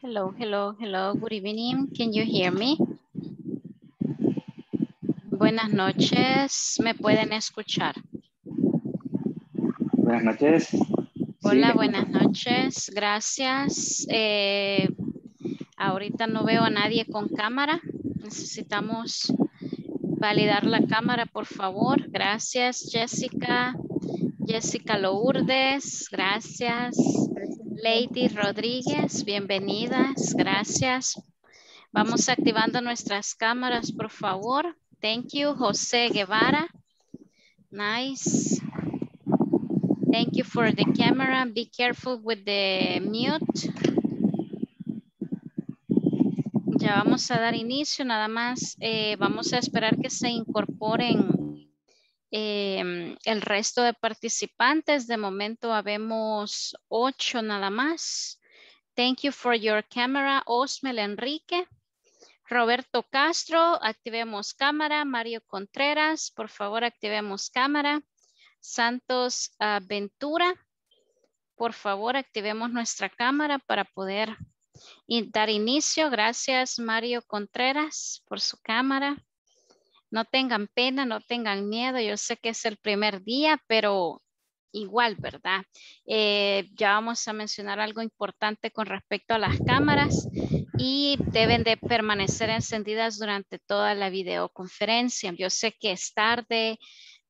Hello, hello, hello. Good evening. Can you hear me? Buenas noches. ¿Me pueden escuchar? Buenas noches. Hola, sí, buenas noches. Gracias. Ahorita no veo a nadie con cámara. Necesitamos validar la cámara, por favor. Gracias, Jessica. Jessica Lourdes, gracias. Lady Rodríguez, bienvenidas, gracias. Vamos activando nuestras cámaras, por favor. Thank you, José Guevara. Nice. Thank you for the camera. Be careful with the mute. Ya vamos a dar inicio, nada más. Vamos a esperar que se incorporen el resto de participantes. De momento habemos 8 nada más. Thank you for your camera, Osmel Enrique. Roberto Castro, activemos cámara. Mario Contreras, por favor, activemos cámara. Santos Ventura, por favor, activemos nuestra cámara para poder dar inicio. Gracias, Mario Contreras, por su cámara. No tengan pena, no tengan miedo. Yo sé que es el primer día, pero igual, ¿verdad? Ya vamos a mencionar algo importante con respecto a las cámaras y deben de permanecer encendidas durante toda la videoconferencia. Yo sé que es tarde,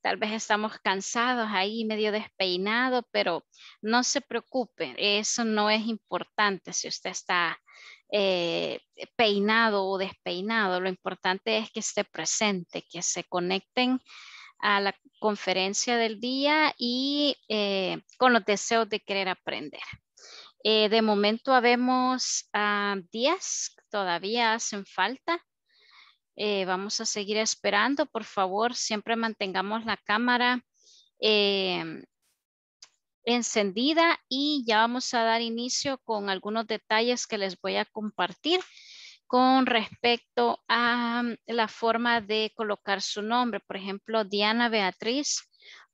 tal vez estamos cansados ahí, medio despeinados, pero no se preocupen, eso no es importante si usted está peinado o despeinado. Lo importante es que esté presente, que se conecten a la conferencia del día y con los deseos de querer aprender. De momento habemos 10, todavía hacen falta. Vamos a seguir esperando. Por favor, siempre mantengamos la cámara encendida y ya vamos a dar inicio con algunos detalles que les voy a compartir con respecto a la forma de colocar su nombre. Por ejemplo, Diana Beatriz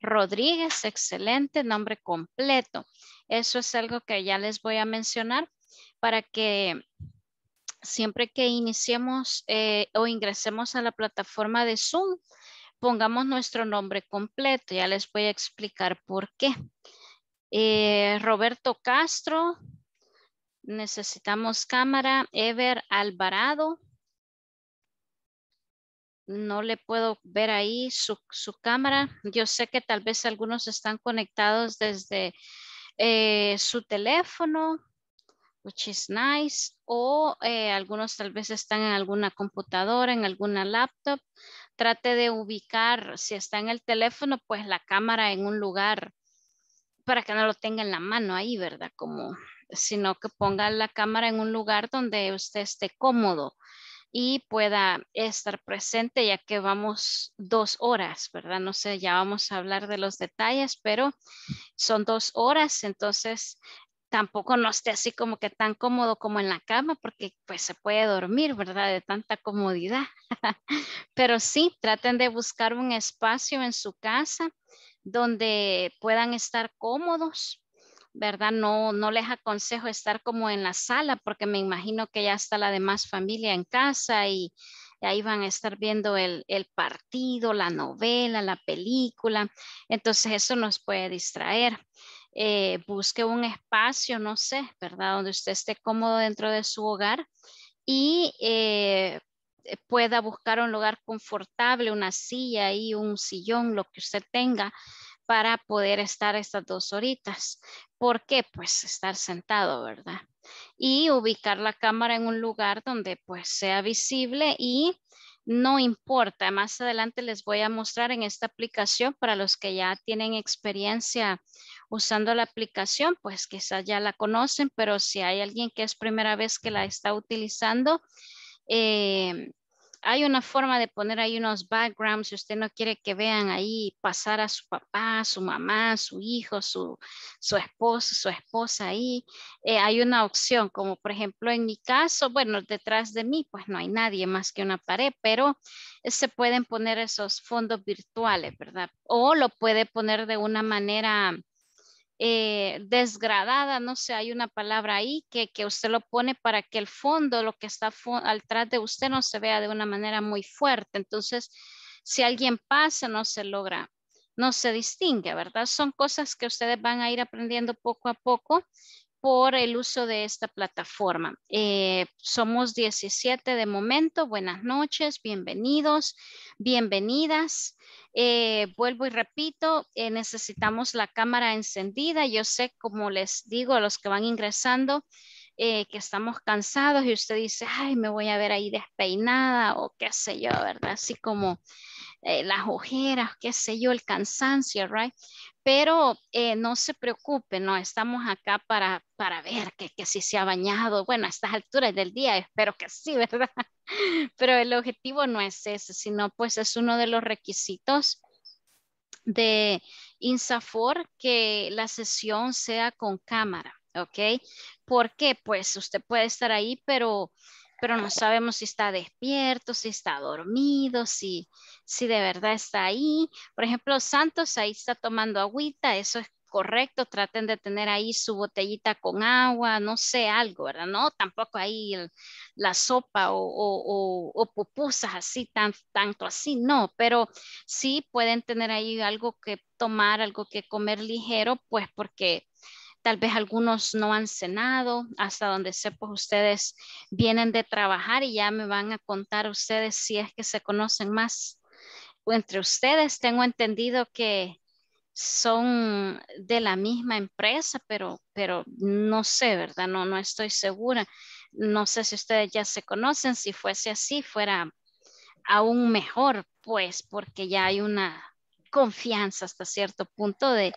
Rodríguez, excelente, nombre completo. Eso es algo que ya les voy a mencionar para que siempre que iniciemos o ingresemos a la plataforma de Zoom, pongamos nuestro nombre completo. Ya les voy a explicar por qué. Roberto Castro, necesitamos cámara. Ever Alvarado, no le puedo ver ahí su cámara. Yo sé que tal vez algunos están conectados desde su teléfono, which is nice, o algunos tal vez están en alguna computadora, en alguna laptop. Trate de ubicar, si está en el teléfono, pues la cámara en un lugar para que no lo tenga en la mano ahí, ¿verdad? Como, sino que ponga la cámara en un lugar donde usted esté cómodo y pueda estar presente, ya que vamos 2 horas, ¿verdad? No sé, ya vamos a hablar de los detalles, pero son 2 horas, entonces tampoco no esté así como que tan cómodo como en la cama, porque pues se puede dormir, ¿verdad? De tanta comodidad. Pero sí, traten de buscar un espacio en su casa donde puedan estar cómodos, ¿verdad? No les aconsejo estar como en la sala, porque me imagino que ya está la demás familia en casa y ahí van a estar viendo el partido, la novela, la película. Entonces eso nos puede distraer. Busque un espacio, no sé, ¿verdad? Donde usted esté cómodo dentro de su hogar y pueda buscar un lugar confortable, una silla y un sillón, lo que usted tenga para poder estar estas 2 horitas. ¿Por qué? Pues estar sentado, ¿verdad? Y ubicar la cámara en un lugar donde pues sea visible y no importa. Más adelante les voy a mostrar en esta aplicación, para los que ya tienen experiencia usando la aplicación, pues quizás ya la conocen, pero si hay alguien que es primera vez que la está utilizando, hay una forma de poner ahí unos backgrounds. Si usted no quiere que vean ahí pasar a su papá, su mamá, su hijo, su esposo, su esposa ahí, hay una opción, como por ejemplo en mi caso, bueno, detrás de mí pues no hay nadie más que una pared, pero se pueden poner esos fondos virtuales, ¿verdad? O lo puede poner de una manera desgradada, no sé, hay una palabra ahí que usted lo pone para que el fondo, lo que está atrás de usted no se vea de una manera muy fuerte. Entonces, si alguien pasa, no se logra, no se distingue, ¿verdad? Son cosas que ustedes van a ir aprendiendo poco a poco por el uso de esta plataforma. Somos 17 de momento. Buenas noches, bienvenidos, bienvenidas. Vuelvo y repito, necesitamos la cámara encendida. Yo sé, como les digo a los que van ingresando, que estamos cansados y usted dice, ay, me voy a ver ahí despeinada o qué sé yo, ¿verdad? Así como las ojeras, qué sé yo, el cansancio, ¿right? Pero no se preocupen, no estamos acá para ver que si se ha bañado. Bueno, a estas alturas del día espero que sí, ¿verdad? Pero el objetivo no es ese, sino pues es uno de los requisitos de INSAFORP que la sesión sea con cámara, ¿ok? Porque pues usted puede estar ahí, pero no sabemos si está despierto, si está dormido, si de verdad está ahí. Por ejemplo, Santos ahí está tomando agüita, eso es correcto. Traten de tener ahí su botellita con agua, no sé, algo, ¿verdad? No, tampoco ahí la sopa o pupusas así, tanto así, no. Pero sí pueden tener ahí algo que tomar, algo que comer ligero, pues porque tal vez algunos no han cenado, hasta donde sé, pues ustedes vienen de trabajar y ya me van a contar ustedes si es que se conocen más. Entre ustedes tengo entendido que son de la misma empresa, pero no sé, ¿verdad? No estoy segura. No sé si ustedes ya se conocen. Si fuese así, fuera aún mejor, pues, porque ya hay una confianza hasta cierto punto de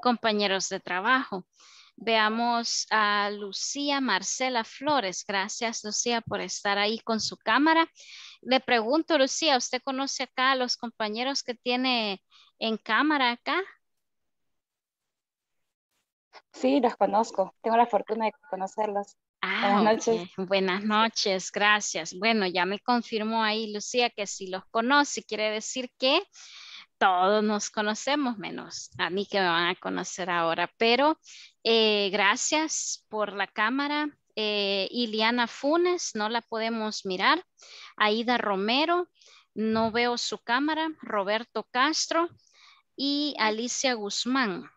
compañeros de trabajo. Veamos a Lucía Marcela Flores. Gracias, Lucía, por estar ahí con su cámara. Le pregunto, Lucía, ¿usted conoce acá a los compañeros que tiene en cámara acá? Sí, los conozco. Tengo la fortuna de conocerlos. Buenas noches. Okay. Buenas noches, gracias. Bueno, ya me confirmó ahí, Lucía, que si los conoce, quiere decir que todos nos conocemos, menos a mí que me van a conocer ahora. Pero gracias por la cámara. Iliana Funes, no la podemos mirar. Aida Romero, no veo su cámara. Roberto Castro y Alicia Guzmán.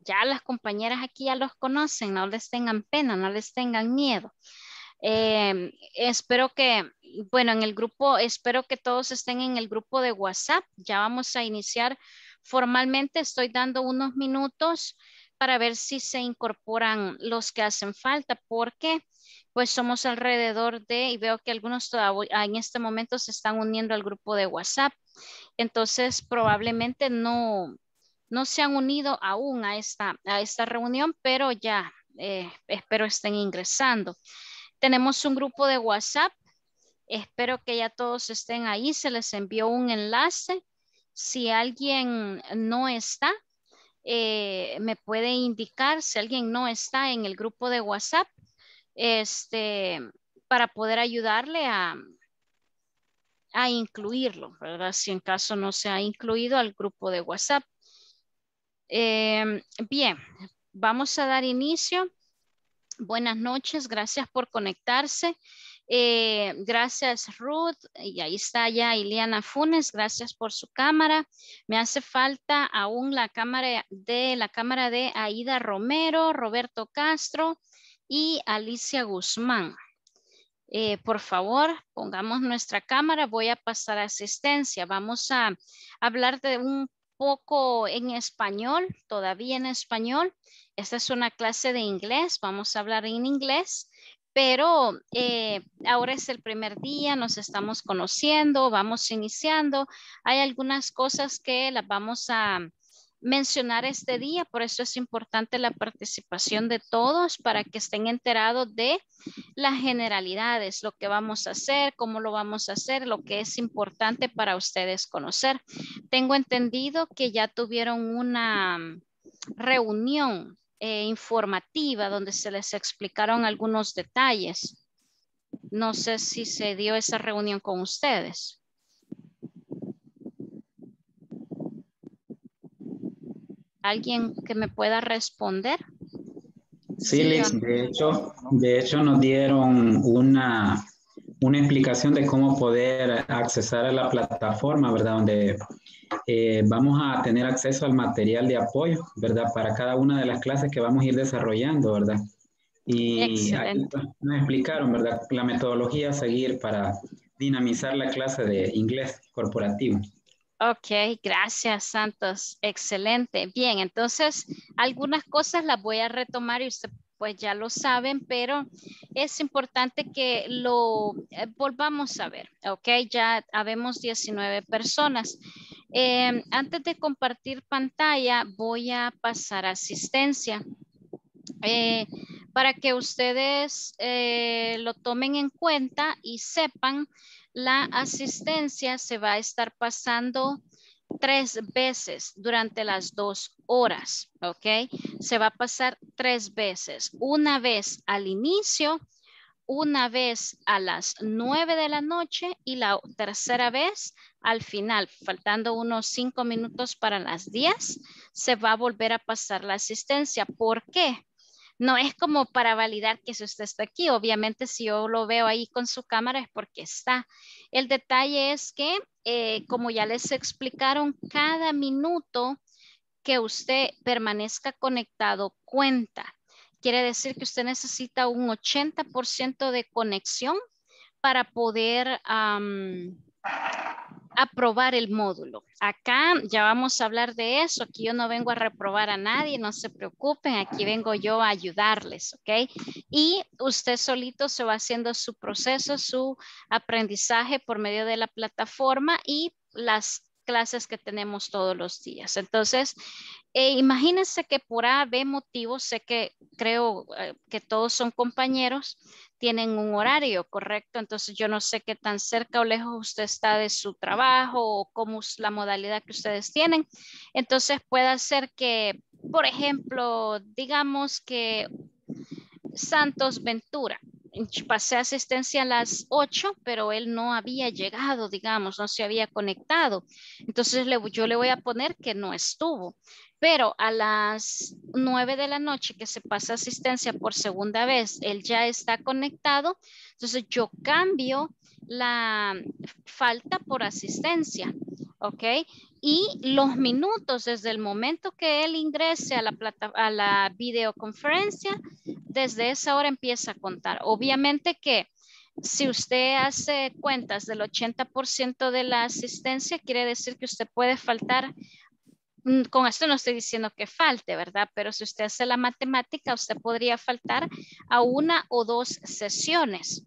Ya las compañeras aquí ya los conocen, no les tengan pena, no les tengan miedo. Espero que, bueno, en el grupo, espero que todos estén en el grupo de WhatsApp. Ya vamos a iniciar formalmente. Estoy dando unos minutos para ver si se incorporan los que hacen falta, porque pues somos alrededor de, y veo que algunos todavía en este momento se están uniendo al grupo de WhatsApp. Entonces probablemente no se han unido aún a esta reunión, pero ya espero estén ingresando. Tenemos un grupo de WhatsApp. Espero que ya todos estén ahí. Se les envió un enlace. Si alguien no está, me puede indicar si alguien no está en el grupo de WhatsApp, para poder ayudarle a incluirlo, ¿verdad? Si en caso no se ha incluido al grupo de WhatsApp. Bien, vamos a dar inicio. Buenas noches, gracias por conectarse. Gracias, Ruth. Y ahí está ya Iliana Funes. Gracias por su cámara. Me hace falta aún la cámara de Aida Romero, Roberto Castro y Alicia Guzmán. Por favor, pongamos nuestra cámara. Voy a pasar a asistencia. Vamos a hablar de un poco en español, todavía en español. Esta es una clase de inglés, vamos a hablar en inglés, pero ahora es el primer día, nos estamos conociendo, vamos iniciando. Hay algunas cosas que las vamos a mencionar este día, por eso es importante la participación de todos para que estén enterados de las generalidades, lo que vamos a hacer, cómo lo vamos a hacer, lo que es importante para ustedes conocer. Tengo entendido que ya tuvieron una reunión informativa donde se les explicaron algunos detalles. No sé si se dio esa reunión con ustedes. ¿Alguien que me pueda responder? Sí, Liz, de hecho nos dieron una explicación de cómo poder accesar a la plataforma, ¿verdad? Donde vamos a tener acceso al material de apoyo, ¿verdad? Para cada una de las clases que vamos a ir desarrollando, ¿verdad? Y nos explicaron, ¿verdad? La metodología a seguir para dinamizar la clase de inglés corporativo. Ok, gracias Santos, excelente. Bien, entonces algunas cosas las voy a retomar y usted pues ya lo saben, pero es importante que lo volvamos a ver, ok, ya habemos 19 personas. Antes de compartir pantalla voy a pasar asistencia para que ustedes lo tomen en cuenta y sepan. La asistencia se va a estar pasando 3 veces durante las 2 horas, ¿ok? Se va a pasar 3 veces. Una vez al inicio, una vez a las 9 de la noche y la tercera vez al final. Faltando unos 5 minutos para las 10, se va a volver a pasar la asistencia. ¿Por qué? No es como para validar que si usted está aquí. Obviamente, si yo lo veo ahí con su cámara es porque está. El detalle es que, como ya les explicaron, cada minuto que usted permanezca conectado cuenta. Quiere decir que usted necesita un 80% de conexión para poder aprobar el módulo. Acá ya vamos a hablar de eso. Aquí yo no vengo a reprobar a nadie, no se preocupen. Aquí vengo yo a ayudarles, ¿ok? Y usted solito se va haciendo su proceso, su aprendizaje por medio de la plataforma y las clases que tenemos todos los días. Entonces, imagínense que por A, B motivo, sé que creo que todos son compañeros, tienen un horario, ¿correcto? Entonces, yo no sé qué tan cerca o lejos usted está de su trabajo o cómo es la modalidad que ustedes tienen. Entonces, puede ser que, por ejemplo, digamos que Santos Ventura, pasé asistencia a las 8, pero él no había llegado, digamos, no se había conectado. Entonces yo le voy a poner que no estuvo. Pero a las 9 de la noche que se pasa asistencia por segunda vez, él ya está conectado. Entonces yo cambio la falta por asistencia, ¿ok? Y los minutos desde el momento que él ingrese a la videoconferencia, desde esa hora empieza a contar. Obviamente que si usted hace cuentas del 80% de la asistencia, quiere decir que usted puede faltar. Con esto no estoy diciendo que falte, ¿verdad? Pero si usted hace la matemática, usted podría faltar a 1 o 2 sesiones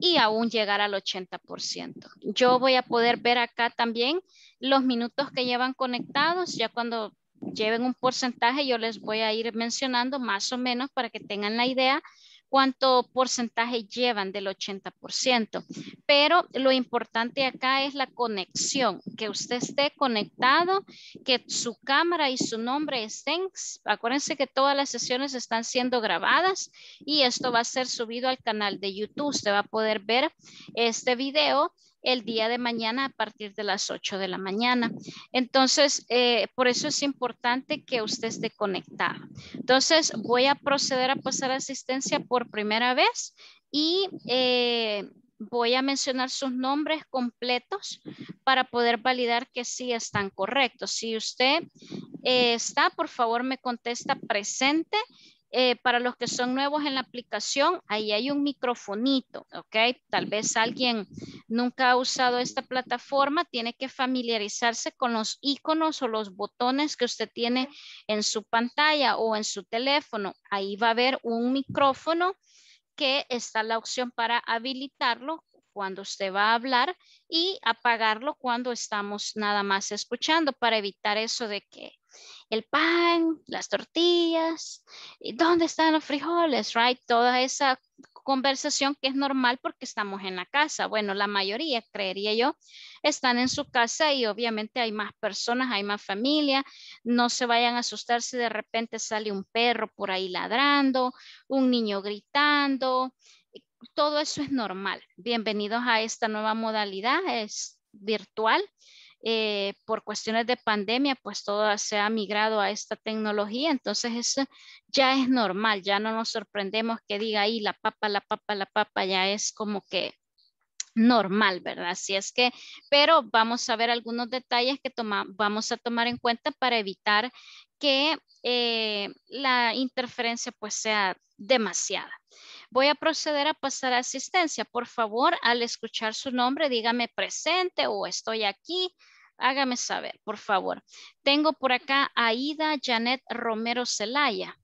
y aún llegar al 80%. Yo voy a poder ver acá también los minutos que llevan conectados. Ya cuando lleven un porcentaje, yo les voy a ir mencionando más o menos para que tengan la idea cuánto porcentaje llevan del 80%. Pero lo importante acá es la conexión, que usted esté conectado, que su cámara y su nombre estén. Acuérdense que todas las sesiones están siendo grabadas y esto va a ser subido al canal de YouTube. Usted va a poder ver este video el día de mañana a partir de las 8 de la mañana. Entonces, por eso es importante que usted esté conectado. Entonces, voy a proceder a pasar asistencia por primera vez y voy a mencionar sus nombres completos para poder validar que sí están correctos. Si usted está, por favor me contesta presente. Para los que son nuevos en la aplicación, ahí hay un microfonito, ¿ok? Tal vez alguien nunca ha usado esta plataforma, tiene que familiarizarse con los iconos o los botones que usted tiene en su pantalla o en su teléfono. Ahí va a haber un micrófono que está la opción para habilitarlo cuando usted va a hablar y apagarlo cuando estamos nada más escuchando para evitar eso de que el pan, las tortillas, ¿dónde están los frijoles? Right? Toda esa conversación que es normal porque estamos en la casa. Bueno, la mayoría, creería yo, están en su casa y obviamente hay más personas, hay más familia. No se vayan a asustar si de repente sale un perro por ahí ladrando, un niño gritando. Todo eso es normal. Bienvenidos a esta nueva modalidad, es virtual. por cuestiones de pandemia, pues todo se ha migrado a esta tecnología. Entonces eso ya es normal, ya no nos sorprendemos que diga ahí la papa, la papa, la papa, ya es como que normal, ¿verdad? Así es que, pero vamos a ver algunos detalles que vamos a tomar en cuenta para evitar que la interferencia pues sea demasiada. Voy a proceder a pasar a asistencia. Por favor, al escuchar su nombre, dígame presente o estoy aquí. Hágame saber, por favor. Tengo por acá a Aida Janet Romero Zelaya.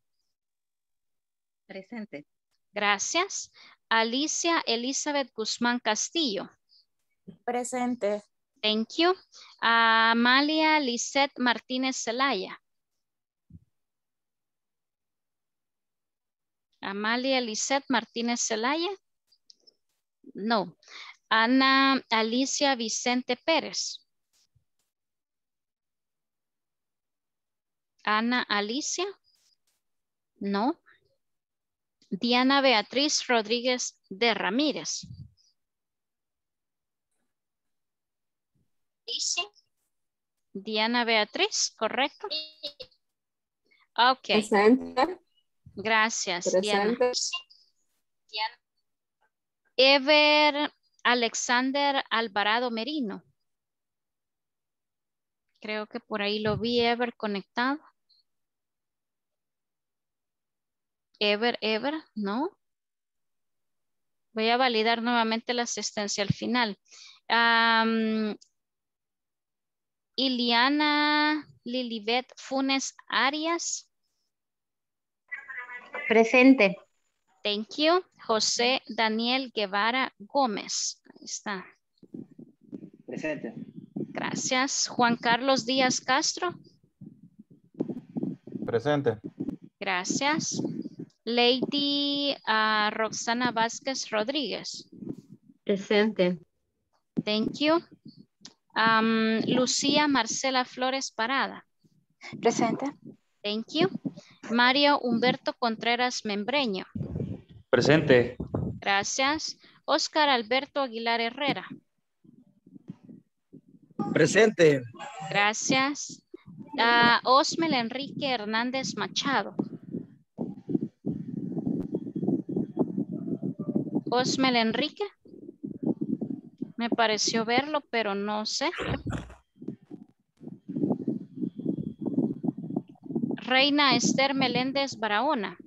Presente. Gracias. Alicia Elizabeth Guzmán Castillo. Presente. Thank you. Amalia Lisette Martínez Zelaya. Amalia Lisette Martínez Zelaya. No. Ana Alicia Vicente Pérez. Ana Alicia. No. Diana Beatriz Rodríguez de Ramírez. ¿Sí? Diana Beatriz, ¿correcto? Ok. Presente. Gracias. Presente. Diana. Ever Alexander Alvarado Merino. Creo que por ahí lo vi, Ever, conectado. Ever, ¿no? Voy a validar nuevamente la asistencia al final. Iliana Lilibet Funes Arias. Presente. Thank you. José Daniel Guevara Gómez. Ahí está. Presente. Gracias. Juan Carlos Díaz Castro. Presente. Gracias. Lady Roxana Vázquez Rodríguez. Presente. Thank you. Lucía Marcela Flores Parada. Presente. Thank you. Mario Humberto Contreras Membreño. Presente. Gracias. Oscar Alberto Aguilar Herrera. Presente. Gracias. Osmel Enrique Hernández Machado. Osmel Enrique. Me pareció verlo, pero no sé. Reina Esther Meléndez Barahona.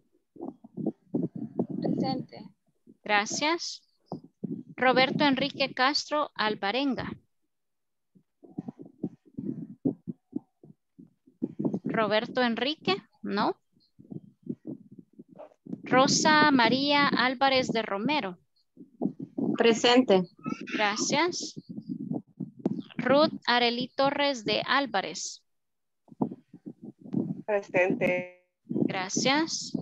Presente. Gracias. Roberto Enrique Castro Alvarenga. Roberto Enrique, no. Rosa María Álvarez de Romero. Presente. Gracias. Ruth Arely Torres de Álvarez. Presente. Gracias.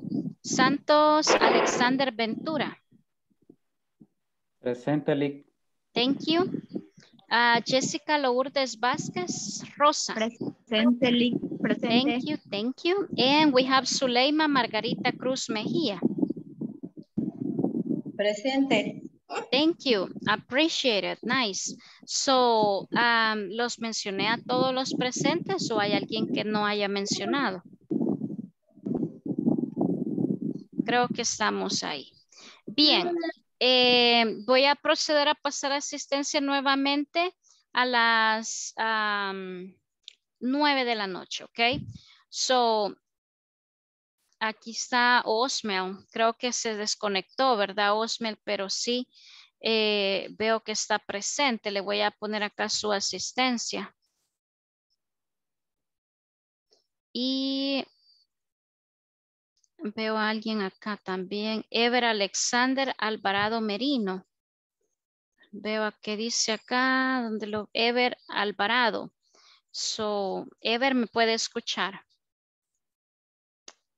Santos Alexander Ventura. Presente, Lic. Thank you. Jessica Lourdes Vázquez Rosa. Presente, Lic. Presente. Thank you, thank you. And we have Zuleima Margarita Cruz Mejía. Presente. Thank you, appreciate it, nice. So, ¿los mencioné a todos los presentes o hay alguien que no haya mencionado? Creo que estamos ahí. Bien, voy a proceder a pasar asistencia nuevamente a las 9 de la noche, ¿ok? So, aquí está Osmel. Creo que se desconectó, ¿verdad, Osmel? Pero sí, veo que está presente. Le voy a poner acá su asistencia. Y veo a alguien acá también. Ever Alexander Alvarado Merino. Veo a que dice acá, donde lo Ever Alvarado. So, Ever, ¿me puede escuchar?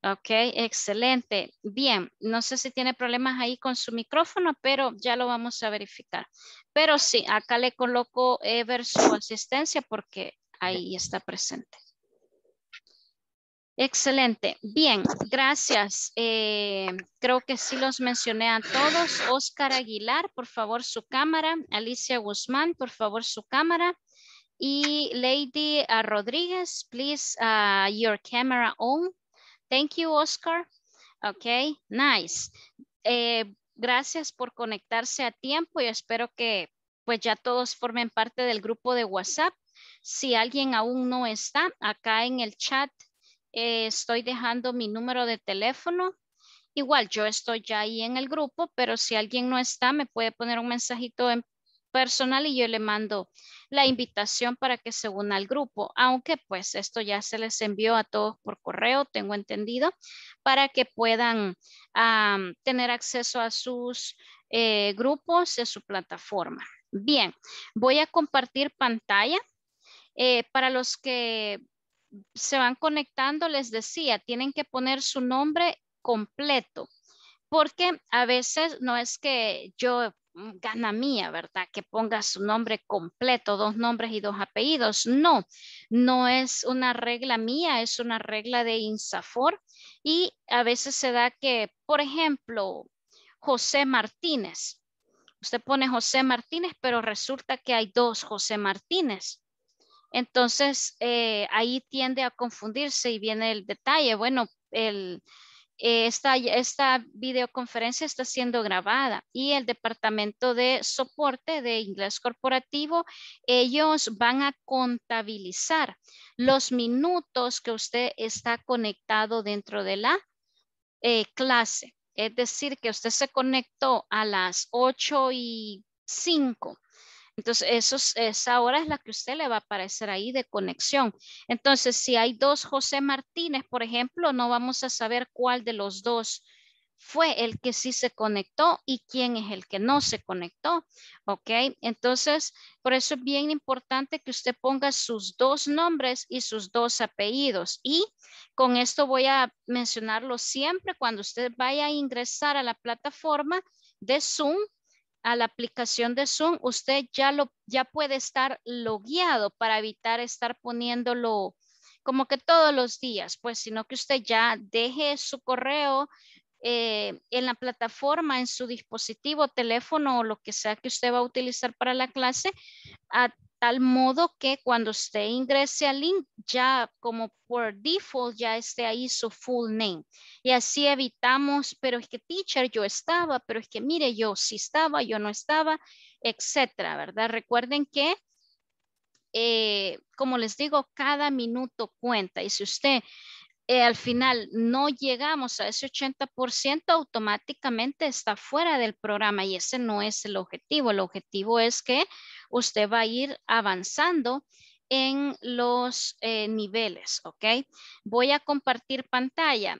Ok, excelente. Bien, no sé si tiene problemas ahí con su micrófono, pero ya lo vamos a verificar. Pero sí, acá le coloco Ever su asistencia porque ahí está presente. Excelente. Bien, gracias. Creo que sí los mencioné a todos. Oscar Aguilar, por favor, su cámara. Alicia Guzmán, por favor, su cámara. Y Lady Rodriguez, please, your camera on. Thank you, Oscar. Okay, nice. Gracias por conectarse a tiempo y espero que pues ya todos formen parte del grupo de WhatsApp. Si alguien aún no está, acá en el chat estoy dejando mi número de teléfono. Igual yo estoy ya ahí en el grupo, pero si alguien no está, me puede poner un mensajito en personal y yo le mando la invitación para que se una al grupo, aunque pues esto ya se les envió a todos por correo, tengo entendido, para que puedan tener acceso a sus grupos y a su plataforma. Bien, voy a compartir pantalla. Para los que se van conectando, les decía, tienen que poner su nombre completo, porque a veces no es que yo gana mía, ¿verdad? Que ponga su nombre completo, dos nombres y dos apellidos. No, no es una regla mía, es una regla de INSAFORP y a veces se da que, por ejemplo, José Martínez. Usted pone José Martínez, pero resulta que hay dos José Martínez. Entonces, ahí tiende a confundirse y viene el detalle. Bueno, esta videoconferencia está siendo grabada y el departamento de soporte de Inglés Corporativo, ellos van a contabilizar los minutos que usted está conectado dentro de la clase. Es decir, que usted se conectó a las 8:05. Entonces, esa hora es la que usted le va a aparecer ahí de conexión. Entonces, si hay dos José Martínez, por ejemplo, no vamos a saber cuál de los dos fue el que sí se conectó y quién es el que no se conectó. ¿Ok? Entonces, por eso es bien importante que usted ponga sus dos nombres y sus dos apellidos. Y con esto voy a mencionarlo siempre cuando usted vaya a ingresar a la plataforma de Zoom, a la aplicación de Zoom, usted ya puede estar logueado para evitar estar poniéndolo como que todos los días, pues, sino que usted ya deje su correo en la plataforma, en su dispositivo, teléfono o lo que sea que usted va a utilizar para la clase, a tal modo que cuando usted ingrese al link, ya como por default, ya esté ahí su full name. Y así evitamos, pero es que teacher, yo estaba, pero es que mire, yo sí estaba, yo no estaba, etcétera, ¿verdad? Recuerden que, como les digo, cada minuto cuenta. Y si usted al final no llegamos a ese 80%, automáticamente está fuera del programa y ese no es el objetivo. El objetivo es que usted va a ir avanzando en los niveles, ¿ok? Voy a compartir pantalla.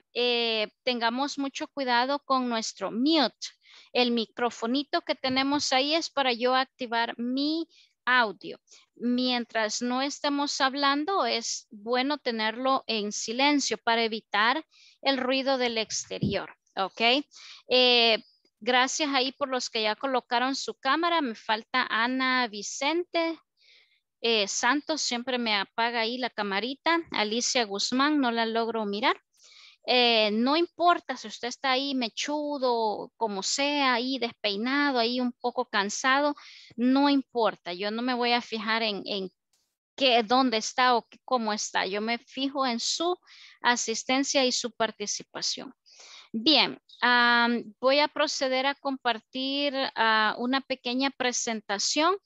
Tengamos mucho cuidado con nuestro mute. El microfonito que tenemos ahí es para yo activar mi audio. Mientras no estemos hablando, es bueno tenerlo en silencio para evitar el ruido del exterior, ¿ok? Gracias ahí por los que ya colocaron su cámara. Me falta Ana Vicente Santos, siempre me apaga ahí la camarita. Alicia Guzmán, no la logro mirar. No importa si usted está ahí mechudo, como sea, ahí despeinado, ahí un poco cansado, no importa. Yo no me voy a fijar en qué, dónde está o cómo está. Yo me fijo en su asistencia y su participación. Bien, voy a proceder a compartir una pequeña presentación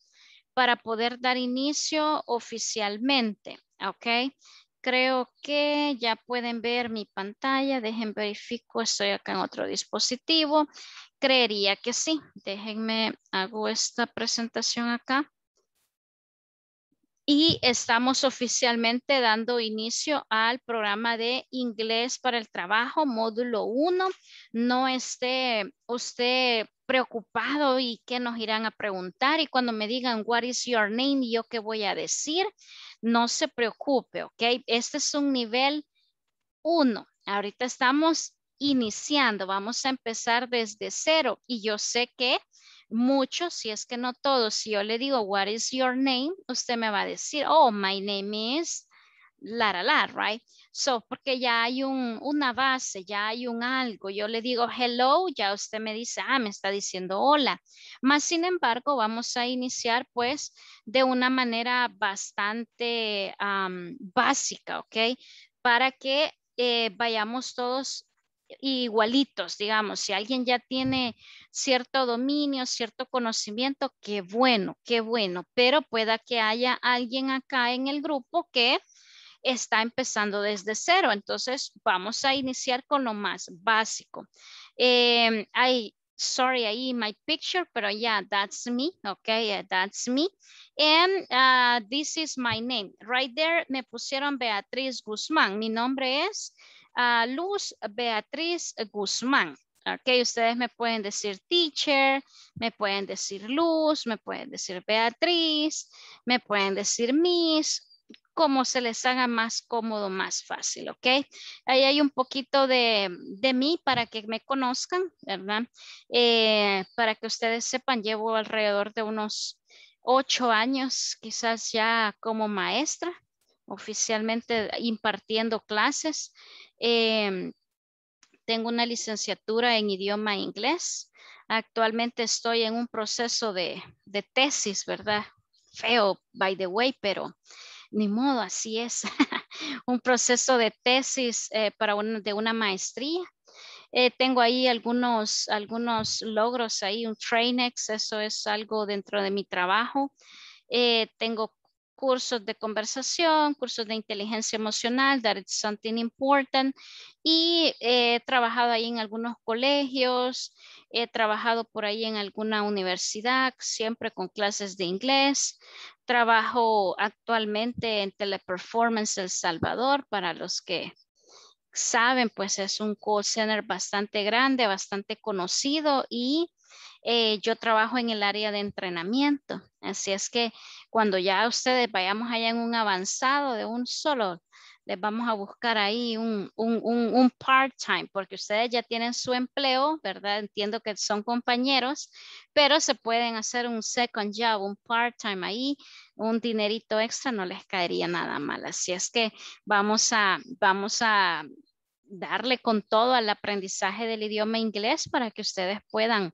para poder dar inicio oficialmente, ¿ok? Creo que ya pueden ver mi pantalla. Dejen verifico, estoy acá en otro dispositivo. Creería que sí. Déjenme, hago esta presentación acá. Y estamos oficialmente dando inicio al programa de Inglés para el Trabajo, módulo 1. No esté usted preocupado y qué nos irán a preguntar. Y cuando me digan, what is your name, yo qué voy a decir. No se preocupe, ¿ok? Este es un nivel 1. Ahorita estamos iniciando. Vamos a empezar desde cero. Y yo sé que muchos, si es que no todos, si yo le digo, what is your name? Usted me va a decir, oh, my name is a lot, right? So, porque ya hay una base, ya hay un algo. Yo le digo hello, ya usted me dice, ah, me está diciendo hola. Más sin embargo, vamos a iniciar pues de una manera bastante básica, ¿ok? Para que vayamos todos igualitos, digamos. Si alguien ya tiene cierto dominio, cierto conocimiento, qué bueno, pero pueda que haya alguien acá en el grupo que está empezando desde cero. Entonces vamos a iniciar con lo más básico. Sorry, ahí my picture, pero yeah, that's me. Okay, yeah, that's me. And this is my name. Right there me pusieron Beatriz Guzmán. Mi nombre es Luz Beatriz Guzmán. Ok, ustedes me pueden decir teacher, me pueden decir Luz, me pueden decir Beatriz, me pueden decir Miss, como se les haga más cómodo, más fácil, ¿ok? Ahí hay un poquito de mí para que me conozcan, ¿verdad? Para que ustedes sepan, llevo alrededor de unos 8 años, quizás ya como maestra, oficialmente impartiendo clases. Tengo una licenciatura en idioma inglés. Actualmente estoy en un proceso de tesis, ¿verdad? Feo, by the way, pero ni modo, así es. Un proceso de tesis de una maestría. Tengo ahí algunos logros ahí, un Trainex, eso es algo dentro de mi trabajo. Tengo cursos de conversación, cursos de inteligencia emocional, that is something important. Y he trabajado ahí en algunos colegios, he trabajado por ahí en alguna universidad, siempre con clases de inglés. Trabajo actualmente en Teleperformance El Salvador, para los que saben, pues es un call center bastante grande, bastante conocido, y yo trabajo en el área de entrenamiento. Así es que cuando ya ustedes vayamos allá en un avanzado de un solo, les vamos a buscar ahí un part-time, porque ustedes ya tienen su empleo, ¿verdad? Entiendo que son compañeros, pero se pueden hacer un second job, un part-time ahí, un dinerito extra, no les caería nada mal. Así es que vamos a darle con todo al aprendizaje del idioma inglés para que ustedes puedan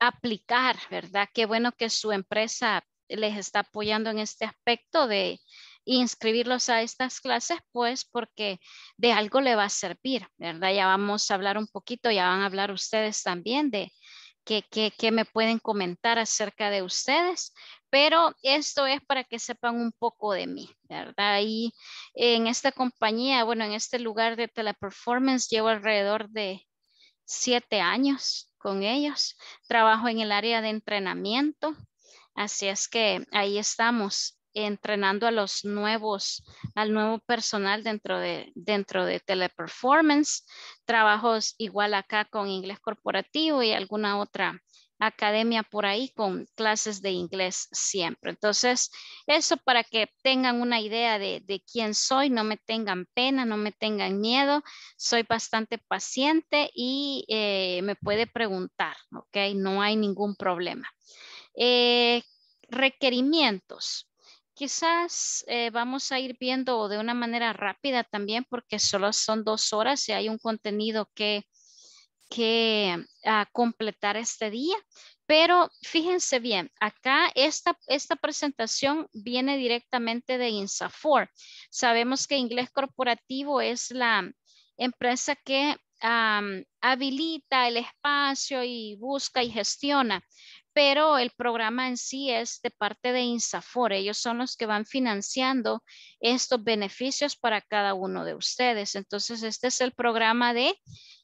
aplicar, ¿verdad? Qué bueno que su empresa les está apoyando en este aspecto de inscribirlos a estas clases, pues porque de algo le va a servir, ¿verdad? Ya vamos a hablar un poquito, ya van a hablar ustedes también de qué me pueden comentar acerca de ustedes, pero esto es para que sepan un poco de mí, ¿verdad? Y en esta compañía, bueno, en este lugar de Teleperformance llevo alrededor de 7 años con ellos. Trabajo en el área de entrenamiento, así es que ahí estamos, entrenando a al nuevo personal dentro de Teleperformance. Trabajos igual acá con Inglés Corporativo y alguna otra academia por ahí con clases de inglés siempre. Entonces, eso para que tengan una idea de quién soy, no me tengan pena, no me tengan miedo, soy bastante paciente y me puede preguntar, ¿ok? No hay ningún problema. Requerimientos. Quizás vamos a ir viendo de una manera rápida también, porque solo son 2 horas y hay un contenido que completar este día. Pero fíjense bien, acá esta presentación viene directamente de INSAFORP. Sabemos que Inglés Corporativo es la empresa que habilita el espacio y busca y gestiona. Pero el programa en sí es de parte de INSAFORP. Ellos son los que van financiando estos beneficios para cada uno de ustedes. Entonces, este es el programa de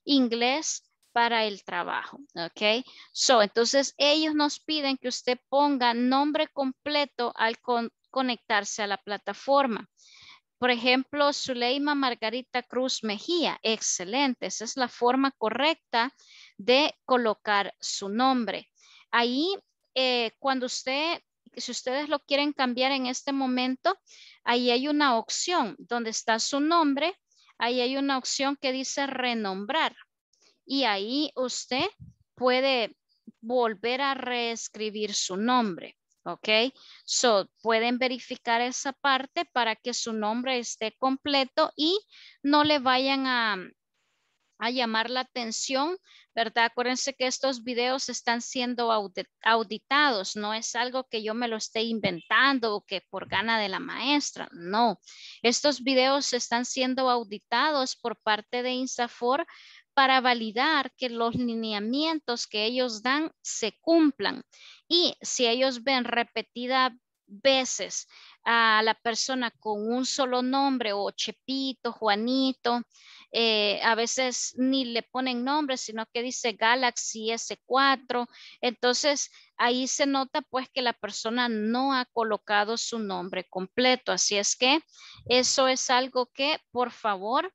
inglés para el trabajo, ¿ok? So, entonces, ellos nos piden que usted ponga nombre completo al conectarse a la plataforma. Por ejemplo, Zuleima Margarita Cruz Mejía. Excelente. Esa es la forma correcta de colocar su nombre. Ahí, si ustedes lo quieren cambiar en este momento, ahí hay una opción donde está su nombre, ahí hay una opción que dice renombrar. Y ahí usted puede volver a reescribir su nombre. Ok, so pueden verificar esa parte para que su nombre esté completo y no le vayan a llamar la atención, ¿verdad? Acuérdense que estos videos están siendo auditados, no es algo que yo me lo esté inventando o que por gana de la maestra, no. Estos videos están siendo auditados por parte de INSAFORP para validar que los lineamientos que ellos dan se cumplan. Y si ellos ven repetidas veces a la persona con un solo nombre, o Chepito, Juanito, a veces ni le ponen nombre, sino que dice Galaxy S4, entonces ahí se nota pues que la persona no ha colocado su nombre completo. Así es que eso es algo que por favor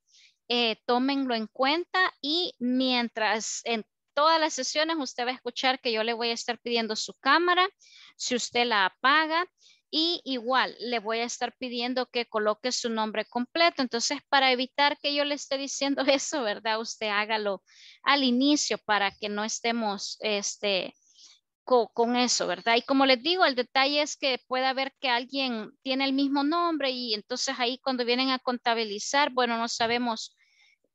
tómenlo en cuenta, y mientras en todas las sesiones usted va a escuchar que yo le voy a estar pidiendo su cámara si usted la apaga, y igual le voy a estar pidiendo que coloque su nombre completo. Entonces, para evitar que yo le esté diciendo eso, ¿verdad? Usted hágalo al inicio para que no estemos con eso, ¿verdad? Y como les digo, el detalle es que pueda haber que alguien tiene el mismo nombre, y entonces ahí cuando vienen a contabilizar, bueno, no sabemos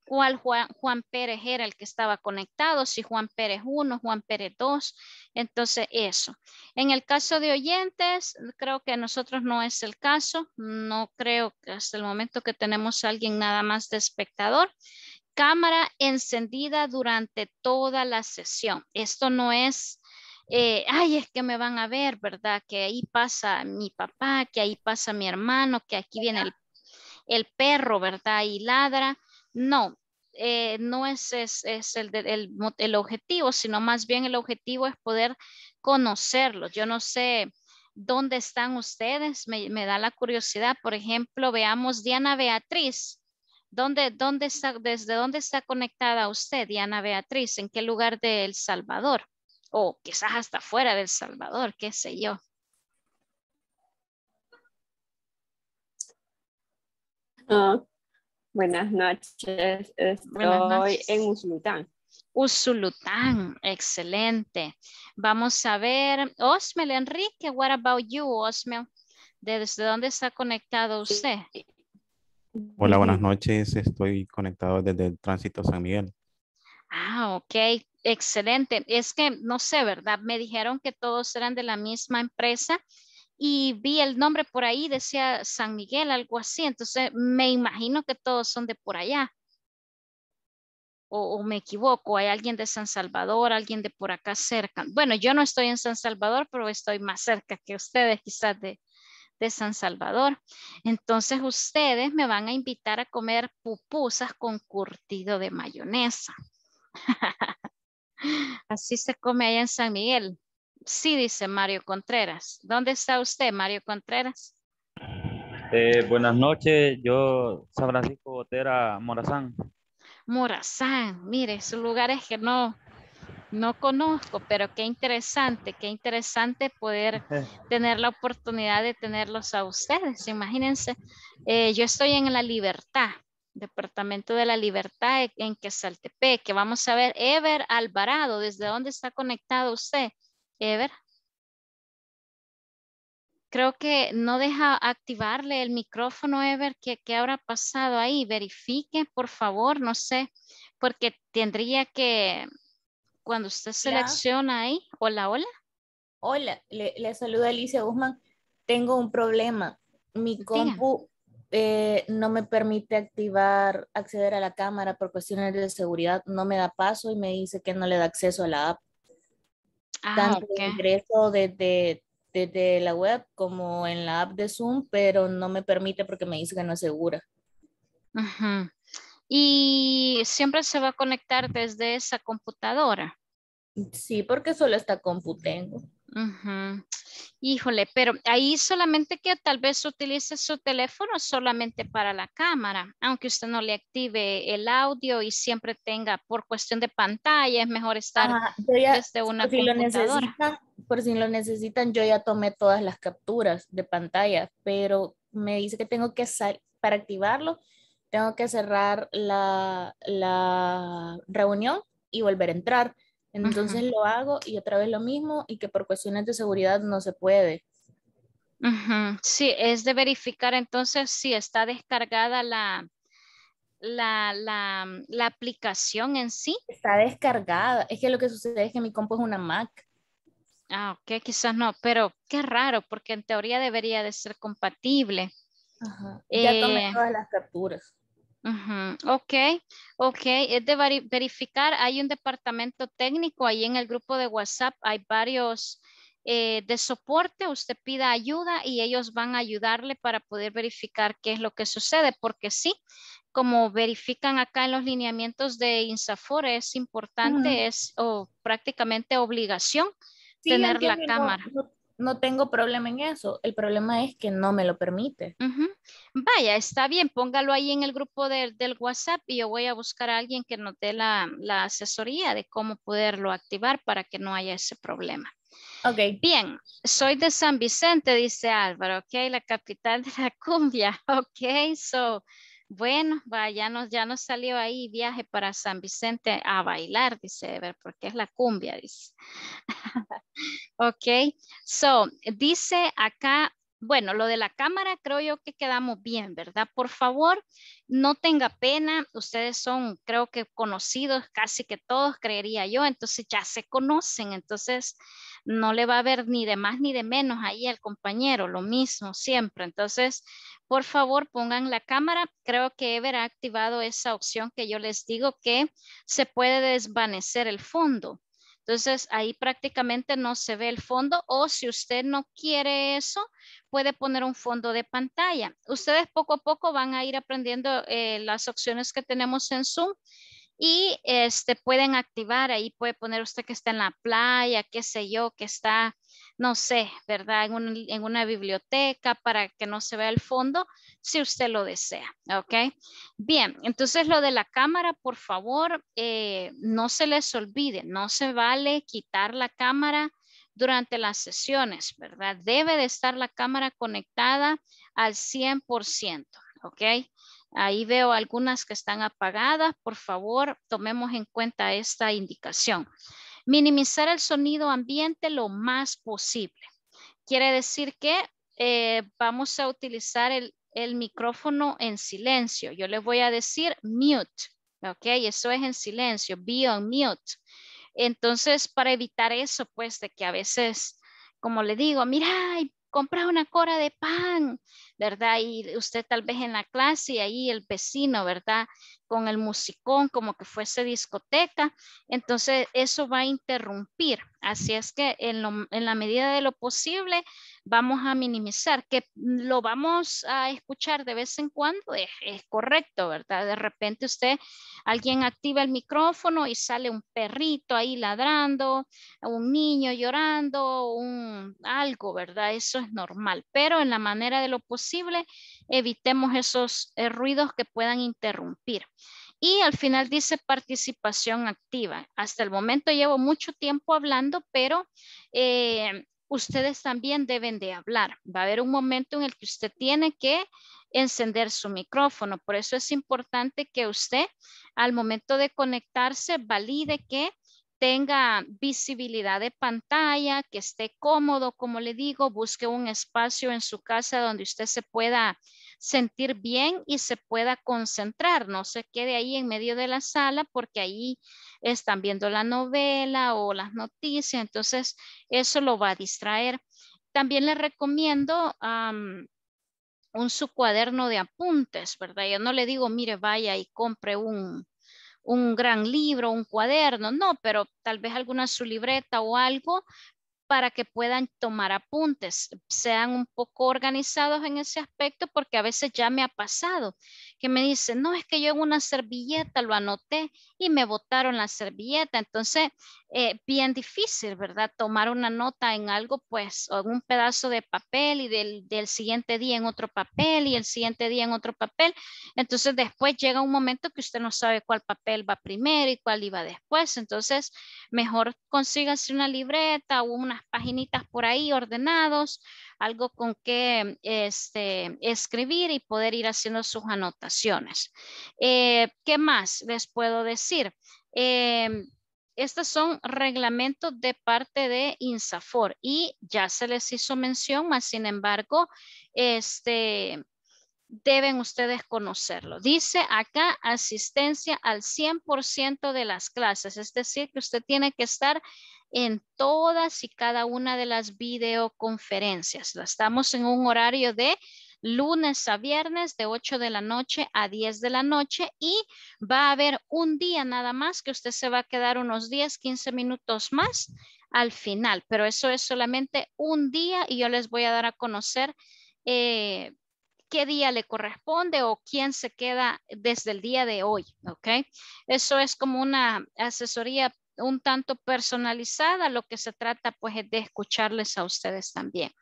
cuál Juan Pérez era el que estaba conectado, si Juan Pérez 1, Juan Pérez 2, entonces eso. En el caso de oyentes, creo que a nosotros no es el caso, no creo que hasta el momento que tenemos a alguien nada más de espectador. Cámara encendida durante toda la sesión. Esto no es ay, es que me van a ver, ¿verdad? Que ahí pasa mi papá, que ahí pasa mi hermano, que aquí viene el perro, ¿verdad? Y ladra. No, no es el objetivo, sino más bien el objetivo es poder conocerlos. Yo no sé dónde están ustedes, me da la curiosidad. Por ejemplo, veamos Diana Beatriz. ¿Dónde está, desde dónde está conectada usted, Diana Beatriz? ¿En qué lugar de El Salvador? O quizás hasta fuera de El Salvador, qué sé yo. Buenas noches, estoy en Usulután. Usulután, excelente. Vamos a ver, Osmel Enrique, what about you, Osmel? ¿Desde dónde está conectado usted? Hola, buenas noches, estoy conectado desde el Tránsito San Miguel. Ah, ok. Excelente. Es que no sé, ¿verdad? Me dijeron que todos eran de la misma empresa y vi el nombre por ahí, decía San Miguel, algo así. Entonces me imagino que todos son de por allá. O me equivoco, hay alguien de San Salvador, alguien de por acá cerca. Bueno, yo no estoy en San Salvador, pero estoy más cerca que ustedes quizás de San Salvador. Entonces ustedes me van a invitar a comer pupusas con curtido de mayonesa. Así se come allá en San Miguel. Sí, dice Mario Contreras. ¿Dónde está usted, Mario Contreras? Buenas noches, yo San Francisco Botera, Morazán. Morazán, mire, esos lugares que no conozco, pero qué interesante poder tener la oportunidad de tenerlos a ustedes. Imagínense, yo estoy en La Libertad. Departamento de La Libertad en Quesaltepec, que vamos a ver Ever Alvarado, ¿desde dónde está conectado usted, Ever? Creo que no deja activarle el micrófono, Ever, ¿qué habrá pasado ahí? Verifique, por favor, no sé, porque tendría que, cuando usted selecciona ahí, hola, hola. Hola, le saluda Alicia Guzmán, tengo un problema, mi compu... no me permite acceder a la cámara por cuestiones de seguridad, no me da paso y me dice que no le da acceso a la app. Tanto ingreso desde la web como en la app de Zoom, pero no me permite porque me dice que no es segura. Uh-huh. ¿Y siempre se va a conectar desde esa computadora? Sí, porque solo está Computengo. Uh-huh. Híjole, pero ahí solamente que tal vez utilice su teléfono solamente para la cámara, aunque usted no le active el audio y siempre tenga por cuestión de pantalla, es mejor estar desde una computadora. Por si lo necesitan, yo ya tomé todas las capturas de pantalla, pero me dice que tengo que para activarlo, tengo que cerrar la reunión y volver a entrar. Entonces lo hago y otra vez lo mismo, y que por cuestiones de seguridad no se puede. Sí, es de verificar entonces si está descargada la aplicación en sí. Está descargada. Es que lo que sucede es que mi compu es una Mac. Ah, ok, quizás no, pero qué raro, porque en teoría debería de ser compatible. Ajá. Ya tomé todas las capturas. Ok, es de verificar. Hay un departamento técnico ahí en el grupo de WhatsApp, hay varios de soporte. Usted pida ayuda y ellos van a ayudarle para poder verificar qué es lo que sucede, porque sí, como verifican acá en los lineamientos de INSAFOR, es importante, es prácticamente obligación tener la cámara. No tengo problema en eso. El problema es que no me lo permite. Vaya, está bien. Póngalo ahí en el grupo del WhatsApp y yo voy a buscar a alguien que nos dé la asesoría de cómo poderlo activar para que no haya ese problema. Ok. Bien. Soy de San Vicente, dice Álvaro. Ok, la capital de la cumbia. Ok, so... Bueno, ya nos salió ahí viaje para San Vicente a bailar, dice Ever, porque es la cumbia, dice. Ok, so, dice acá, bueno, lo de la cámara creo yo que quedamos bien, ¿verdad? Por favor, no tenga pena, ustedes son creo que conocidos, casi que todos creería yo, entonces ya se conocen, entonces no le va a haber ni de más ni de menos ahí al compañero, lo mismo siempre, entonces... Por favor, pongan la cámara. Creo que Ever ha activado esa opción que yo les digo que se puede desvanecer el fondo. Entonces, ahí prácticamente no se ve el fondo, o si usted no quiere eso, puede poner un fondo de pantalla. Ustedes poco a poco van a ir aprendiendo las opciones que tenemos en Zoom. Y pueden activar, ahí puede poner usted que está en la playa, qué sé yo, que está, no sé, ¿verdad? En una biblioteca para que no se vea el fondo, si usted lo desea, ¿ok? Bien, entonces lo de la cámara, por favor, no se les olvide, no se vale quitar la cámara durante las sesiones, ¿verdad? Debe de estar la cámara conectada al 100%, ¿ok? Ahí veo algunas que están apagadas. Por favor, tomemos en cuenta esta indicación. Minimizar el sonido ambiente lo más posible. Quiere decir que vamos a utilizar el micrófono en silencio. Yo les voy a decir mute. Ok, eso es en silencio. Be on mute. Entonces, para evitar eso, pues, de que a veces, como le digo, mira, compras una cora de pan, ¿verdad? Y usted tal vez en la clase y ahí el vecino, ¿verdad? Con el musicón como que fuese discoteca. Entonces eso va a interrumpir. Así es que en la medida de lo posible vamos a minimizar. Que lo vamos a escuchar de vez en cuando es correcto, ¿verdad? De repente alguien activa el micrófono y sale un perrito ahí ladrando, un niño llorando, algo, ¿verdad? Eso es normal, pero en la manera de lo posible evitemos esos ruidos que puedan interrumpir. Y al final dice participación activa. Hasta el momento llevo mucho tiempo hablando, pero ustedes también deben de hablar. Va a haber un momento en el que usted tiene que encender su micrófono. Por eso es importante que usted al momento de conectarse valide que tenga visibilidad de pantalla, que esté cómodo, como le digo, busque un espacio en su casa donde usted se pueda sentir bien y se pueda concentrar, no se quede ahí en medio de la sala porque ahí están viendo la novela o las noticias, entonces eso lo va a distraer. También le recomiendo su cuaderno de apuntes, ¿verdad? Yo no le digo, mire, vaya y compre un gran libro, un cuaderno, no, pero tal vez su libreta o algo para que puedan tomar apuntes, sean un poco organizados en ese aspecto, porque a veces ya me ha pasado que me dicen, no, es que yo en una servilleta lo anoté y me botaron la servilleta, entonces bien difícil, ¿verdad? Tomar una nota en algo, pues, o en un pedazo de papel y del siguiente día en otro papel y el siguiente día en otro papel, entonces después llega un momento que usted no sabe cuál papel va primero y cuál iba después, entonces mejor consígase una libreta o unas paginitas por ahí ordenados, algo con que escribir y poder ir haciendo sus anotaciones. ¿Qué más les puedo decir? Estas son reglamentos de parte de INSAFOR y ya se les hizo mención, mas sin embargo, deben ustedes conocerlo. Dice acá asistencia al 100% de las clases, es decir, que usted tiene que estar en todas y cada una de las videoconferencias. Estamos en un horario de lunes a viernes de 8 de la noche a 10 de la noche y va a haber un día nada más que usted se va a quedar unos 10, 15 minutos más al final, pero eso es solamente un día y yo les voy a dar a conocer qué día le corresponde o quién se queda desde el día de hoy, ¿ok? Eso es como una asesoría un tanto personalizada, lo que se trata pues es de escucharles a ustedes también.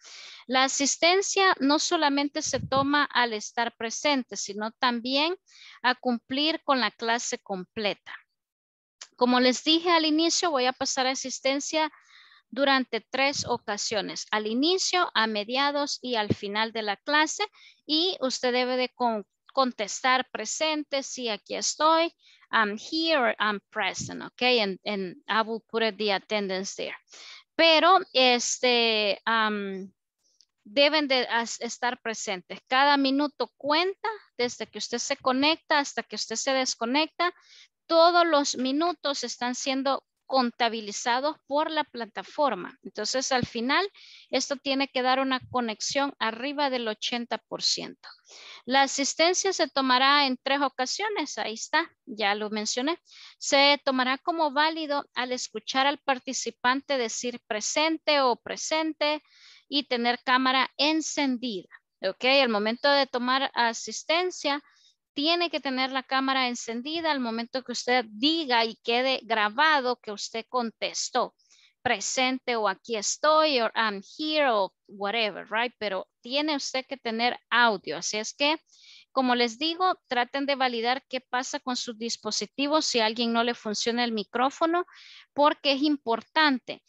La asistencia no solamente se toma al estar presente, sino también a cumplir con la clase completa. Como les dije al inicio, voy a pasar a asistencia durante 3 ocasiones, al inicio, a mediados y al final de la clase, y usted debe de contestar presente, sí, aquí estoy, I'm here, I'm present, okay, and I will put the attendance there. Pero deben de estar presentes. Cada minuto cuenta desde que usted se conecta hasta que usted se desconecta. Todos los minutos están siendo contabilizados por la plataforma. Entonces, al final, esto tiene que dar una conexión arriba del 80%. La asistencia se tomará en 3 ocasiones. Ahí está, ya lo mencioné. Se tomará como válido al escuchar al participante decir presente o presente y tener cámara encendida. ¿Ok? Al momento de tomar asistencia, tiene que tener la cámara encendida al momento que usted diga y quede grabado que usted contestó presente o aquí estoy o I'm here o whatever, right? Pero tiene usted que tener audio. Así es que, como les digo, traten de validar qué pasa con sus dispositivos si a alguien no le funciona el micrófono, porque es importante.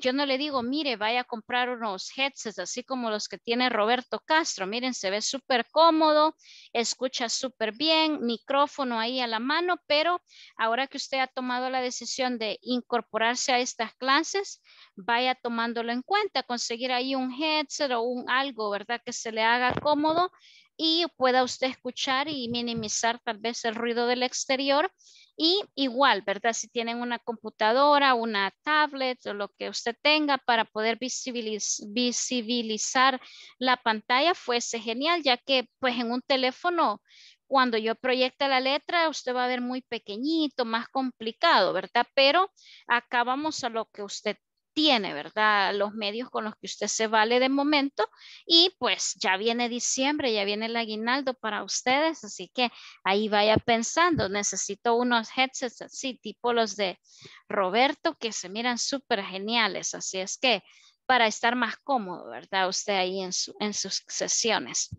Yo no le digo, mire, vaya a comprar unos headsets así como los que tiene Roberto Castro. Miren, se ve súper cómodo, escucha súper bien, micrófono ahí a la mano, pero ahora que usted ha tomado la decisión de incorporarse a estas clases, vaya tomándolo en cuenta, conseguir ahí un headset o un algo, ¿verdad? Que se le haga cómodo y pueda usted escuchar y minimizar tal vez el ruido del exterior. Y igual, ¿verdad? Si tienen una computadora, una tablet o lo que usted tenga para poder visibilizar la pantalla, fuese genial, ya que pues en un teléfono, cuando yo proyecte la letra, usted va a ver muy pequeñito, más complicado, ¿verdad? Pero acá vamos a lo que usted tiene, ¿verdad? Los medios con los que usted se vale de momento y pues ya viene diciembre, ya viene el aguinaldo para ustedes, así que ahí vaya pensando, necesito unos headsets así, tipo los de Roberto, que se miran súper geniales, así es que para estar más cómodo, ¿verdad? Usted ahí en sus sesiones.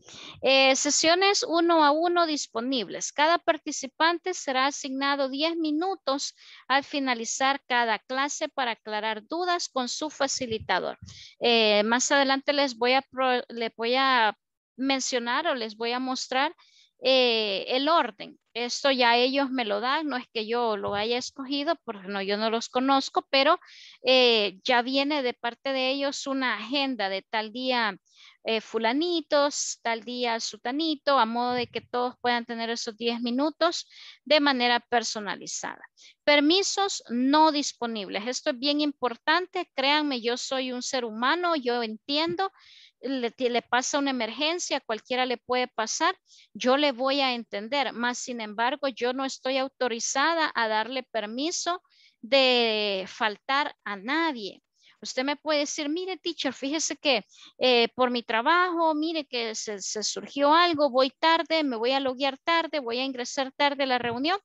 Sesiones 1 a 1 disponibles. Cada participante será asignado 10 minutos al finalizar cada clase para aclarar dudas con su facilitador. Más adelante les voy a mencionar o les voy a mostrar el orden. Esto ya ellos me lo dan, no es que yo lo haya escogido, porque no, yo no los conozco, pero ya viene de parte de ellos una agenda de tal día fulanitos, tal día sutanito, a modo de que todos puedan tener esos 10 minutos de manera personalizada. Permisos no disponibles. Esto es bien importante, créanme, yo soy un ser humano, yo entiendo. Le pasa una emergencia, cualquiera le puede pasar, yo le voy a entender, más sin embargo yo no estoy autorizada a darle permiso de faltar a nadie. Usted me puede decir, mire teacher, fíjese que por mi trabajo, mire que se surgió algo, voy tarde, me voy a loguear tarde, voy a ingresar tarde a la reunión.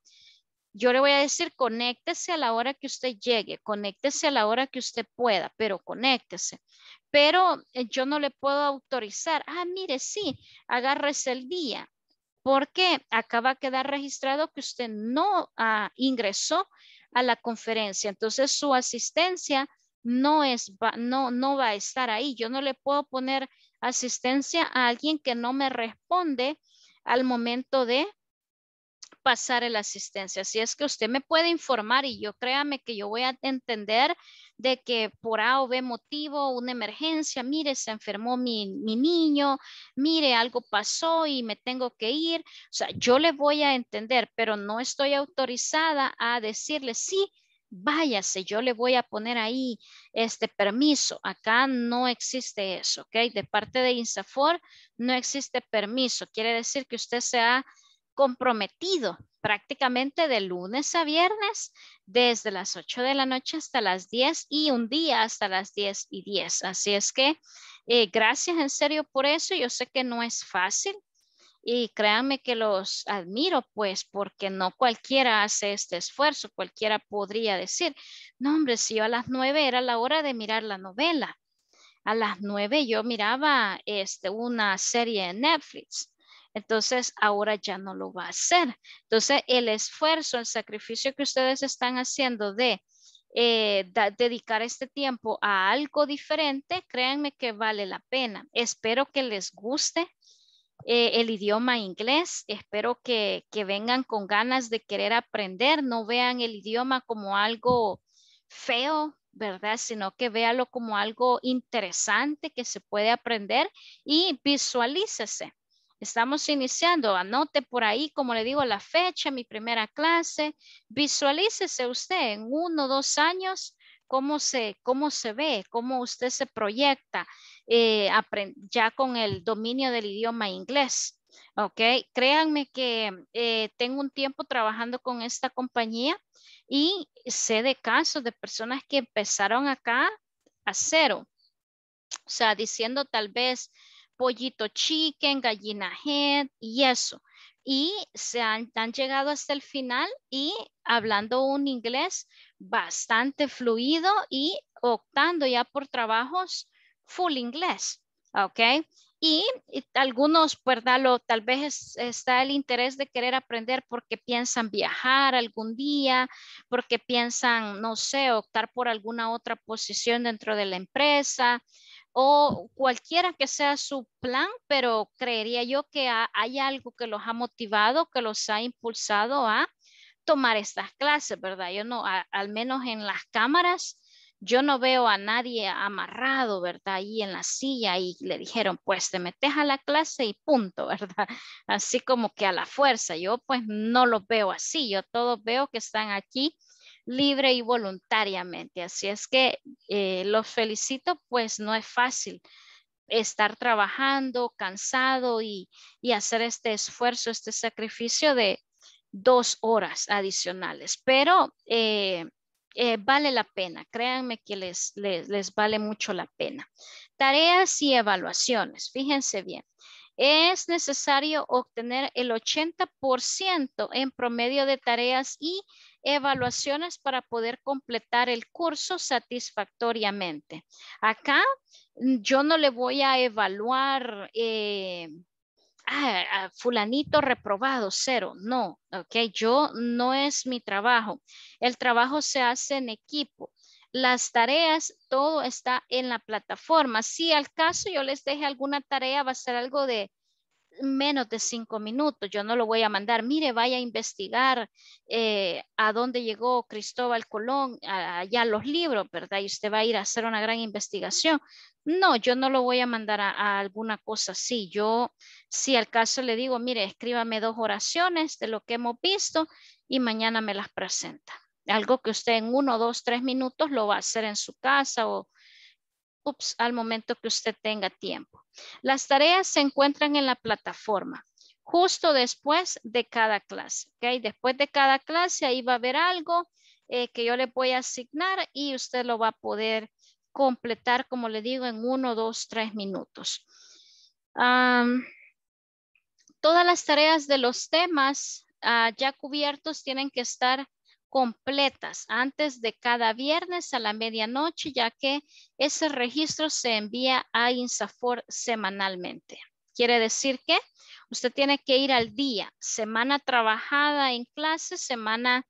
Yo le voy a decir, conéctese a la hora que usted llegue, conéctese a la hora que usted pueda, pero conéctese. Pero yo no le puedo autorizar, mire, sí, agárrese el día, porque acá va a quedar registrado que usted no ingresó a la conferencia. Entonces, su asistencia no va a estar ahí. Yo no le puedo poner asistencia a alguien que no me responde al momento de pasar la asistencia. Así es que usted me puede informar y yo créame que yo voy a entender de que por A o B motivo, una emergencia, mire, se enfermó mi niño, mire, algo pasó y me tengo que ir. O sea, yo le voy a entender, pero no estoy autorizada a decirle sí. Váyase, yo le voy a poner ahí este permiso. Acá no existe eso, ¿ok? De parte de INSAFORP no existe permiso. Quiere decir que usted se ha comprometido prácticamente de lunes a viernes desde las 8 de la noche hasta las 10 y un día hasta las 10:10. Así es que gracias en serio por eso. Yo sé que no es fácil. Y créanme que los admiro, pues, porque no cualquiera hace este esfuerzo. Cualquiera podría decir, no, hombre, si yo a las 9 era la hora de mirar la novela. A las 9 yo miraba una serie en Netflix. Entonces, ahora ya no lo va a hacer. Entonces, el esfuerzo, el sacrificio que ustedes están haciendo de dedicar este tiempo a algo diferente, créanme que vale la pena. Espero que les guste. El idioma inglés, espero que vengan con ganas de querer aprender, no vean el idioma como algo feo, ¿verdad? Sino que véalo como algo interesante que se puede aprender y visualícese. Estamos iniciando, anote por ahí, como le digo, la fecha, mi primera clase, visualícese usted en 1 o 2 años. Cómo se ve, cómo usted se proyecta ya con el dominio del idioma inglés. Ok, créanme que tengo un tiempo trabajando con esta compañía y sé de casos de personas que empezaron acá a cero. O sea, diciendo tal vez pollito chicken, gallina head y eso. Y han llegado hasta el final y hablando un inglés bastante fluido y optando ya por trabajos full inglés, ¿ok? Y algunos, ¿verdad? Tal vez está el interés de querer aprender porque piensan viajar algún día, porque piensan, no sé, optar por alguna otra posición dentro de la empresa o cualquiera que sea su plan, pero creería yo que hay algo que los ha motivado, que los ha impulsado a tomar estas clases, ¿verdad? Yo no, al menos en las cámaras, yo no veo a nadie amarrado, ¿verdad? Ahí en la silla y le dijeron, pues te metes a la clase y punto, ¿verdad? Así como que a la fuerza. Yo pues no los veo así. Yo todos veo que están aquí libre y voluntariamente. Así es que los felicito, pues no es fácil estar trabajando, cansado y hacer este esfuerzo, este sacrificio de 2 horas adicionales, pero vale la pena. Créanme que les vale mucho la pena. Tareas y evaluaciones. Fíjense bien. Es necesario obtener el 80% en promedio de tareas y evaluaciones para poder completar el curso satisfactoriamente. Acá yo no le voy a evaluar fulanito reprobado, 0. No, ok, yo no es mi trabajo. El trabajo se hace en equipo. Las tareas, todo está en la plataforma. Si al caso yo les deje alguna tarea, va a ser algo de menos de 5 minutos. Yo no lo voy a mandar, mire, vaya a investigar a dónde llegó Cristóbal Colón, allá los libros, ¿verdad? Y usted va a ir a hacer una gran investigación. No, yo no lo voy a mandar a alguna cosa así. Yo, si al caso le digo, mire, escríbame 2 oraciones de lo que hemos visto y mañana me las presenta. Algo que usted en 1, 2, 3 minutos lo va a hacer en su casa o al momento que usted tenga tiempo. Las tareas se encuentran en la plataforma justo después de cada clase, ¿ok? Después de cada clase ahí va a haber algo que yo le voy a asignar y usted lo va a poder completar, como le digo, en 1, 2, 3 minutos. Todas las tareas de los temas ya cubiertos tienen que estar completas antes de cada viernes a la medianoche, ya que ese registro se envía a INSAFORP semanalmente. Quiere decir que usted tiene que ir al día, semana trabajada en clase, semana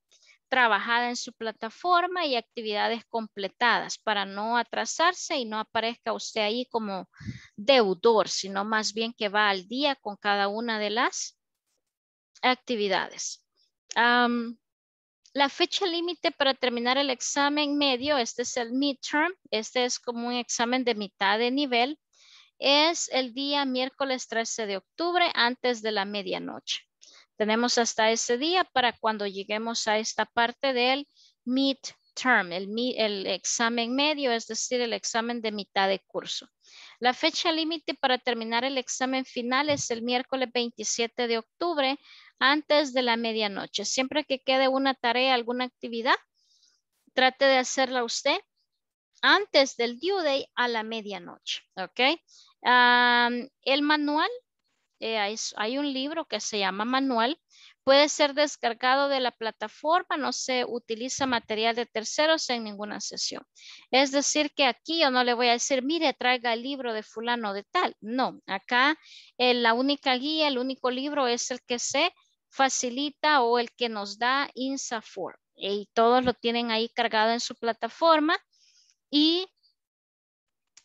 trabajada en su plataforma y actividades completadas para no atrasarse y no aparezca usted ahí como deudor, sino más bien que va al día con cada una de las actividades. La fecha límite para terminar el examen medio, este es el midterm, este es como un examen de mitad de nivel, es el día miércoles 13 de octubre antes de la medianoche. Tenemos hasta ese día para cuando lleguemos a esta parte del midterm, el examen medio, es decir, el examen de mitad de curso. La fecha límite para terminar el examen final es el miércoles 27 de octubre antes de la medianoche. Siempre que quede una tarea, alguna actividad, trate de hacerla usted antes del due date a la medianoche, ¿ok? El manual, hay un libro que se llama Manual. Puede ser descargado de la plataforma, no se utiliza material de terceros en ninguna sesión. Es decir que aquí yo no le voy a decir, mire, traiga el libro de fulano de tal. No, acá la única guía, el único libro es el que se facilita o el que nos da INSAFORP. Y todos lo tienen ahí cargado en su plataforma. Y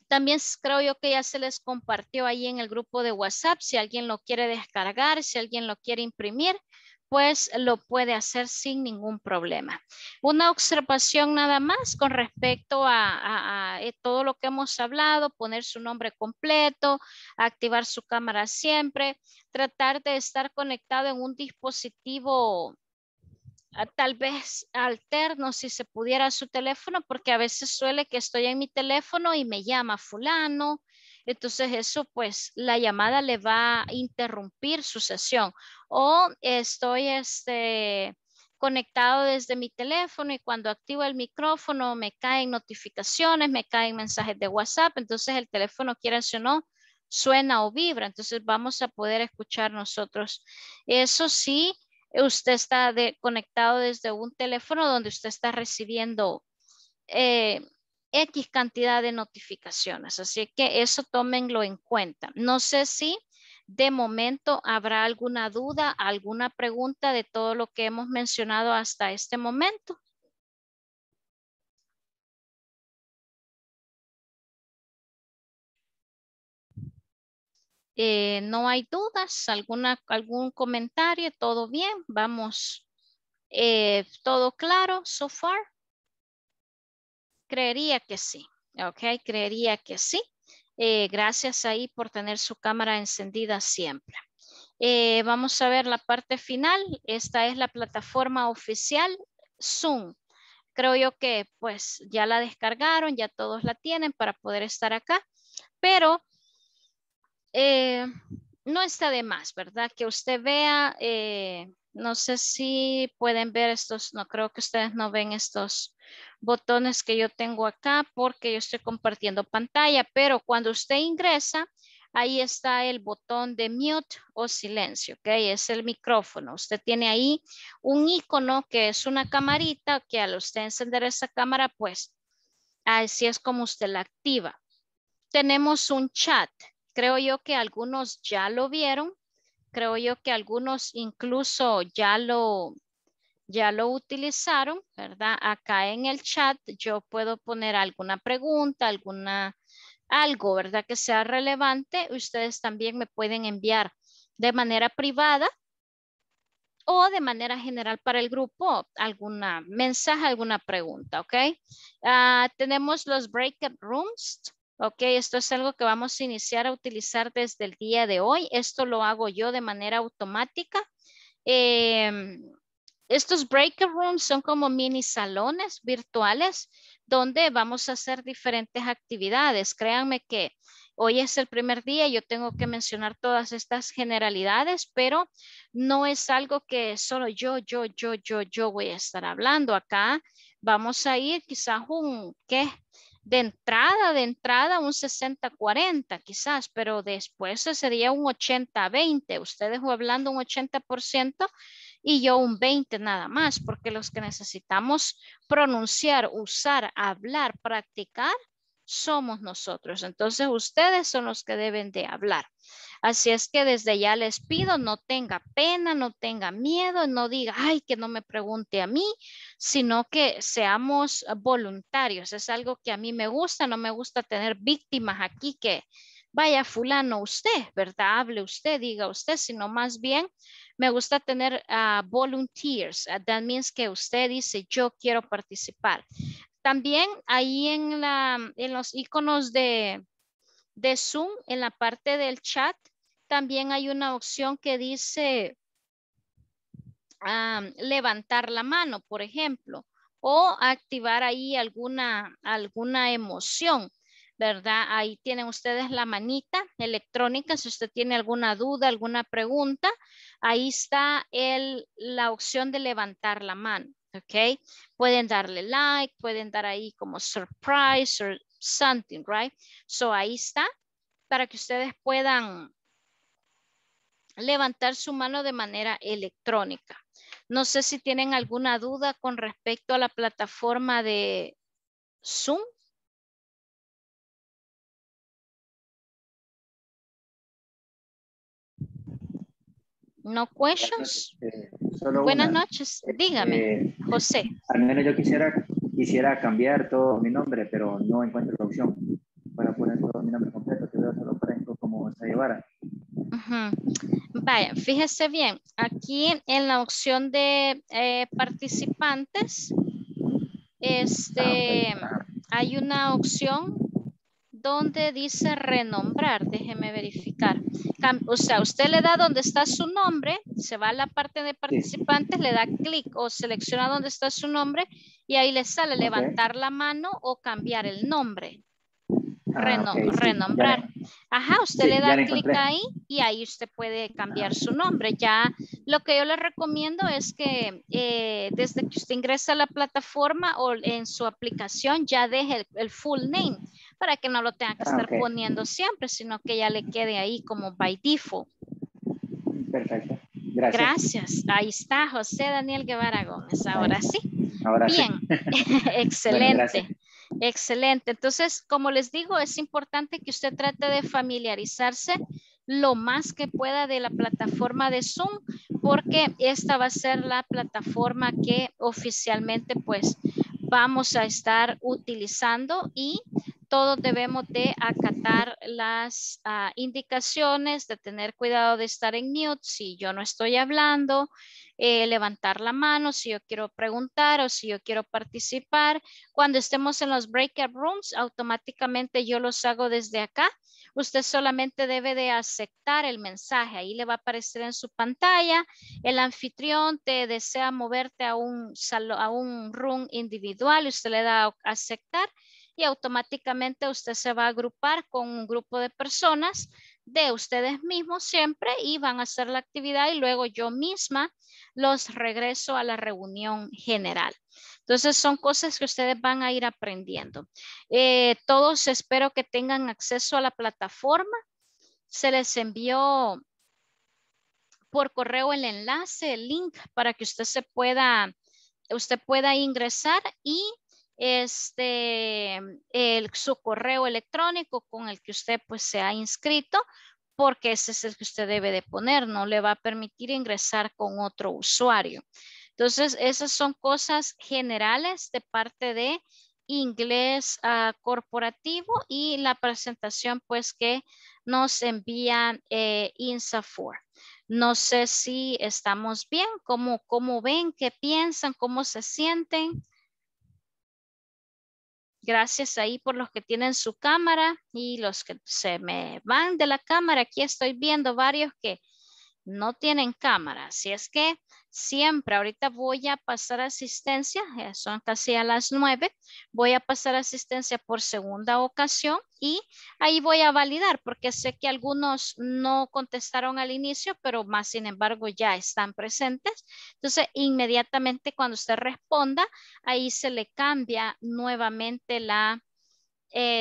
también creo yo que ya se les compartió ahí en el grupo de WhatsApp. Si alguien lo quiere descargar, si alguien lo quiere imprimir, pues lo puede hacer sin ningún problema. Una observación nada más con respecto a todo lo que hemos hablado, poner su nombre completo, activar su cámara siempre, tratar de estar conectado en un dispositivo tal vez alterno si se pudiera a su teléfono, porque a veces suele que estoy en mi teléfono y me llama fulano, entonces eso pues la llamada le va a interrumpir su sesión, o estoy conectado desde mi teléfono y cuando activo el micrófono me caen notificaciones, me caen mensajes de WhatsApp, entonces el teléfono, quieras o no, suena o vibra, entonces vamos a poder escuchar nosotros. Eso sí, usted está conectado desde un teléfono donde usted está recibiendo X cantidad de notificaciones. Así que eso tómenlo en cuenta. No sé si de momento habrá alguna duda, alguna pregunta de todo lo que hemos mencionado hasta este momento. No hay dudas, algún comentario, todo bien, vamos, todo claro, so far. Creería que sí, ok, creería que sí. Gracias ahí por tener su cámara encendida siempre. Vamos a ver la parte final, esta es la plataforma oficial Zoom. Creo yo que pues ya la descargaron, ya todos la tienen para poder estar acá, pero no está de más, ¿verdad? Que usted vea, no sé si pueden ver estos, no creo que ustedes no ven estos botones que yo tengo acá porque yo estoy compartiendo pantalla, pero cuando usted ingresa, ahí está el botón de mute o silencio, ¿ok? Es el micrófono. Usted tiene ahí un icono que es una camarita que al usted encender esa cámara, pues así es como usted la activa. Tenemos un chat. Creo yo que algunos ya lo vieron, creo yo que algunos incluso ya lo utilizaron, ¿verdad? Acá en el chat yo puedo poner alguna pregunta, algo, ¿verdad? Que sea relevante. Ustedes también me pueden enviar de manera privada o de manera general para el grupo alguna mensaje, alguna pregunta, ¿ok? Tenemos los breakout rooms. Ok, esto es algo que vamos a iniciar a utilizar desde el día de hoy. Esto lo hago yo de manera automática. Estos breakout rooms son como mini salones virtuales donde vamos a hacer diferentes actividades. Créanme que hoy es el primer día, yo tengo que mencionar todas estas generalidades, pero no es algo que solo yo voy a estar hablando acá. Vamos a ir quizás de entrada un 60-40 quizás, pero después sería un 80-20. Ustedes hablando un 80% y yo un 20 nada más, porque los que necesitamos pronunciar, usar, hablar, practicar, somos nosotros. Entonces ustedes son los que deben de hablar. Así es que desde ya les pido, no tenga pena, no tenga miedo, no diga, ay, que no me pregunte a mí, sino que seamos voluntarios. Es algo que a mí me gusta, no me gusta tener víctimas aquí que vaya fulano usted, ¿verdad? Hable usted, diga usted, sino más bien me gusta tener volunteers. That means que usted dice yo quiero participar. También ahí en los iconos de Zoom, en la parte del chat, también hay una opción que dice levantar la mano, por ejemplo, o activar ahí alguna emoción, ¿verdad? Ahí tienen ustedes la manita electrónica. Si usted tiene alguna duda, alguna pregunta, ahí está la opción de levantar la mano, ¿ok? Pueden darle like, pueden dar ahí como surprise or something, right? So ahí está para que ustedes puedan levantar su mano de manera electrónica. No sé si tienen alguna duda con respecto a la plataforma de Zoom. No questions. Buenas noches. Dígame, José. Al menos yo quisiera cambiar todo mi nombre, pero no encuentro la opción para poner todo mi nombre completo. Te veo solo para como se llevara. Vaya, fíjese bien. Aquí en la opción de participantes, hay una opción donde dice renombrar. Déjeme verificar. O sea, usted le da donde está su nombre, se va a la parte de participantes, sí, le da clic o selecciona donde está su nombre y ahí le sale levantar la mano o cambiar el nombre. Renombrar. Sí, ajá, usted le da clic ahí y ahí usted puede cambiar su nombre. Ya lo que yo le recomiendo es que desde que usted ingresa a la plataforma o en su aplicación ya deje el full name para que no lo tenga que estar poniendo siempre, sino que ya le quede ahí como by default. Perfecto. Gracias. Gracias. Ahí está José Daniel Guevara Gómez. Ahora sí. Ahora bien. Sí. Excelente. Bueno, excelente. Entonces, como les digo, es importante que usted trate de familiarizarse lo más que pueda de la plataforma de Zoom, porque esta va a ser la plataforma que oficialmente pues vamos a estar utilizando y todos debemos de acatar las indicaciones, de tener cuidado de estar en mute si yo no estoy hablando, levantar la mano si yo quiero preguntar o si yo quiero participar. Cuando estemos en los breakout rooms, automáticamente yo los hago desde acá. Usted solamente debe de aceptar el mensaje. Ahí le va a aparecer en su pantalla. El anfitrión te desea moverte a un room individual. Usted le da a aceptar y automáticamente usted se va a agrupar con un grupo de personas de ustedes mismos siempre y van a hacer la actividad y luego yo misma los regreso a la reunión general. Entonces son cosas que ustedes van a ir aprendiendo. Todos espero que tengan acceso a la plataforma. Se les envió por correo el enlace, el link para que usted pueda ingresar y su correo electrónico con el que usted pues se ha inscrito, porque ese es el que usted debe de poner, no le va a permitir ingresar con otro usuario. Entonces esas son cosas generales de parte de Inglés Corporativo y la presentación pues que nos envían INSAFORP. No sé si estamos bien, cómo ven, qué piensan, cómo se sienten. Gracias ahí por los que tienen su cámara y los que se me van de la cámara. Aquí estoy viendo varios que no tienen cámara. Así es que siempre, ahorita voy a pasar asistencia, son casi a las 9. Voy a pasar asistencia por segunda ocasión y ahí voy a validar porque sé que algunos no contestaron al inicio, pero más sin embargo ya están presentes. Entonces inmediatamente cuando usted responda, ahí se le cambia nuevamente la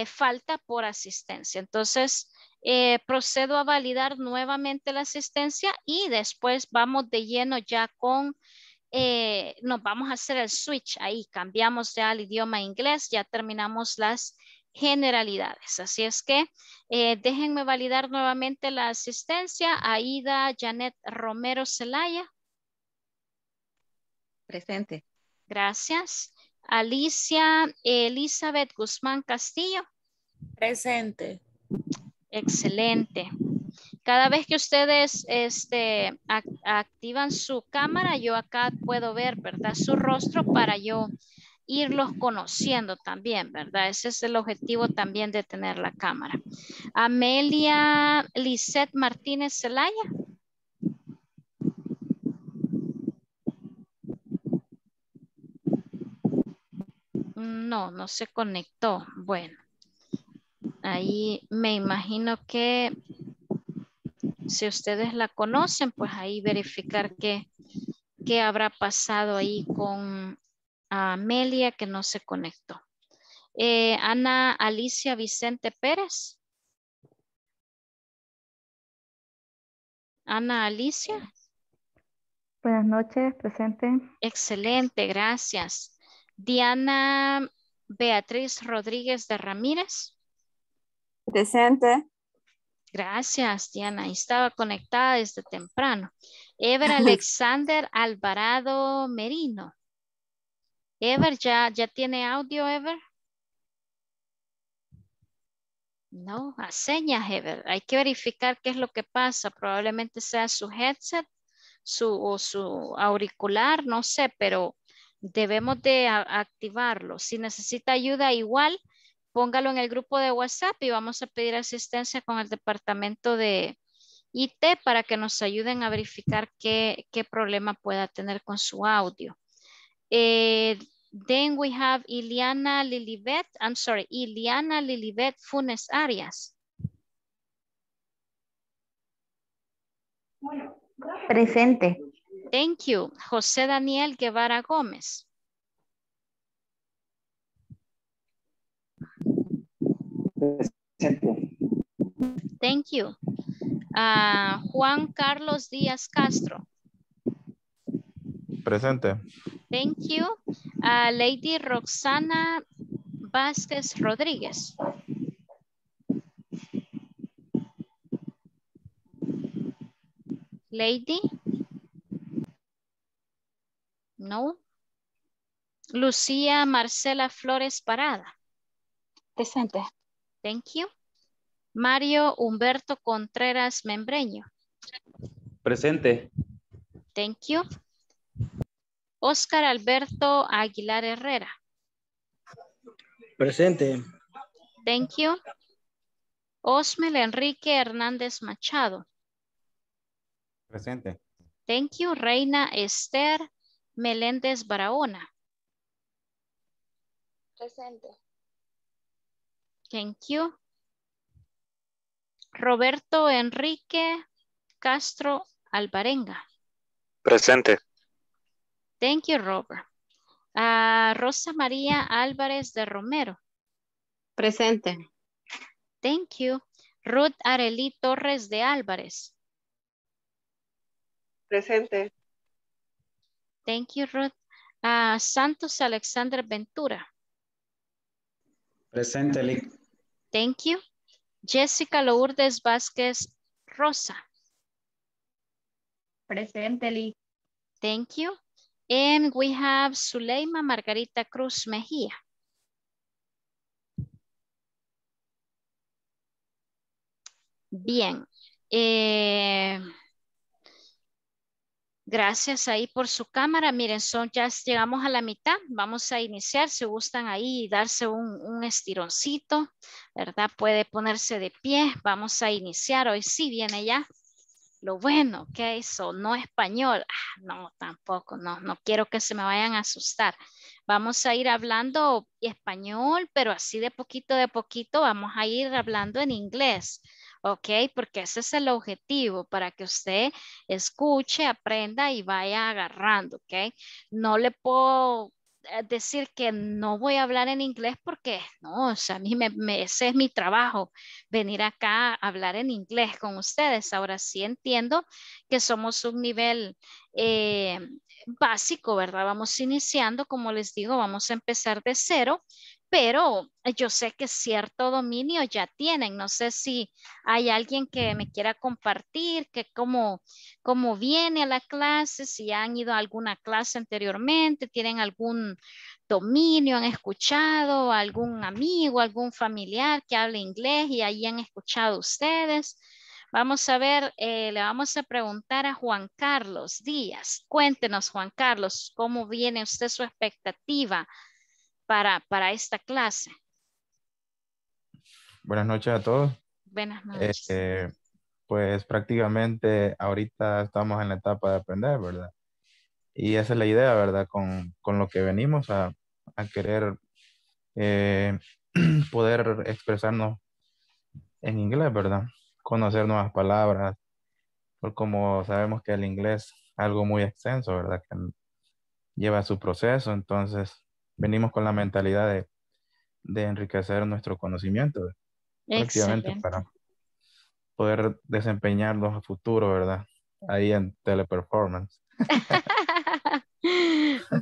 falta por asistencia. Entonces procedo a validar nuevamente la asistencia y después vamos de lleno ya con, nos vamos a hacer el switch ahí, cambiamos ya al idioma inglés, ya terminamos las generalidades. Así es que déjenme validar nuevamente la asistencia. Aida Janet Romero Zelaya. Presente. Gracias. Alicia Elizabeth Guzmán Castillo. Presente. Excelente. Cada vez que ustedes activan su cámara, yo acá puedo ver, ¿verdad?, su rostro para yo irlos conociendo también, ¿verdad? Ese es el objetivo también de tener la cámara. Amelia Lisette Martínez Zelaya. No, no se conectó. Bueno, ahí me imagino que si ustedes la conocen, pues ahí verificar qué habrá pasado ahí con Amelia que no se conectó. Ana Alicia Vicente Pérez. Ana Alicia. Buenas noches, presente. Excelente, gracias. Diana Beatriz Rodríguez de Ramírez. Presente. Gracias, Diana. Estaba conectada desde temprano. Ever Alexander Alvarado Merino. Ever, ¿ya tiene audio, Ever? No, a señas, Ever. Hay que verificar qué es lo que pasa. Probablemente sea su headset o su auricular, no sé, pero debemos de activarlo. Si necesita ayuda, igual póngalo en el grupo de WhatsApp y vamos a pedir asistencia con el departamento de IT para que nos ayuden a verificar qué problema pueda tener con su audio. Then we have Iliana Lilibet Funes Arias. Presente. Thank you. José Daniel Guevara Gómez. Presente. Thank you. Juan Carlos Díaz Castro. Presente. Thank you. Lady Roxana Vázquez Rodríguez. Lady. No. Lucía Marcela Flores Parada. Presente. Thank you. Mario Humberto Contreras Membreño. Presente. Thank you. Óscar Alberto Aguilar Herrera. Presente. Thank you. Osmel Enrique Hernández Machado. Presente. Thank you. Reina Esther Meléndez Barahona. Presente. Thank you. Roberto Enrique Castro Alvarenga. Presente. Thank you, Robert. Rosa María Álvarez de Romero. Presente. Thank you. Ruth Arely Torres de Álvarez. Presente. Thank you, Ruth. Santos Alexander Ventura. Presente, Lick. Thank you. Jessica Lourdes Vázquez Rosa. Presente, Lick. Thank you. And we have Zuleima Margarita Cruz Mejía. Bien. Gracias ahí por su cámara. Miren, ya llegamos a la mitad. Vamos a iniciar. Si gustan ahí darse un estironcito, ¿verdad? Puede ponerse de pie. Vamos a iniciar. Hoy sí viene ya lo bueno que eso no español. No, tampoco. No quiero que se me vayan a asustar. Vamos a ir hablando español, pero así de poquito vamos a ir hablando en inglés. Ok, porque ese es el objetivo, para que usted escuche, aprenda y vaya agarrando, ok. No le puedo decir que no voy a hablar en inglés porque no, o sea, a mí ese es mi trabajo, venir acá a hablar en inglés con ustedes. Ahora sí entiendo que somos un nivel básico, ¿verdad? Vamos iniciando, como les digo, vamos a empezar de cero, pero yo sé que cierto dominio ya tienen. No sé si hay alguien que me quiera compartir, que cómo viene a la clase, si han ido a alguna clase anteriormente, tienen algún dominio, han escuchado algún amigo, algún familiar que hable inglés y ahí han escuchado ustedes. Vamos a ver, le vamos a preguntar a Juan Carlos Díaz. Cuéntenos, Juan Carlos, ¿cómo viene usted su expectativa para esta clase? Buenas noches a todos. Buenas noches. Pues prácticamente ahorita estamos en la etapa de aprender, ¿verdad? Y esa es la idea, ¿verdad? Con lo que venimos a querer poder expresarnos en inglés, ¿verdad? Conocer nuevas palabras, porque como sabemos que el inglés es algo muy extenso, ¿verdad? Que lleva su proceso, entonces venimos con la mentalidad de enriquecer nuestro conocimiento, efectivamente, para poder desempeñarnos a futuro, ¿verdad? Ahí en Teleperformance.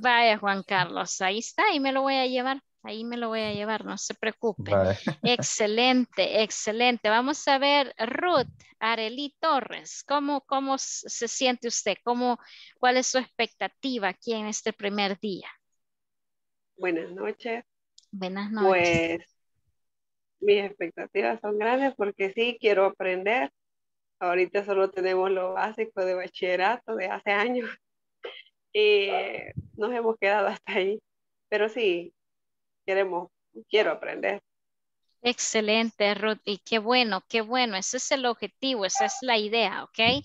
Vaya, Juan Carlos, ahí está, y me lo voy a llevar. Ahí me lo voy a llevar, no se preocupe. Vale. Excelente, excelente. Vamos a ver, Ruth Arely Torres, ¿cómo se siente usted? ¿Cuál es su expectativa aquí en este primer día? Buenas noches. Buenas noches. Pues, mis expectativas son grandes porque sí, quiero aprender. Ahorita solo tenemos lo básico de bachillerato de hace años. Y nos hemos quedado hasta ahí. Pero sí, quiero aprender. Excelente, Ruth, y qué bueno, ese es el objetivo, esa es la idea, ¿ok?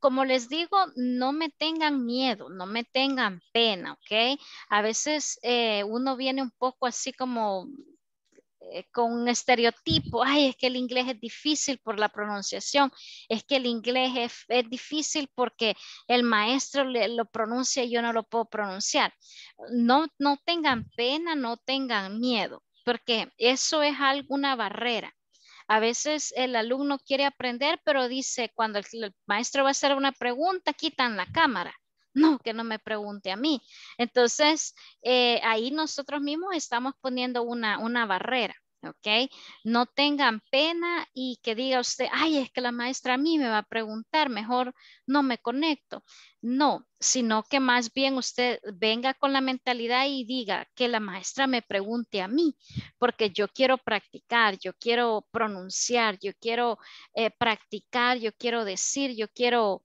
Como les digo, no me tengan miedo, no me tengan pena, ¿ok? A veces uno viene un poco así como con un estereotipo, ay, es que el inglés es difícil por la pronunciación, es que el inglés es difícil porque el maestro lo pronuncia y yo no lo puedo pronunciar. No tengan pena, no tengan miedo, porque eso es alguna barrera. A veces el alumno quiere aprender, pero dice, cuando el maestro va a hacer una pregunta, quitan la cámara. No, que no me pregunte a mí. Entonces, ahí nosotros mismos estamos poniendo una barrera, ¿ok? No tengan pena y que diga usted, ay, es que la maestra a mí me va a preguntar, mejor no me conecto. No, sino que más bien usted venga con la mentalidad y diga que la maestra me pregunte a mí, porque yo quiero practicar, yo quiero pronunciar, yo quiero practicar, yo quiero decir, yo quiero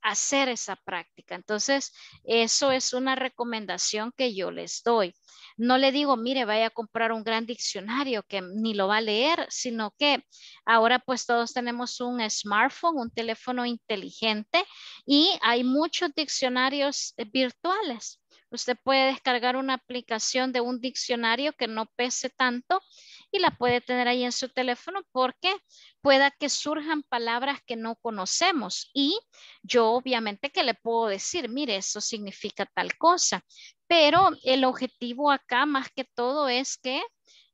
hacer esa práctica. Entonces, eso es una recomendación que yo les doy. No le digo, mire, vaya a comprar un gran diccionario que ni lo va a leer, sino que ahora pues todos tenemos un smartphone, un teléfono inteligente y hay muchos diccionarios virtuales. Usted puede descargar una aplicación de un diccionario que no pese tanto y la puede tener ahí en su teléfono porque pueda que surjan palabras que no conocemos. Y yo obviamente que le puedo decir, mire, eso significa tal cosa. Pero el objetivo acá más que todo es que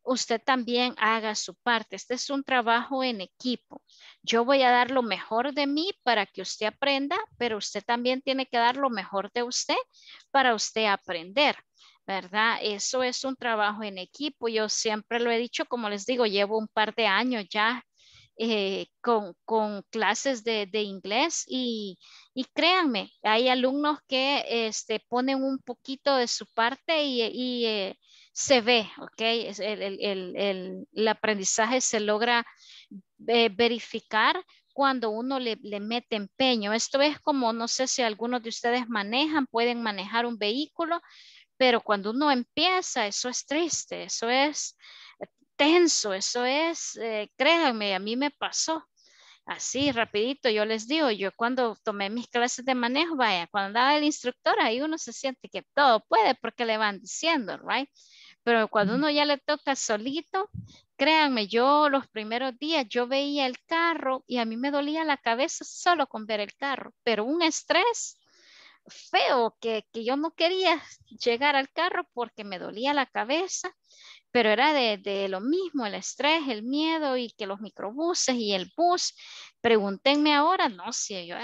usted también haga su parte. Este es un trabajo en equipo. Yo voy a dar lo mejor de mí para que usted aprenda, pero usted también tiene que dar lo mejor de usted para usted aprender, ¿verdad? Eso es un trabajo en equipo. Yo siempre lo he dicho, como les digo, llevo un par de años ya con clases de inglés y créanme, hay alumnos que ponen un poquito de su parte y se ve, ¿ok? El aprendizaje se logra verificar cuando uno le mete empeño. Esto es como, no sé si algunos de ustedes pueden manejar un vehículo, pero cuando uno empieza, eso es triste, eso es tenso, eso es, créanme, a mí me pasó. Así, rapidito, yo les digo, yo cuando tomé mis clases de manejo, vaya, cuando andaba el instructor, ahí uno se siente que todo puede porque le van diciendo, right? Pero cuando uno ya le toca solito, créanme, yo los primeros días yo veía el carro y a mí me dolía la cabeza solo con ver el carro, pero un estrés feo que yo no quería llegar al carro porque me dolía la cabeza. pero era de lo mismo, el estrés, el miedo y que los microbuses y el bus. Pregúntenme ahora, no sé, yo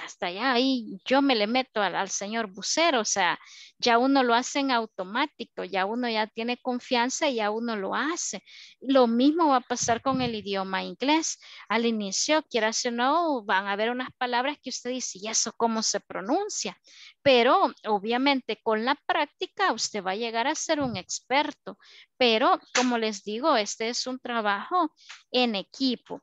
hasta allá ahí yo me le meto al señor busero, o sea, ya uno lo hace en automático, ya uno ya tiene confianza, ya uno lo hace. Lo mismo va a pasar con el idioma inglés. Al inicio, quieras o no, van a haber unas palabras que usted dice, ¿y eso cómo se pronuncia? Pero obviamente con la práctica usted va a llegar a ser un experto, pero como les digo, este es un trabajo en equipo.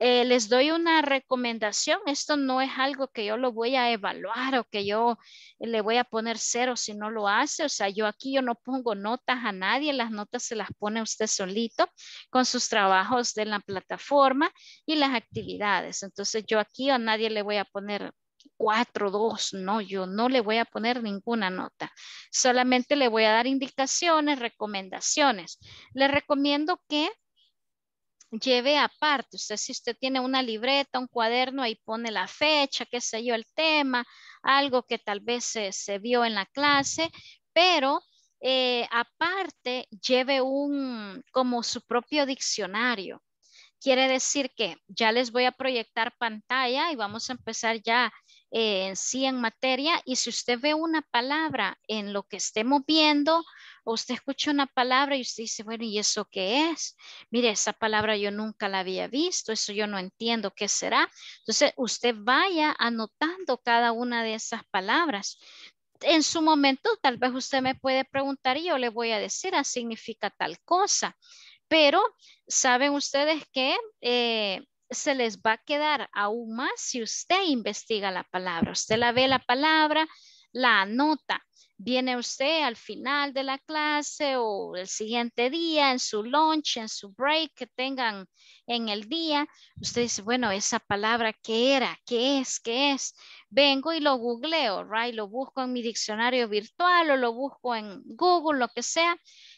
Les doy una recomendación, esto no es algo que yo lo voy a evaluar o que yo le voy a poner cero si no lo hace, o sea, yo no pongo notas a nadie, las notas se las pone usted solito con sus trabajos de la plataforma y las actividades, entonces yo aquí a nadie le voy a poner 4, 2, no, yo no le voy a poner ninguna nota, solamente le voy a dar indicaciones, recomendaciones. Les recomiendo que lleve aparte, usted si usted tiene una libreta, un cuaderno, ahí pone la fecha, qué sé yo, el tema, algo que tal vez se vio en la clase, pero aparte lleve como su propio diccionario. Quiere decir que ya les voy a proyectar pantalla y vamos a empezar ya en materia, y si usted ve una palabra en lo que estemos viendo, o usted escucha una palabra y usted dice, bueno, ¿y eso qué es? Mire, esa palabra yo nunca la había visto, eso yo no entiendo qué será. Entonces, usted vaya anotando cada una de esas palabras. En su momento, tal vez usted me puede preguntar y yo le voy a decir, ah, significa tal cosa. Pero, ¿saben ustedes que se les va a quedar aún más si usted investiga la palabra? Usted la ve la palabra, la anota. Viene usted al final de la clase o el siguiente día, en su lunch, en su break que tengan en el día. Usted dice, bueno, esa palabra, ¿qué era? ¿Qué es? ¿Qué es? Vengo y lo googleo, right? Lo busco en mi diccionario virtual o lo busco en Google, lo que sea,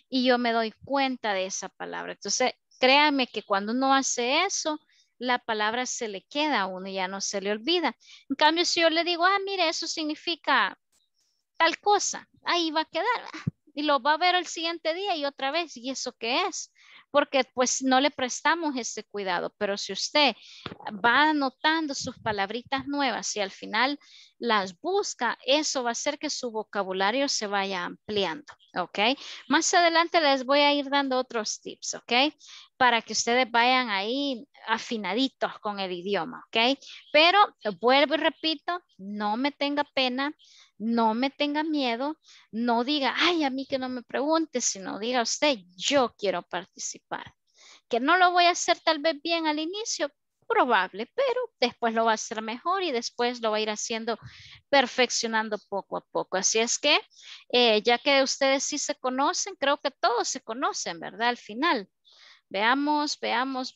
y yo me doy cuenta de esa palabra. Entonces, créanme que cuando uno hace eso, la palabra se le queda a uno, ya no se le olvida. En cambio, si yo le digo, ah, mire, eso significa tal cosa, ahí va a quedar y lo va a ver el siguiente día y otra vez, ¿y eso qué es? Porque pues no le prestamos ese cuidado, pero si usted va anotando sus palabritas nuevas y al final las busca, eso va a hacer que su vocabulario se vaya ampliando, ¿ok? Más adelante les voy a ir dando otros tips, ¿ok? Para que ustedes vayan ahí afinaditos con el idioma, ¿ok? Pero vuelvo y repito, no me tenga pena, no me tenga miedo, no diga, ay, a mí que no me pregunte, sino diga usted, yo quiero participar. Que no lo voy a hacer tal vez bien al inicio, probable, pero después lo va a hacer mejor y después lo va a ir haciendo, perfeccionando poco a poco. Así es que, ya que ustedes sí se conocen, creo que todos se conocen, ¿verdad? Al final. Veamos, vamos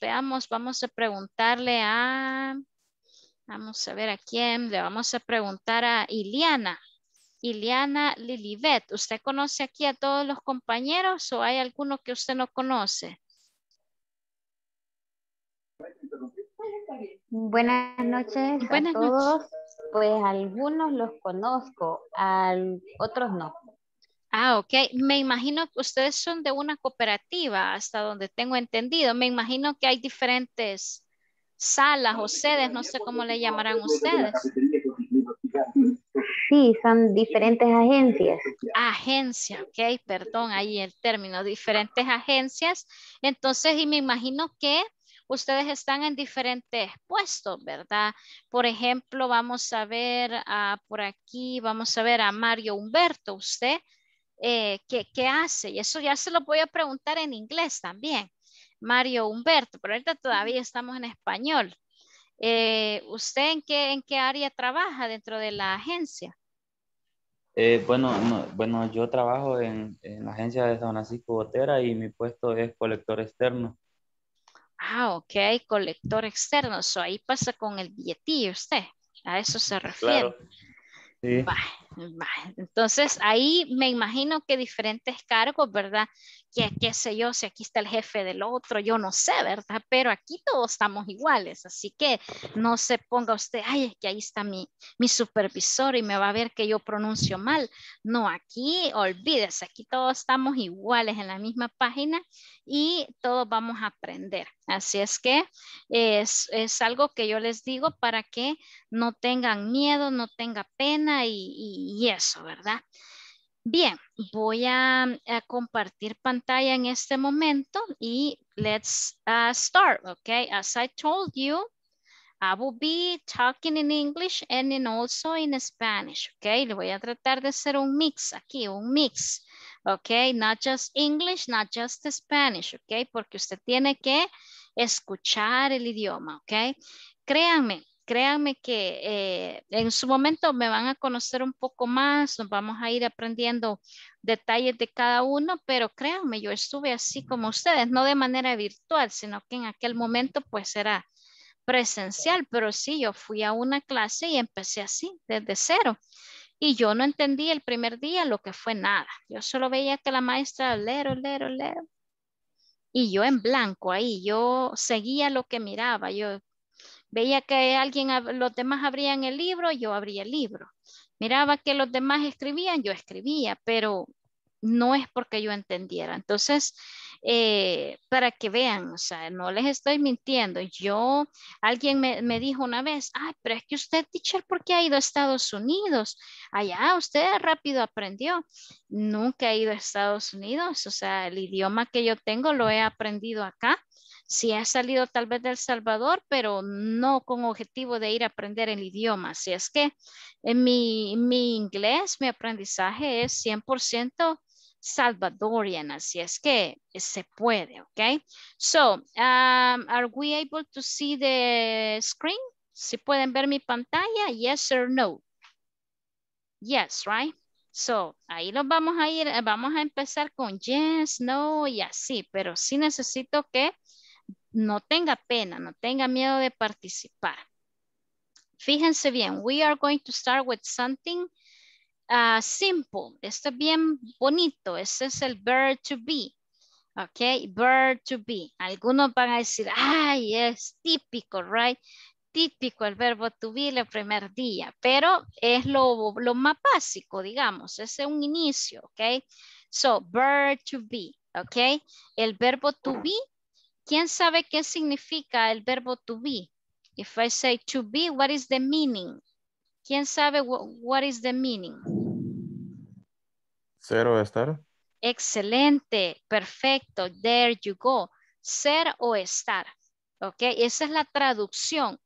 a preguntarle a, vamos a ver a quién, le vamos a preguntar a Iliana. Iliana Lilibet, ¿usted conoce aquí a todos los compañeros o hay alguno que usted no conoce? Buenas noches a todos. Pues algunos los conozco, otros no. Ah, ok. Me imagino que ustedes son de una cooperativa, hasta donde tengo entendido. Me imagino que hay diferentes salas o sedes, no sé cómo le llamarán ustedes. Sí, son diferentes agencias. Agencia, ok, perdón, ahí el término, diferentes agencias. Entonces, y me imagino que ustedes están en diferentes puestos, ¿verdad? Por ejemplo, vamos a ver por aquí, vamos a ver a Mario Humberto, usted, ¿qué hace? Y eso ya se lo voy a preguntar en inglés también. Mario Humberto, pero ahorita todavía estamos en español. ¿Usted en qué área trabaja dentro de la agencia? Bueno, yo trabajo en la agencia de San Francisco Botera y mi puesto es colector externo. Ah, ok, colector externo. So, ahí pasa con el billetillo usted. A eso se refiere. Claro. Sí. Bah, Entonces ahí me imagino que diferentes cargos, ¿verdad? Que qué sé yo, si aquí está el jefe del otro, yo no sé, ¿verdad? Pero aquí todos estamos iguales, así que no se ponga usted, ay, es que ahí está mi supervisor y me va a ver que yo pronuncio mal. No, aquí olvídese, aquí todos estamos iguales en la misma página y todos vamos a aprender. Así es que es algo que yo les digo para que no tengan miedo, no tengan pena y eso, ¿verdad? Bien, voy a compartir pantalla en este momento y let's start, okay? As I told you, I will be talking in English and in also in Spanish, okay? Le voy a tratar de hacer un mix aquí, un mix, okay? Not just English, not just Spanish, okay? Porque usted tiene que escuchar el idioma, okay? Créanme que en su momento me van a conocer un poco más, nos vamos a ir aprendiendo detalles de cada uno, pero créanme, yo estuve así como ustedes, no de manera virtual, sino que en aquel momento pues era presencial, pero sí, yo fui a una clase y empecé así, desde cero. Y yo no entendí el primer día lo que fue nada. Yo solo veía que la maestra, lero. Y yo en blanco ahí, yo seguía lo que miraba, yo veía que los demás abrían el libro, yo abría el libro. Miraba que los demás escribían, yo escribía, pero no es porque yo entendiera. Entonces, para que vean, o sea, no les estoy mintiendo. Alguien me dijo una vez, ay, pero es que usted, teacher, ¿por qué ha ido a Estados Unidos? Allá usted rápido aprendió. Nunca he ido a Estados Unidos, o sea, el idioma que yo tengo lo he aprendido acá. Sí, he salido tal vez de El Salvador, pero no con objetivo de ir a aprender el idioma. Así es que en mi inglés, mi aprendizaje es 100% salvadorian. Así es que se puede, ¿ok? So, are we able to see the screen? ¿Sí pueden ver mi pantalla? Yes or no? Yes, right? So, ahí los vamos a ir, vamos a empezar con yes, no y así, pero sí necesito que no tenga pena, no tenga miedo de participar. Fíjense bien, we are going to start with something simple. Esto es bien bonito, este es el verb to be. Ok, verb to be. Algunos van a decir, ay, es típico, right? Típico el verbo to be el primer día, pero es lo más básico, digamos, es un inicio, ok? So, verb to be, ok? El verbo to be. ¿Quién sabe qué significa el verbo to be? If I say to be, what is the meaning? ¿Quién sabe what is the meaning? Ser o estar. Excelente, perfecto, there you go. Ser o estar, ¿ok? Esa es la traducción.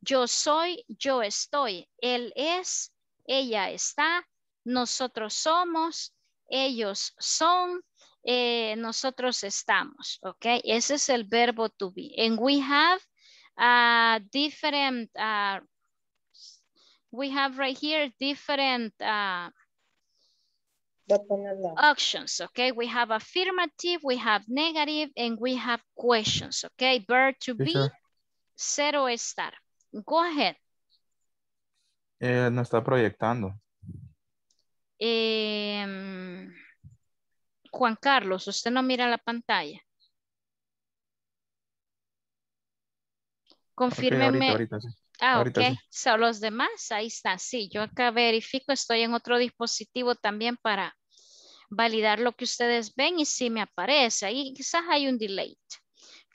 Yo soy, yo estoy. Él es, ella está, nosotros somos, ellos son. Nosotros estamos, ok, ese es el verbo to be, and we have right here different options, ok, we have affirmative, we have negative, and we have questions, ok, verb to be, sure. Ser o estar, go ahead. No está proyectando. Juan Carlos, usted no mira la pantalla. Confírmeme. Okay, ahorita, sí. Ahorita, ok. Sí. So, los demás, ahí está. Sí, yo acá verifico, estoy en otro dispositivo también para validar lo que ustedes ven y si me aparece. Ahí quizás hay un delay.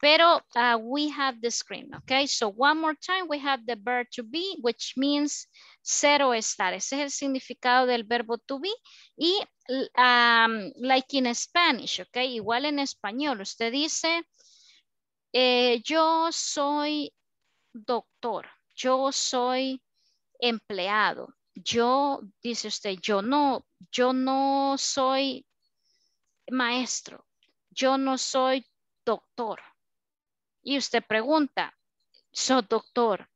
Pero we have the screen, ok. So, one more time, we have the verb to be, which means ser o estar. Ese es el significado del verbo to be. Y like in Spanish, ok, igual en español, usted dice, yo soy doctor, yo soy empleado, yo, dice usted, yo no soy maestro, yo no soy doctor. Y usted pregunta, ¿soy doctor?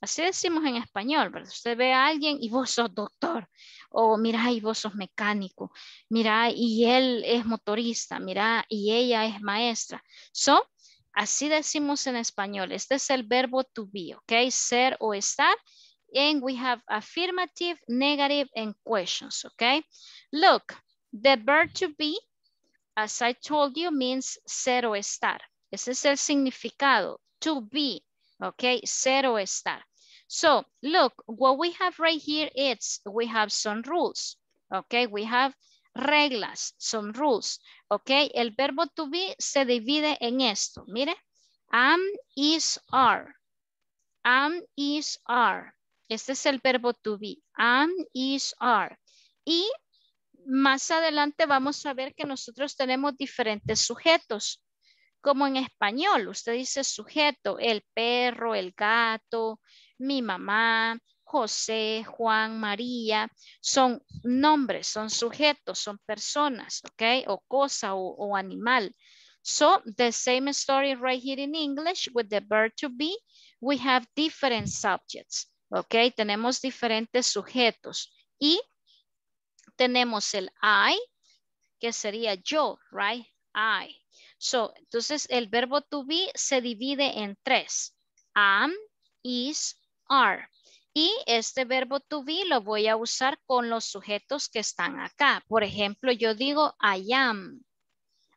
Así decimos en español, ¿verdad? Usted ve a alguien y vos sos doctor, o mira, y vos sos mecánico, mira, y él es motorista, mira, y ella es maestra. So, así decimos en español, este es el verbo to be, ¿ok? Ser o estar, and we have affirmative, negative, and questions, okay? Look, the verb to be, as I told you, means ser o estar. Ese es el significado, to be, okay? Ser o estar. So, look, what we have right here is we have some rules, okay? We have reglas, some rules, okay? El verbo to be se divide en esto, mire. Am, is, are. Am, is, are. Este es el verbo to be. Am, is, are. Y más adelante vamos a ver que nosotros tenemos diferentes sujetos. Como en español, usted dice sujeto, el perro, el gato, mi mamá, José, Juan, María. Son nombres, son sujetos, son personas, ¿ok? O cosa o animal. So, the same story right here in English with the verb to be, we have different subjects, ¿ok? Tenemos diferentes sujetos y tenemos el I, que sería yo, right? I. So, entonces el verbo to be se divide en tres, am, is, are. Y este verbo to be lo voy a usar con los sujetos que están acá. Por ejemplo, yo digo I am.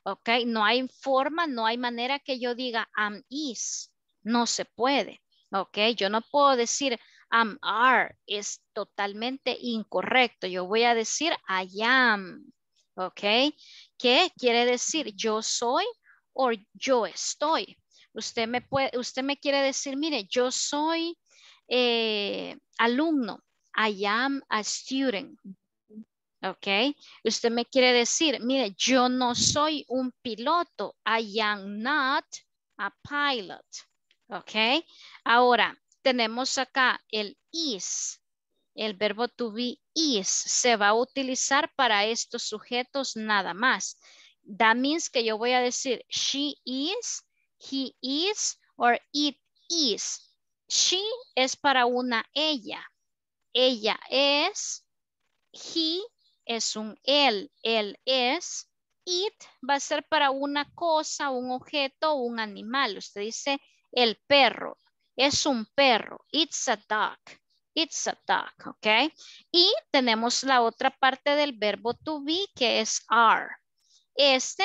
Ok, no hay forma, no hay manera que yo diga am is, no se puede, ok, yo no puedo decir am are, es totalmente incorrecto, yo voy a decir I am, ok, que quiere decir yo soy o yo estoy, usted me quiere decir, mire, yo soy alumno, I am a student. Ok, usted me quiere decir, mire, yo no soy un piloto, I am not a pilot, ok. Ahora, tenemos acá el is, el verbo to be is, se va a utilizar para estos sujetos nada más. That means que yo voy a decir she is, he is, or it is. She es para una ella, ella es, he es un él, él es, it va a ser para una cosa, un objeto, un animal. Usted dice el perro, es un perro, it's a dog, ok. Y tenemos la otra parte del verbo to be que es are. Este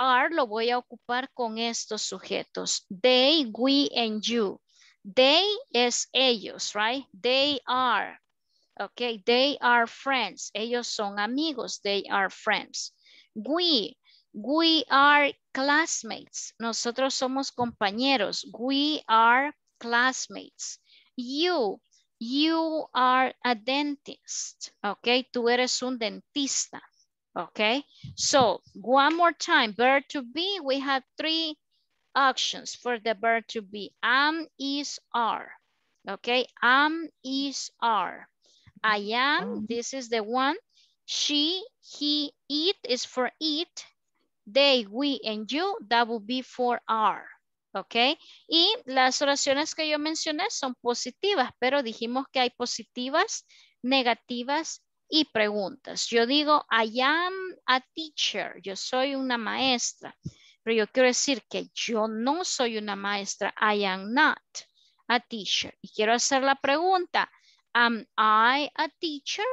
are lo voy a ocupar con estos sujetos, they, we, and you. They es ellos, right? They are. Ok, they are friends. Ellos son amigos. They are friends. We are classmates. Nosotros somos compañeros. We are classmates. You are a dentist. Ok, tú eres un dentista. Ok, so one more time. Verb to be, we have three options for the verb to be. Am, is, are. Ok, am, is, are. I am, this is the one. She, he, it is for it. They, we, and you, that will be for are. Ok. Y las oraciones que yo mencioné son positivas, pero dijimos que hay positivas, negativas y preguntas. Yo digo, I am a teacher. Yo soy una maestra. Pero yo quiero decir que yo no soy una maestra. I am not a teacher. Y quiero hacer la pregunta. Am I a teacher?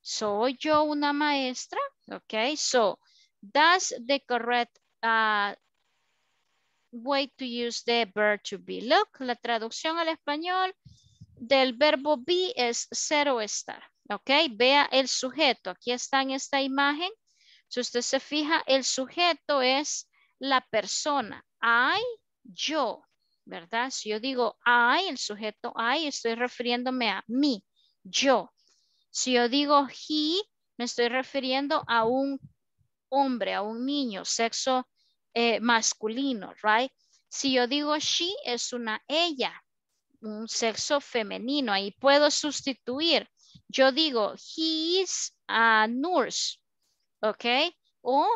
¿Soy yo una maestra? Okay, so that's the correct way to use the verb to be. Look, la traducción al español del verbo be es ser o estar. Okay, vea el sujeto. Aquí está en esta imagen. Si usted se fija, el sujeto es la persona. I, yo. ¿Verdad? Si yo digo I, el sujeto I, estoy refiriéndome a mí, yo. Si yo digo he, me estoy refiriendo a un hombre, a un niño, sexo masculino, right? Si yo digo she, es una ella, un sexo femenino. Ahí puedo sustituir. Yo digo he is a nurse, ¿ok? O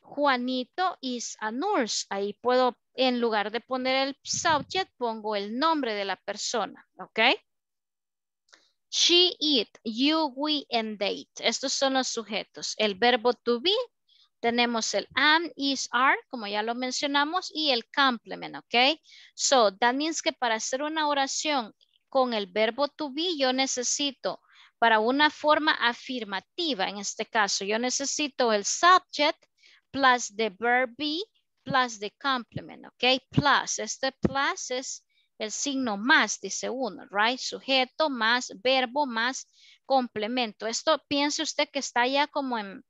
Juanito is a nurse. Ahí puedo, en lugar de poner el subject, pongo el nombre de la persona, ¿ok? She, it, you, we, and they. Estos son los sujetos. El verbo to be, tenemos el am, is, are, como ya lo mencionamos, y el complement, ¿ok? So, that means que para hacer una oración con el verbo to be, yo necesito para una forma afirmativa, en este caso, yo necesito el subject plus the verb be plus the complement, ¿ok? Plus, este plus es el signo más, dice uno, right? Sujeto más verbo más complemento. Esto piense usted que está ya como en,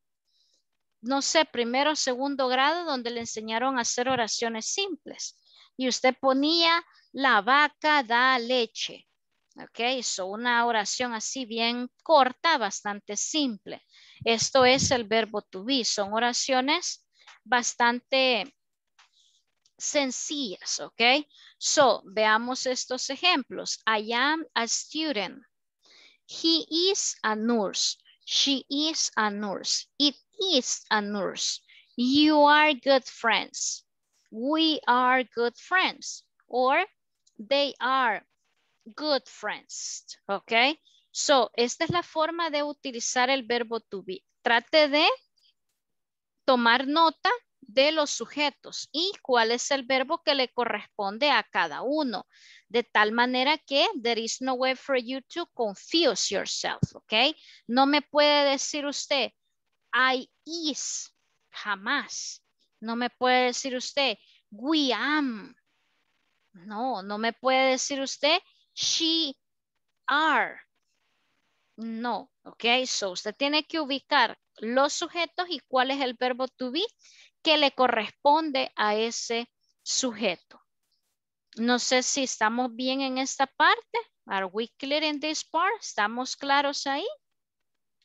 no sé, primero o segundo grado, donde le enseñaron a hacer oraciones simples. Y usted ponía la vaca da leche. Ok, hizo una oración así bien corta, bastante simple. Esto es el verbo to be. Son oraciones bastante sencillas, ok. So, veamos estos ejemplos. I am a student. He is a nurse. She is a nurse. It is a nurse. You are good friends. We are good friends. Or they are good friends, ok. So, esta es la forma de utilizar el verbo to be. Trate de tomar nota de los sujetos y cuál es el verbo que le corresponde a cada uno, de tal manera que there is no way for you to confuse yourself, ok. No me puede decir usted I is, jamás. No me puede decir usted we am. No, no me puede decir usted she are. No, ok. So, usted tiene que ubicar los sujetos y cuál es el verbo to be que le corresponde a ese sujeto. No sé si estamos bien en esta parte. Are we clear in this part? ¿Estamos claros ahí?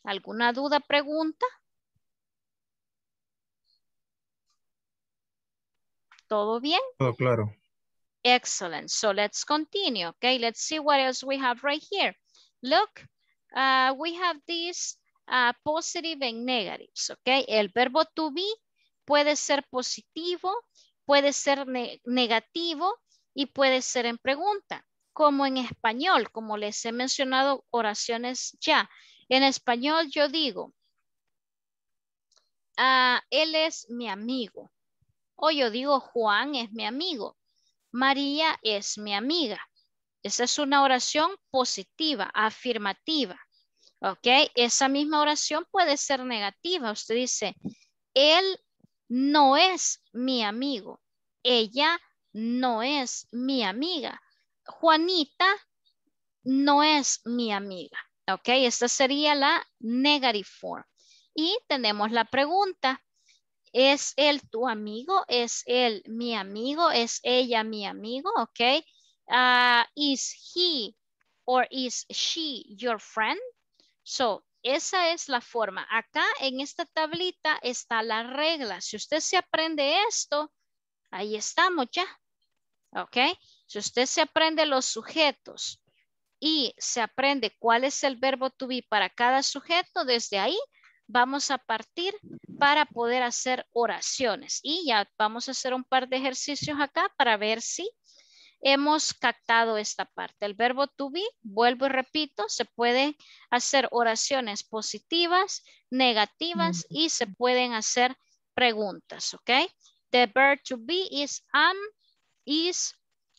¿Alguna duda, pregunta? ¿Todo bien? Todo claro. Excellent. So let's continue. Okay, let's see what else we have right here. Look, we have these positive and negatives. Okay, el verbo to be puede ser positivo, puede ser negativo y puede ser en pregunta. Como en español, como les he mencionado oraciones ya. En español yo digo, él es mi amigo. O yo digo, Juan es mi amigo. María es mi amiga. Esa es una oración positiva, afirmativa. ¿Ok? Esa misma oración puede ser negativa. Usted dice, él no es mi amigo. Ella no es mi amiga. Juanita no es mi amiga. ¿Ok? Esta sería la negative form. Y tenemos la pregunta. ¿Es él tu amigo? ¿Es él mi amigo? ¿Es ella mi amigo? Ok. ¿Is he or is she your friend? So, esa es la forma. Acá en esta tablita está la regla. Si usted se aprende esto, ahí estamos ya. Ok. Si usted se aprende los sujetos y se aprende cuál es el verbo to be para cada sujeto, desde ahí vamos a partir para poder hacer oraciones y ya vamos a hacer un par de ejercicios acá para ver si hemos captado esta parte. El verbo to be, vuelvo y repito, se pueden hacer oraciones positivas, negativas y se pueden hacer preguntas, ¿ok? The verb to be is am, is,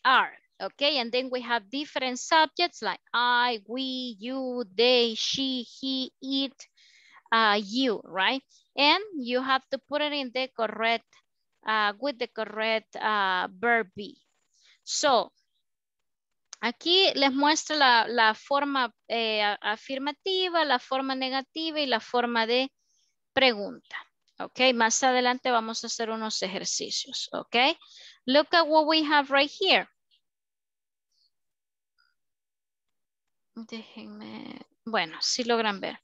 are, ¿ok? And then we have different subjects like I, we, you, they, she, he, it, you, right? And you have to put it in the correct, with the correct verb be. So, aquí les muestro la forma afirmativa, la forma negativa y la forma de pregunta. Okay, más adelante vamos a hacer unos ejercicios. Okay, look at what we have right here. Déjenme... Bueno, sí logran ver.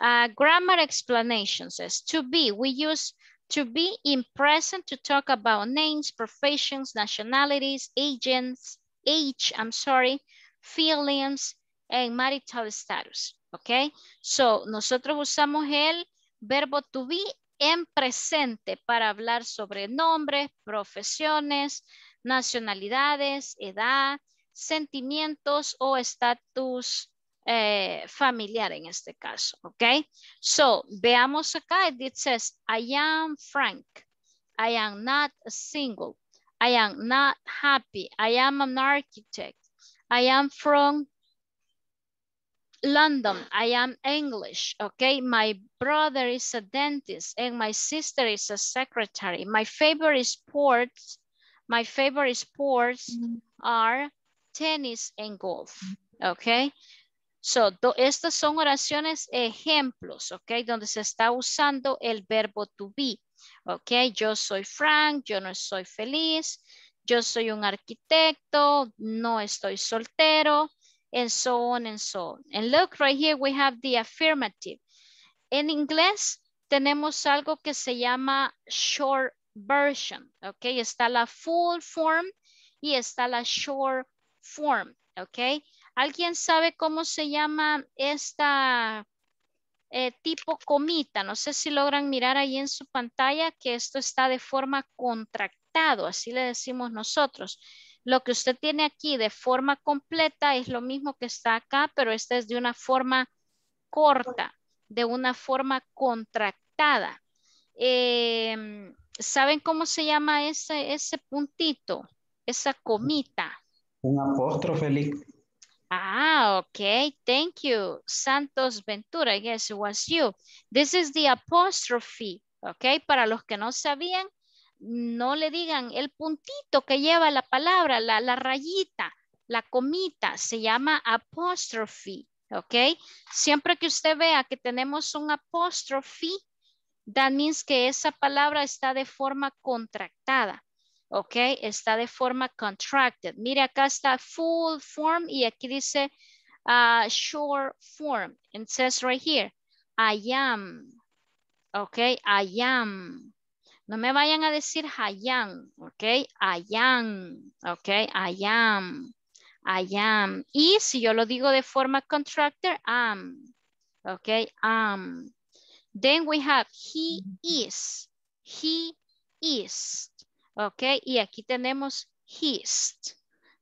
Grammar explanations says, to be, we use to be in present to talk about names, professions, nationalities, agents, age, feelings, and marital status, ¿ok? So, nosotros usamos el verbo to be en presente para hablar sobre nombres, profesiones, nacionalidades, edad, sentimientos o estatus familiar en este caso, ok. So, veamos acá, it says, I am frank, I am not single, I am not happy, I am an architect, I am from London, I am English, okay? My brother is a dentist and my sister is a secretary. My favorite sports are tennis and golf, okay? So, estas son oraciones ejemplos, ok, donde se está usando el verbo to be, ok, yo soy Frank, yo no soy feliz, yo soy un arquitecto, no estoy soltero, and so on and so on. And look, right here we have the affirmative. En inglés tenemos algo que se llama short version, ok, está la full form y está la short form, ok. ¿Alguien sabe cómo se llama esta tipo comita? No sé si logran mirar ahí en su pantalla que esto está de forma contractado, así le decimos nosotros. Lo que usted tiene aquí de forma completa es lo mismo que está acá, pero esta es de una forma corta, de una forma contractada. ¿Saben cómo se llama ese puntito, esa comita? Un apóstrofe, Lick. Ah, okay, thank you. Santos Ventura, I guess it was you. This is the apostrophe, okay? Para los que no sabían, no le digan el puntito que lleva la palabra, la rayita, la comita, se llama apostrophe, okay? Siempre que usted vea que tenemos un apostrophe, that means que esa palabra está de forma contractada. Ok, está de forma contracted. Mire, acá está full form y aquí dice short form. It says right here, I am. Ok, I am. No me vayan a decir I am. Ok, I am. Ok, I am. I am. Y si yo lo digo de forma contracted, am. Ok, am. Then we have he is. He is. Ok, y aquí tenemos his,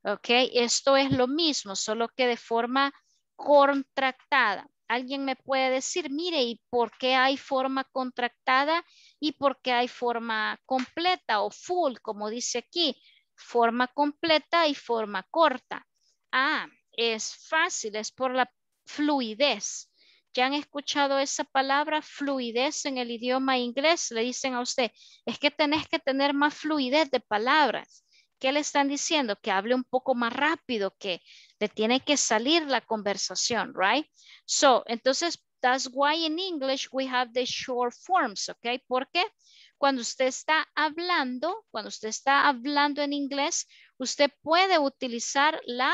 ok, esto es lo mismo, solo que de forma contractada. Alguien me puede decir, mire, ¿y por qué hay forma contractada y por qué hay forma completa o full, como dice aquí? Forma completa y forma corta. Ah, es fácil, es por la fluidez. ¿Ya han escuchado esa palabra fluidez en el idioma inglés? Le dicen a usted, es que tenés que tener más fluidez de palabras. ¿Qué le están diciendo? Que hable un poco más rápido, que le tiene que salir la conversación, right? So, entonces, that's why in English we have the short forms, ¿ok? Porque cuando usted está hablando en inglés, usted puede utilizar la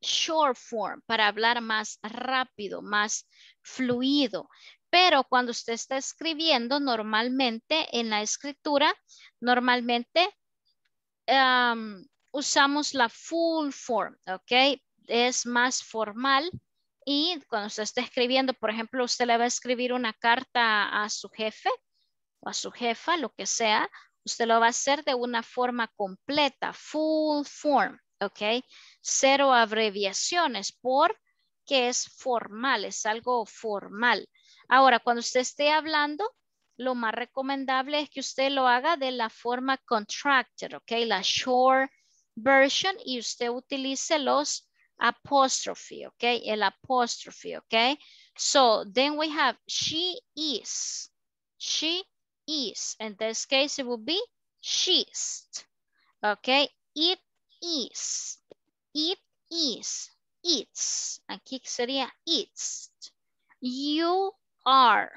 short form para hablar más rápido, más fluido. Pero cuando usted está escribiendo, normalmente en la escritura, usamos la full form, ¿ok? Es más formal y cuando usted está escribiendo, por ejemplo, usted le va a escribir una carta a su jefe o a su jefa, lo que sea, usted lo va a hacer de una forma completa, full form. Ok, cero abreviaciones porque es formal, es algo formal. Ahora, cuando usted esté hablando, lo más recomendable es que usted lo haga de la forma contracted, ok, la short version y usted utilice los apóstrofe, ok, el apóstrofe, ok. So, then we have she is, in this case it would be she's, ok, it's, aquí sería it's, you are,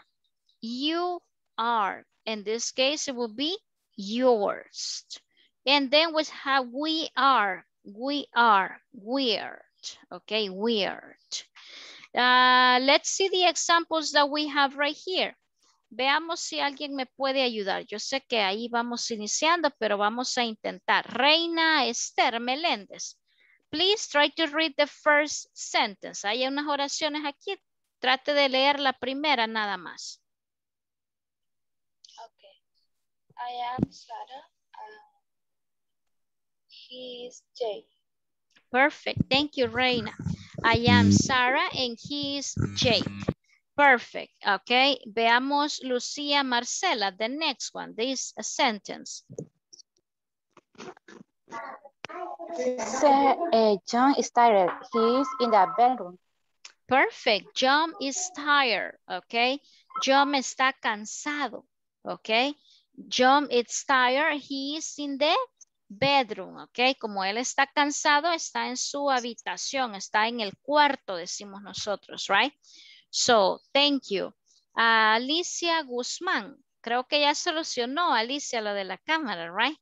in this case it would be yours, and then we have we are, weird, okay, weird. Let's see the examples that we have right here. Veamos si alguien me puede ayudar. Yo sé que ahí vamos iniciando, pero vamos a intentar. Reina Esther Meléndez. Please try to read the first sentence. Hay unas oraciones aquí. Trate de leer la primera nada más. Okay. I am Sarah. He is Jay. Perfect. Thank you, Reina. I am Sarah and he is Jake. Perfect. Okay. Veamos Lucía Marcela, the next one, this sentence. John started. He's in the bedroom. Perfect. John is tired. Okay. John está cansado. Okay. John is tired. He is in the bedroom. Okay. Como él está cansado, está en su habitación. Está en el cuarto, decimos nosotros. Right. So, thank you. Alicia Guzmán. Creo que ya solucionó, Alicia, lo de la cámara, right?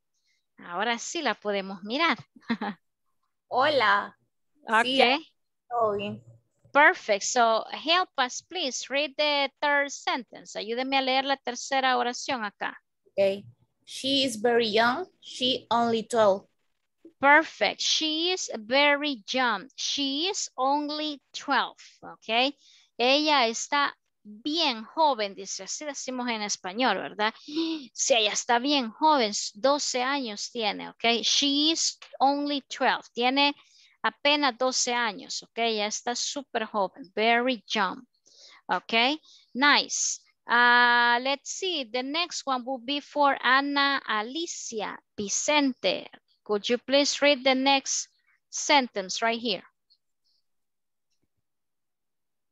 Ahora sí la podemos mirar. Hola. Okay. Sí, todo bien. Perfect. So, help us, please. Read the third sentence. Ayúdeme a leer la tercera oración acá. Okay. She is very young. She only 12. Perfect. She is very young. She is only 12. Okay. Ella está bien joven, dice, así decimos en español, ¿verdad? Si ella está bien joven, 12 años tiene, ¿ok? She is only 12, tiene apenas 12 años, ¿ok? Ella está súper joven, very young, ¿ok? Nice. Let's see, the next one will be for Ana Alicia Vicente. Could you please read the next sentence right here?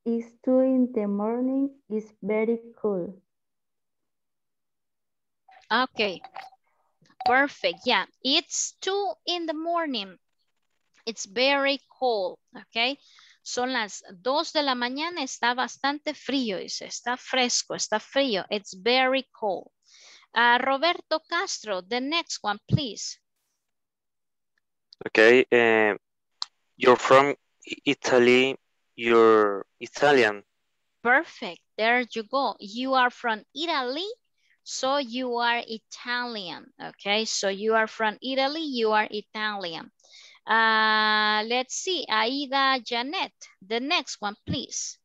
It's 2 in the morning. It's very cool. Okay. Perfect. Yeah. It's 2 in the morning. It's very cold. Okay. Son las 2 de la mañana. Está bastante frío. Dice, está fresco. Está frío. It's very cold. Roberto Castro, the next one, please. Okay. You're from Italy. You're Italian. Perfect. There you go. You are from Italy, so you are Italian. Okay, so you are from Italy, you are Italian. Let's see, Aida Janet. The next one, please.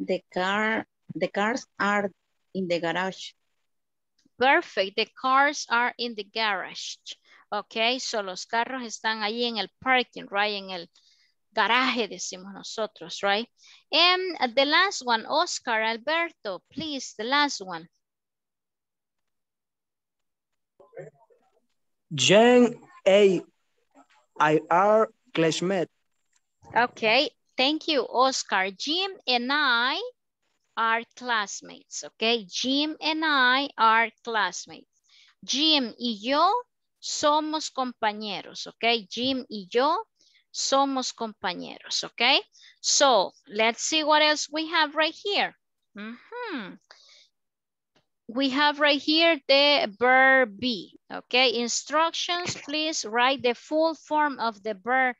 The cars are in the garage. Perfect. The cars are in the garage. Okay, so los carros están ahí en el parking, right? En el garaje, decimos nosotros, right? And the last one, Oscar Alberto, please, the last one. Jen I are classmates. Okay, thank you, Oscar. Jim and I are classmates, okay? Jim and I are classmates. Jim y yo somos compañeros, okay? Jim y yo somos compañeros, okay? So, let's see what else we have right here. We have right here the verb be, okay? Instructions, please write the full form of the verb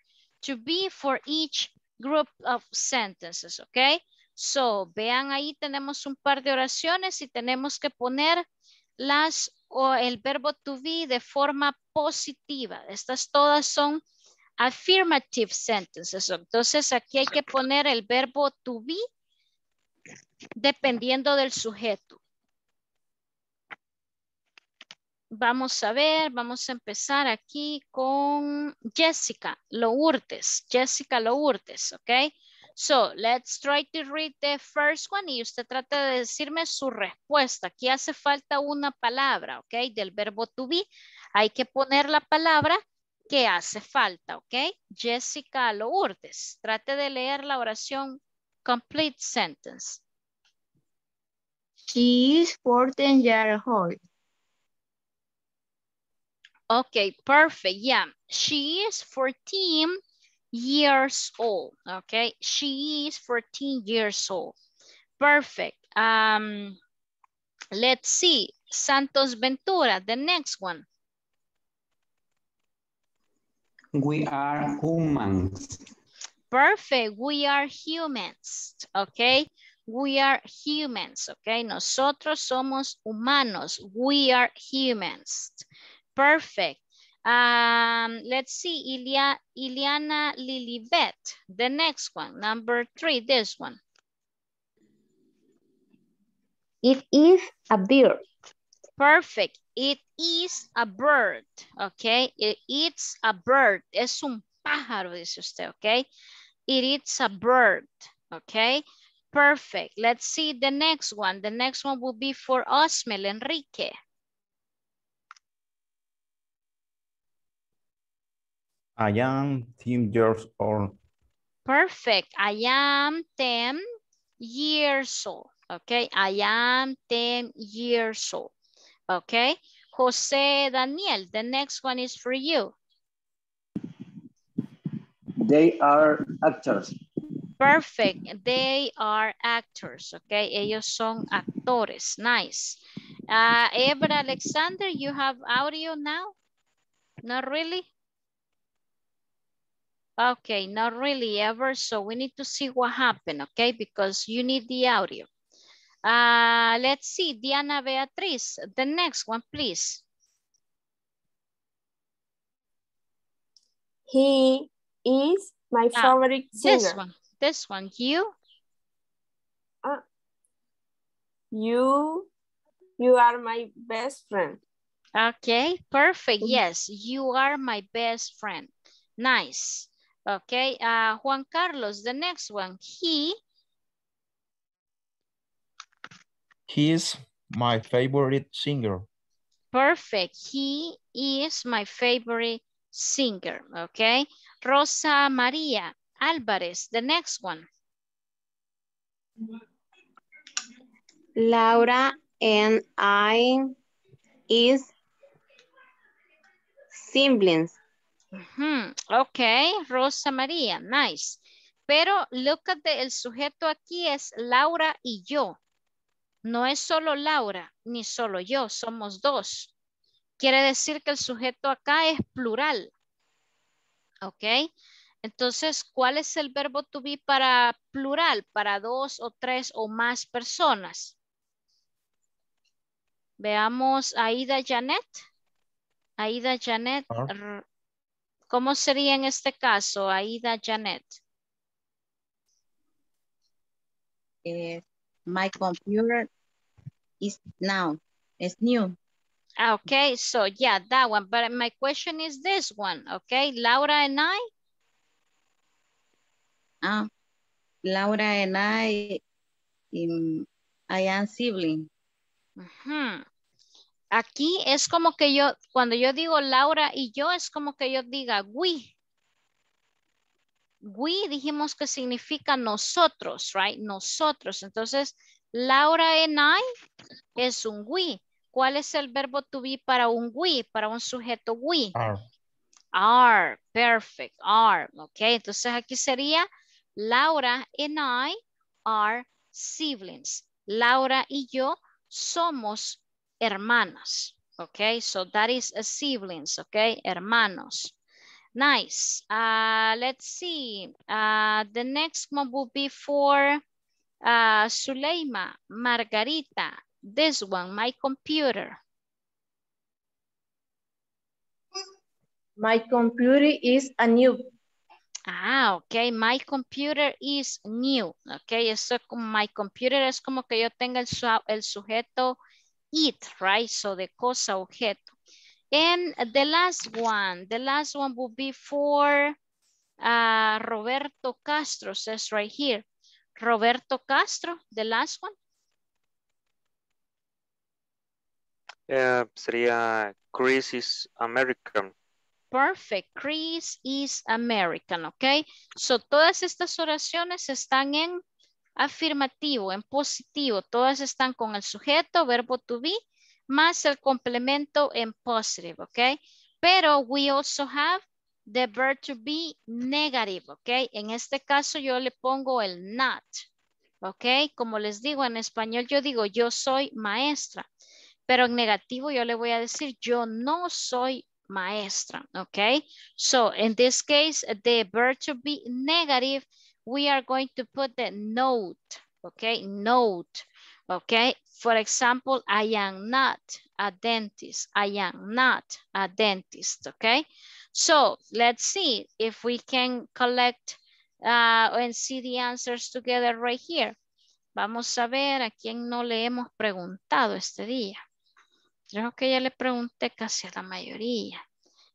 to be for each group of sentences, okay? So, vean ahí tenemos un par de oraciones y tenemos que poner el verbo to be de forma positiva. Estas todas son affirmative sentences. Entonces aquí hay que poner el verbo to be dependiendo del sujeto. Vamos a ver, vamos a empezar aquí con Jessica Lourdes. Jessica Lourdes, ok. So, let's try to read the first one y usted trata de decirme su respuesta. Aquí hace falta una palabra, ok, del verbo to be. Hay que poner la palabra que hace falta, ¿ok? Jessica Lourdes, trate de leer la oración complete sentence. She is 14 years old. Okay, perfect, yeah. She is 14 years old, okay? She is 14 years old. Perfect. Let's see, Santos Ventura, the next one. We are humans. Perfect. We are humans. Okay. We are humans. Okay. Nosotros somos humanos. We are humans. Perfect. Let's see. Iliana Lilibet. The next one. Number 3. This one. It is a bird. Perfect. It is a bird, okay? It's a bird. Es un pájaro, dice usted, okay? It's a bird, okay? Perfect. Let's see the next one. The next one will be for Osmel Enrique. I am 10 years old. Perfect. I am 10 years old. Okay. I am 10 years old. Okay. Jose Daniel, the next one is for you. They are actors. Perfect. They are actors. Okay. Ellos son actores. Nice. Ebra Alexander, you have audio now? Not really? Okay, not really ever. So we need to see what happened, okay? Because you need the audio. Let's see, Diana Beatriz, the next one, please. He is my favorite singer. This one, you? You are my best friend. Okay, perfect. Yes, you are my best friend. Nice. Okay, Juan Carlos, the next one. He is my favorite singer. Perfect. He is my favorite singer. Okay. Rosa Maria Alvarez, the next one. Laura and I is siblings. Mm-hmm. Okay, Rosa María, nice. Pero look at the, el sujeto aquí es Laura y yo. No es solo Laura, ni solo yo, somos dos. Quiere decir que el sujeto acá es plural. Ok, entonces, ¿cuál es el verbo to be para plural? Para dos o tres o más personas. Veamos, Aida Janet. Aida Janet. Uh-huh. ¿Cómo sería en este caso, Aida Janet? My computer is new. Okay, so yeah, that one. But my question is this one, okay? Laura and I? Laura and I am sibling. Uh-huh. Aquí es como que yo, cuando yo digo Laura y yo, es como que yo diga we. We dijimos que significa nosotros, right? Nosotros. Entonces, Laura and I es un we. ¿Cuál es el verbo to be para un we, para un sujeto we? Are. Are, perfect, are. Ok, entonces aquí sería Laura and I are siblings. Laura y yo somos hermanas, okay? So that is a siblings, okay? Hermanos. Nice. Let's see. The next one will be for Suleima Margarita. This one, my computer. My computer is new. Okay. My computer is new. Okay. Eso my computer es como que yo tenga el sujeto it, right? So the cosa, objeto. And the last one will be for Roberto Castro, says right here. Roberto Castro, the last one. Sería Chris is American. Perfect, Chris is American, okay? So todas estas oraciones están en afirmativo, en positivo, todas están con el sujeto, verbo to be, más el complemento en positive, ok? Pero we also have the verb to be negative, ok? En este caso yo le pongo el not, ok? Como les digo, en español yo digo yo soy maestra, pero en negativo yo le voy a decir yo no soy maestra, ok? So in this case, the verb to be negative, we are going to put the note, okay? Note, okay? For example, I am not a dentist. I am not a dentist, okay? So let's see if we can collect and see the answers together right here. Vamos a ver a quién no le hemos preguntado este día. Creo que ya le pregunté casi a la mayoría.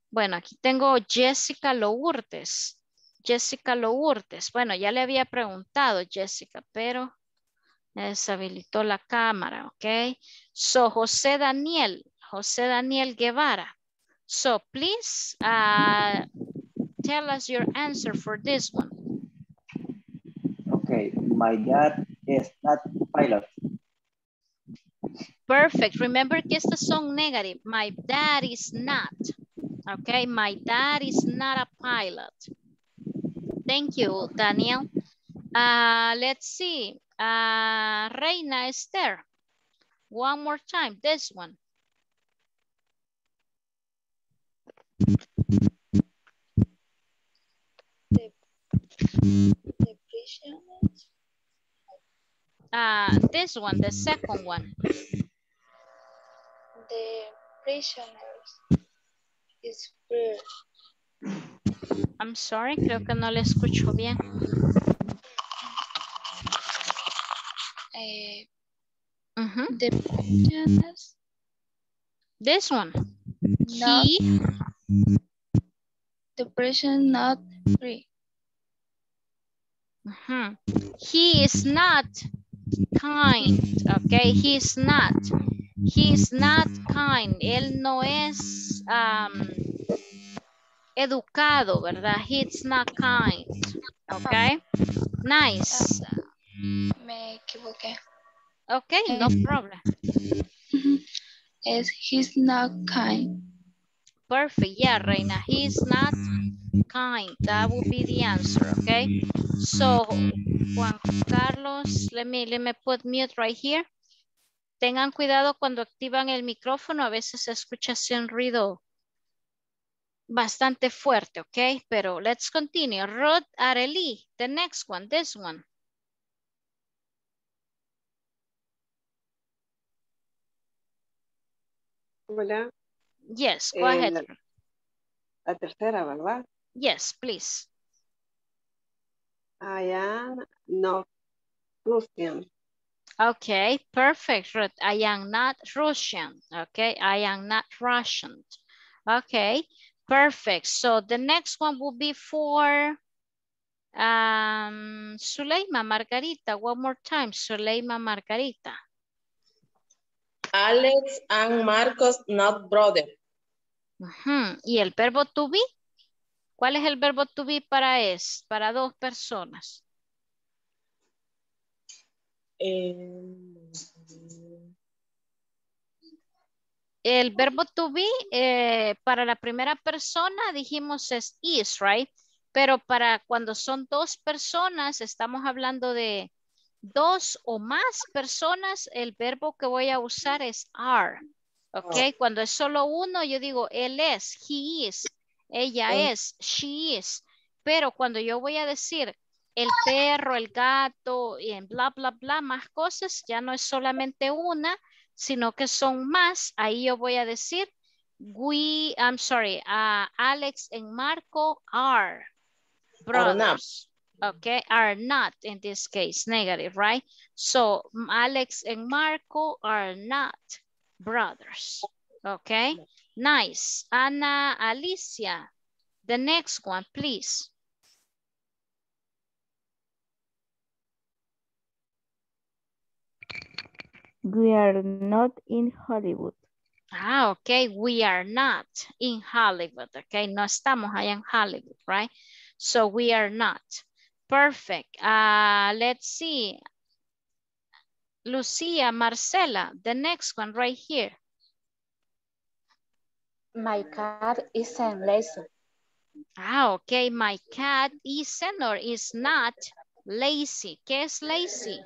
Bueno, aquí tengo Jessica Lourdes. Jessica Lourdes. Bueno, ya le había preguntado, Jessica, pero me deshabilitó la cámara, ¿ok? So, José Daniel Guevara. So, please tell us your answer for this one. My dad is not a pilot. Perfect. Remember que esta son negative. My dad is not. Okay, my dad is not a pilot. Thank you, Daniel. Let's see. Reina is there. One more time, this one. This one, the second one. The prisoners is free. I'm sorry, creo que no le escucho bien. The prisoners. This one. Not, he. The prisoner not free. He is not kind, okay? He is not. He is not kind. Él no es educado, ¿verdad? He is not kind, okay? Nice. Me equivoqué. Okay, no problem. Yes, he's not kind. Perfect, yeah, Reina. He is not kind. That would be the answer, okay? So, Juan Carlos, let me put mute right here. Tengan cuidado cuando activan el micrófono. A veces se escucha un ruido bastante fuerte, okay? Pero let's continue. Ruth Arely, the next one, this one. Hola. Yes, go ahead. La tercera, ¿verdad? Yes, please. I am not Russian. Okay, perfect, Ruth. I am not Russian. Okay, I am not Russian. Okay, perfect. So the next one will be for Suleima Margarita. One more time, Suleima Margarita. Alex and Marcos, not brother. ¿Y el verbo to be? ¿Cuál es el verbo to be para dos personas? El verbo to be para la primera persona dijimos es is, right? Pero para cuando son dos personas estamos hablando de dos o más personas, el verbo que voy a usar es are. Ok, cuando es solo uno, yo digo él es, he is, ella es, she is. Pero cuando yo voy a decir el perro, el gato y en bla, bla, bla, más cosas, ya no es solamente una, sino que son más. Ahí yo voy a decir Alex and Marco are brothers. Okay, are not in this case, negative, right? So Alex and Marco are not brothers. Okay, nice. Ana Alicia, the next one, please. We are not in Hollywood. Ah, okay, we are not in Hollywood. Okay, no estamos allá en Hollywood, right? So we are not. Perfect. Let's see. Lucia, Marcela, the next one right here. My cat isn't lazy. Ah, okay. My cat isn't or is not lazy. ¿Qué es lazy?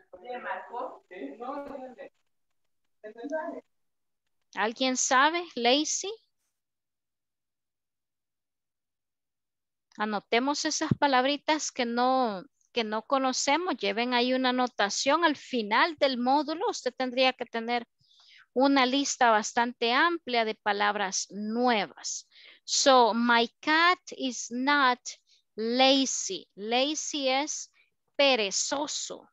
¿Alguien sabe? Lazy. Anotemos esas palabritas que no conocemos. Lleven ahí una anotación. Al final del módulo usted tendría que tener una lista bastante amplia de palabras nuevas. So, my cat is not lazy. Lazy es perezoso.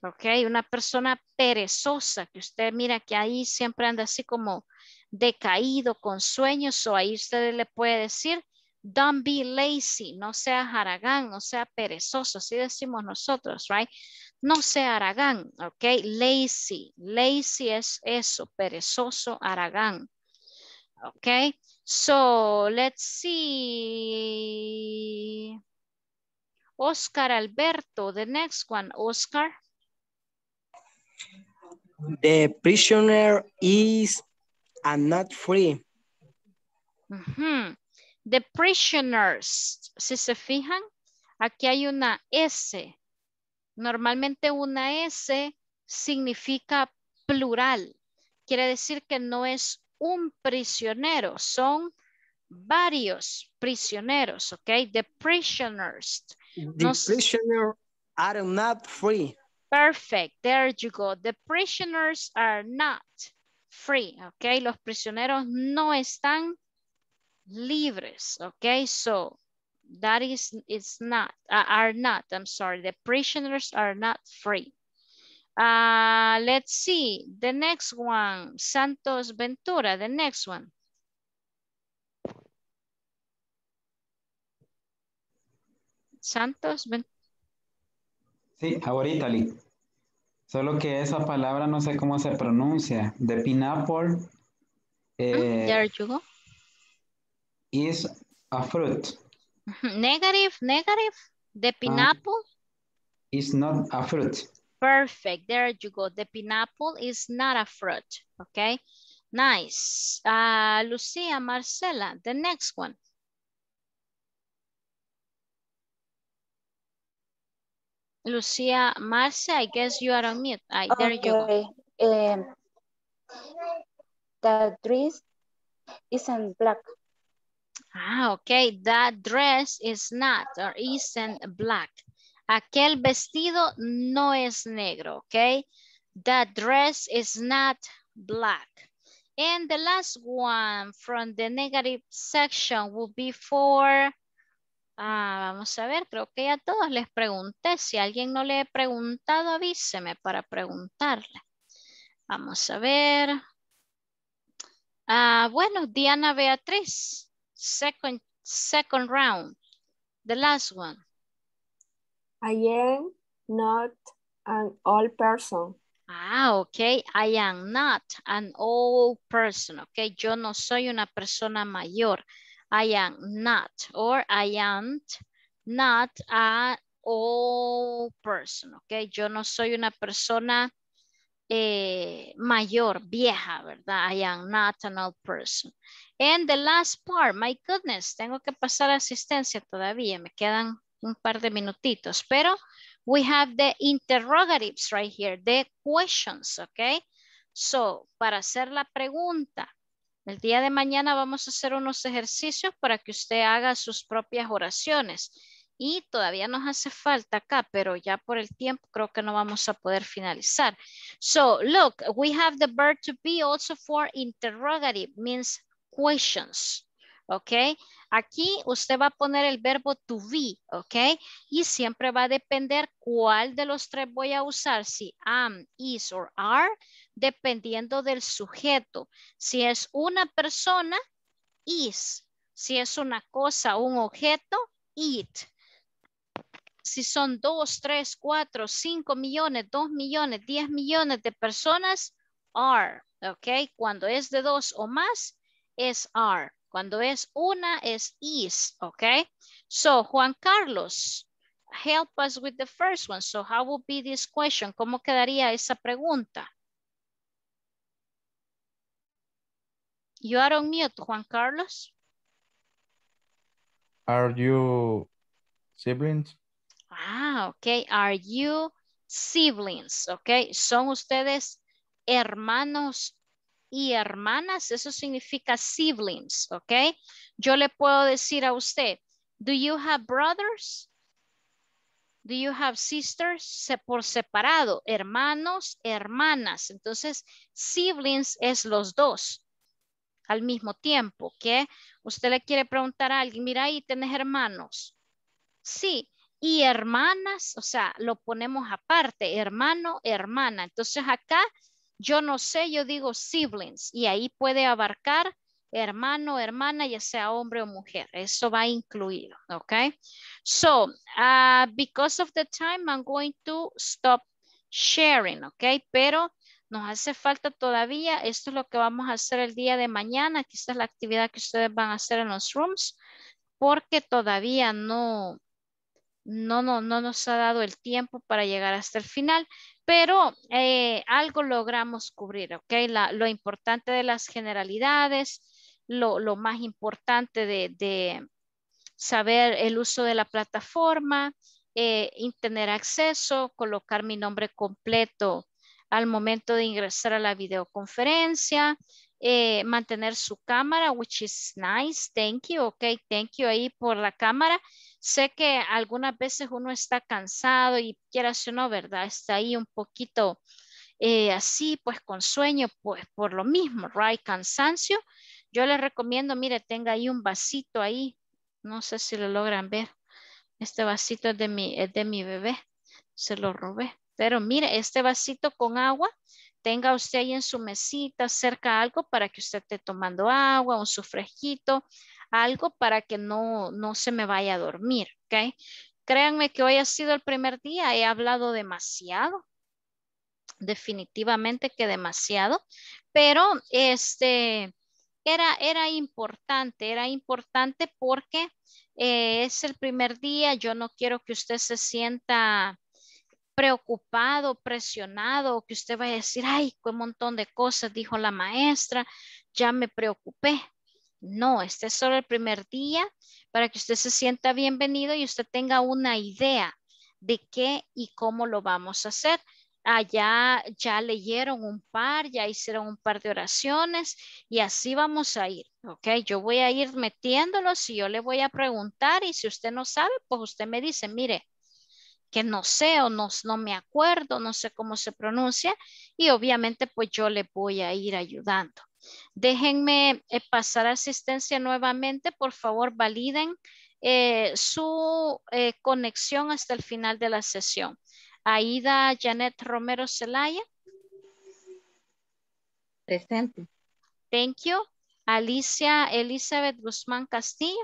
Ok, una persona perezosa que usted mira que ahí siempre anda así como decaído con sueños. O ahí usted le puede decir don't be lazy, no sea haragán, no sea perezoso, así decimos nosotros, right? No sea haragán, ok? Lazy, lazy es eso, perezoso, haragán, ok? So, let's see. Oscar Alberto, the next one, Oscar. The prisoner is and not free. The prisoners, si se fijan, aquí hay una S. Normalmente una S significa plural. Quiere decir que no es un prisionero, son varios prisioneros, ¿ok? The prisoners. The prisoners are not free. Perfect, there you go. The prisoners are not free, ¿ok? Los prisioneros no están libres, ¿ok? So, that is, it's not, are not, I'm sorry. The prisoners are not free. Let's see, the next one, Santos Ventura, the next one. Santos Ventura. Sí, ahorita, Lee. Solo que esa palabra no sé cómo se pronuncia. The pineapple. There you go. Is a fruit. Negative, negative. The pineapple. Is not a fruit. Perfect. There you go. The pineapple is not a fruit. Okay. Nice. Lucia Marcela, the next one. Lucia Marce, I guess you are on mute. Right, there you go. The dress isn't black. Ah, okay. That dress is not or isn't black. Aquel vestido no es negro, okay? That dress is not black. And the last one from the negative section will be for... vamos a ver, creo que ya todos les pregunté. Si alguien no le he preguntado, avíseme para preguntarle. Vamos a ver. Bueno, Diana Beatriz, second round, the last one. I am not an old person. Ah, ok. I am not an old person. Ok, yo no soy una persona mayor. I am not, or I am not an old person, ¿ok? Yo no soy una persona mayor, vieja, ¿verdad? I am not an old person. And the last part, my goodness, tengo que pasar asistencia todavía, me quedan un par de minutitos, pero we have the interrogatives right here, the questions, ¿ok? So, para hacer la pregunta, el día de mañana vamos a hacer unos ejercicios para que usted haga sus propias oraciones. Y todavía nos hace falta acá, pero ya por el tiempo creo que no vamos a poder finalizar. So, look, we have the verb to be also for interrogative, means questions. ¿Ok? Aquí usted va a poner el verbo to be, ¿ok? Y siempre va a depender cuál de los tres voy a usar, si am, is or are, dependiendo del sujeto. Si es una persona, is. Si es una cosa, un objeto, it. Si son 2, 3, 4, 5 millones, 2 millones, 10 millones de personas, are, ¿ok? Cuando es de 2 o más, es are. Cuando es una, es is, okay? So, Juan Carlos, help us with the first one. So, how would be this question? ¿Cómo quedaría esa pregunta? You are on mute, Juan Carlos. Are you siblings? Ah, okay. Are you siblings? Okay. ¿Son ustedes hermanos y hermanas? Eso significa siblings, ¿ok? Yo le puedo decir a usted, do you have brothers? Do you have sisters? Por separado, hermanos, hermanas. Entonces, siblings es los dos al mismo tiempo, ¿ok? Usted le quiere preguntar a alguien, mira ahí, ¿tenés hermanos? Sí, y hermanas, o sea, lo ponemos aparte, hermano, hermana. Entonces, acá, yo no sé, yo digo siblings y ahí puede abarcar hermano, hermana, ya sea hombre o mujer. Eso va incluido, ¿ok? So, because of the time, I'm going to stop sharing, ¿ok? Pero nos hace falta todavía, esto es lo que vamos a hacer el día de mañana, que esta es la actividad que ustedes van a hacer en los rooms, porque todavía no, no nos ha dado el tiempo para llegar hasta el final, pero algo logramos cubrir, ¿ok? Lo importante de las generalidades, lo más importante de saber el uso de la plataforma, tener acceso, colocar mi nombre completo al momento de ingresar a la videoconferencia, mantener su cámara, which is nice, thank you, ok, thank you ahí por la cámara. Sé que algunas veces uno está cansado y quieras o no, ¿verdad? Está ahí un poquito así, pues con sueño, pues por lo mismo, right? Cansancio. Yo les recomiendo, mire, tenga ahí un vasito ahí. No sé si lo logran ver. Este vasito es de mi bebé. Se lo robé. Pero mire, este vasito con agua, tenga usted ahí en su mesita, cerca algo para que usted esté tomando agua, un sufresquito, algo para que no se me vaya a dormir, ¿ok? Créanme que hoy ha sido el primer día, he hablado demasiado, definitivamente que demasiado, pero era importante porque es el primer día, yo no quiero que usted se sienta preocupado, presionado, que usted vaya a decir, ay, un montón de cosas dijo la maestra, ya me preocupé. No, este es solo el primer día para que usted se sienta bienvenido y usted tenga una idea de qué y cómo lo vamos a hacer. Allá ya leyeron un par, ya hicieron un par de oraciones y así vamos a ir, ¿ok? Yo voy a ir metiéndolos y yo le voy a preguntar y si usted no sabe, pues usted me dice, mire, que no sé o no me acuerdo, no sé cómo se pronuncia y obviamente pues yo le voy a ir ayudando. Déjenme pasar asistencia nuevamente, por favor validen su conexión hasta el final de la sesión. Aida Janet Romero Zelaya. Presente. Thank you. Alicia Elizabeth Guzmán Castillo.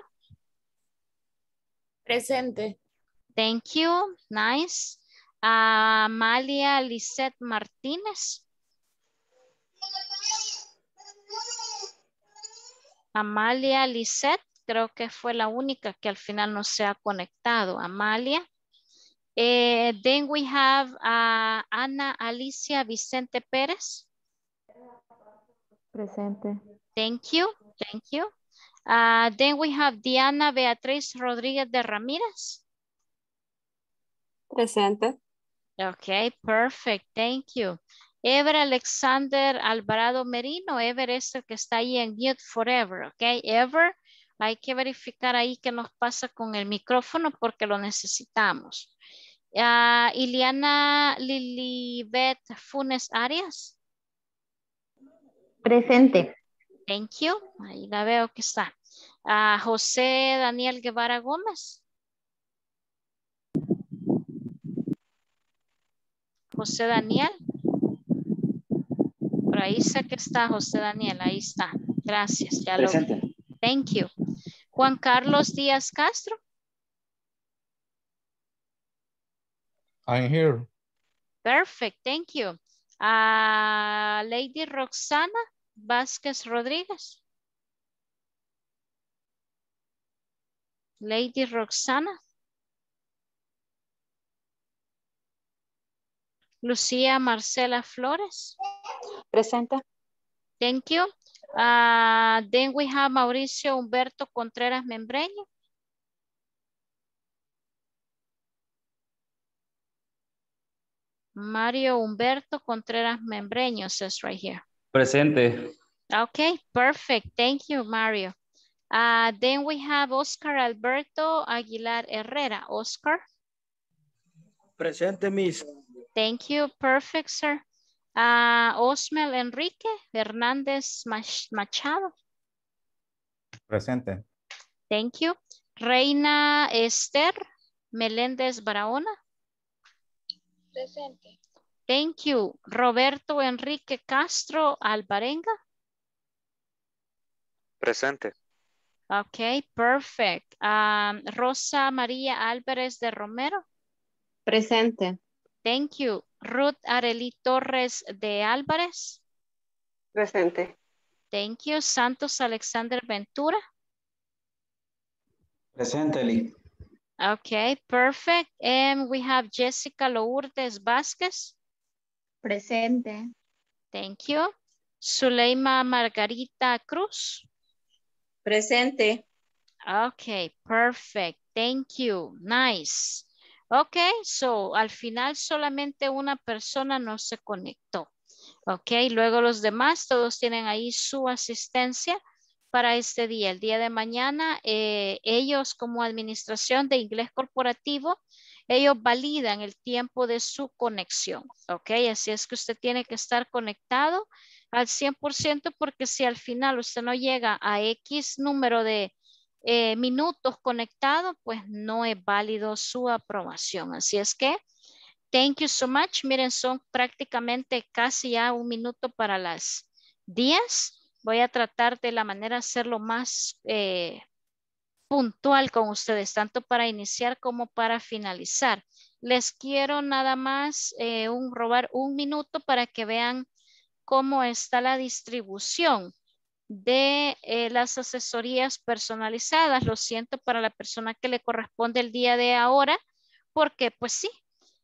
Presente. Thank you. Nice. Amalia Lisette Martínez. Amalia Lisette, creo que fue la única que al final no se ha conectado. Amalia. Then we have Ana Alicia Vicente Pérez. Presente. Thank you. Thank you. Then we have Diana Beatriz Rodríguez de Ramírez. Presente. Okay, perfect. Thank you. Ever Alexander Alvarado Merino. Ever es el que está ahí en mute forever. Okay, Ever. Hay que verificar ahí qué nos pasa con el micrófono porque lo necesitamos. Iliana Lilibet Funes Arias. Presente. Thank you. Ahí la veo que está. José Daniel Guevara Gómez. José Daniel. Por ahí sé que está José Daniel. Ahí está. Gracias. Ya presente. Lo vi. Thank you. Juan Carlos Díaz Castro. I'm here. Perfect. Thank you. Lady Roxana Vázquez Rodríguez. Lady Roxana. Lucía Marcela Flores. Presente. Thank you. Then we have Mauricio Humberto Contreras Membreño. Mario Humberto Contreras Membreño says right here. Presente. Okay, perfect. Thank you, Mario. Then we have Oscar Alberto Aguilar Herrera. Oscar. Presente, Miss. Thank you. Perfect, sir. Osmel Enrique Hernández Machado. Presente. Thank you. Reina Esther Meléndez Barahona. Presente. Thank you. Roberto Enrique Castro Alvarenga. Presente. Ok, perfect. Rosa María Álvarez de Romero. Presente. Thank you. Ruth Arely Torres de Álvarez. Presente. Thank you. Santos Alexander Ventura. Presente, Lee. Okay, perfect. And we have Jessica Lourdes Vázquez. Presente. Thank you. Zuleima Margarita Cruz. Presente. Okay, perfect. Thank you. Nice. Okay, so al final solamente una persona no se conectó. Okay, luego los demás todos tienen ahí su asistencia para este día. El día de mañana ellos como administración de inglés corporativo, ellos validan el tiempo de su conexión. Ok, así es que usted tiene que estar conectado al 100% porque si al final usted no llega a X número de minutos conectado, pues no es válido su aprobación. Así es que, thank you so much. Miren, son prácticamente casi ya un minuto para las 10. Voy a tratar de la manera de hacerlo más puntual con ustedes, tanto para iniciar como para finalizar. Les quiero nada más robar un minuto para que vean cómo está la distribución de las asesorías personalizadas. Lo siento para la persona que le corresponde el día de ahora, porque pues sí,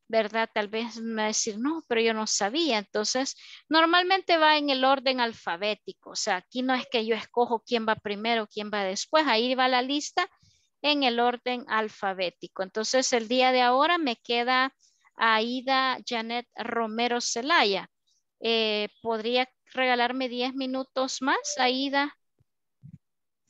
¿verdad? Tal vez me va a decir, no, pero yo no sabía. Entonces, normalmente va en el orden alfabético. O sea, aquí no es que yo escojo quién va primero, quién va después. Ahí va la lista en el orden alfabético. Entonces, el día de ahora me queda Aida Janet Romero Celaya. ¿Podría regalarme 10 minutos más, Aida?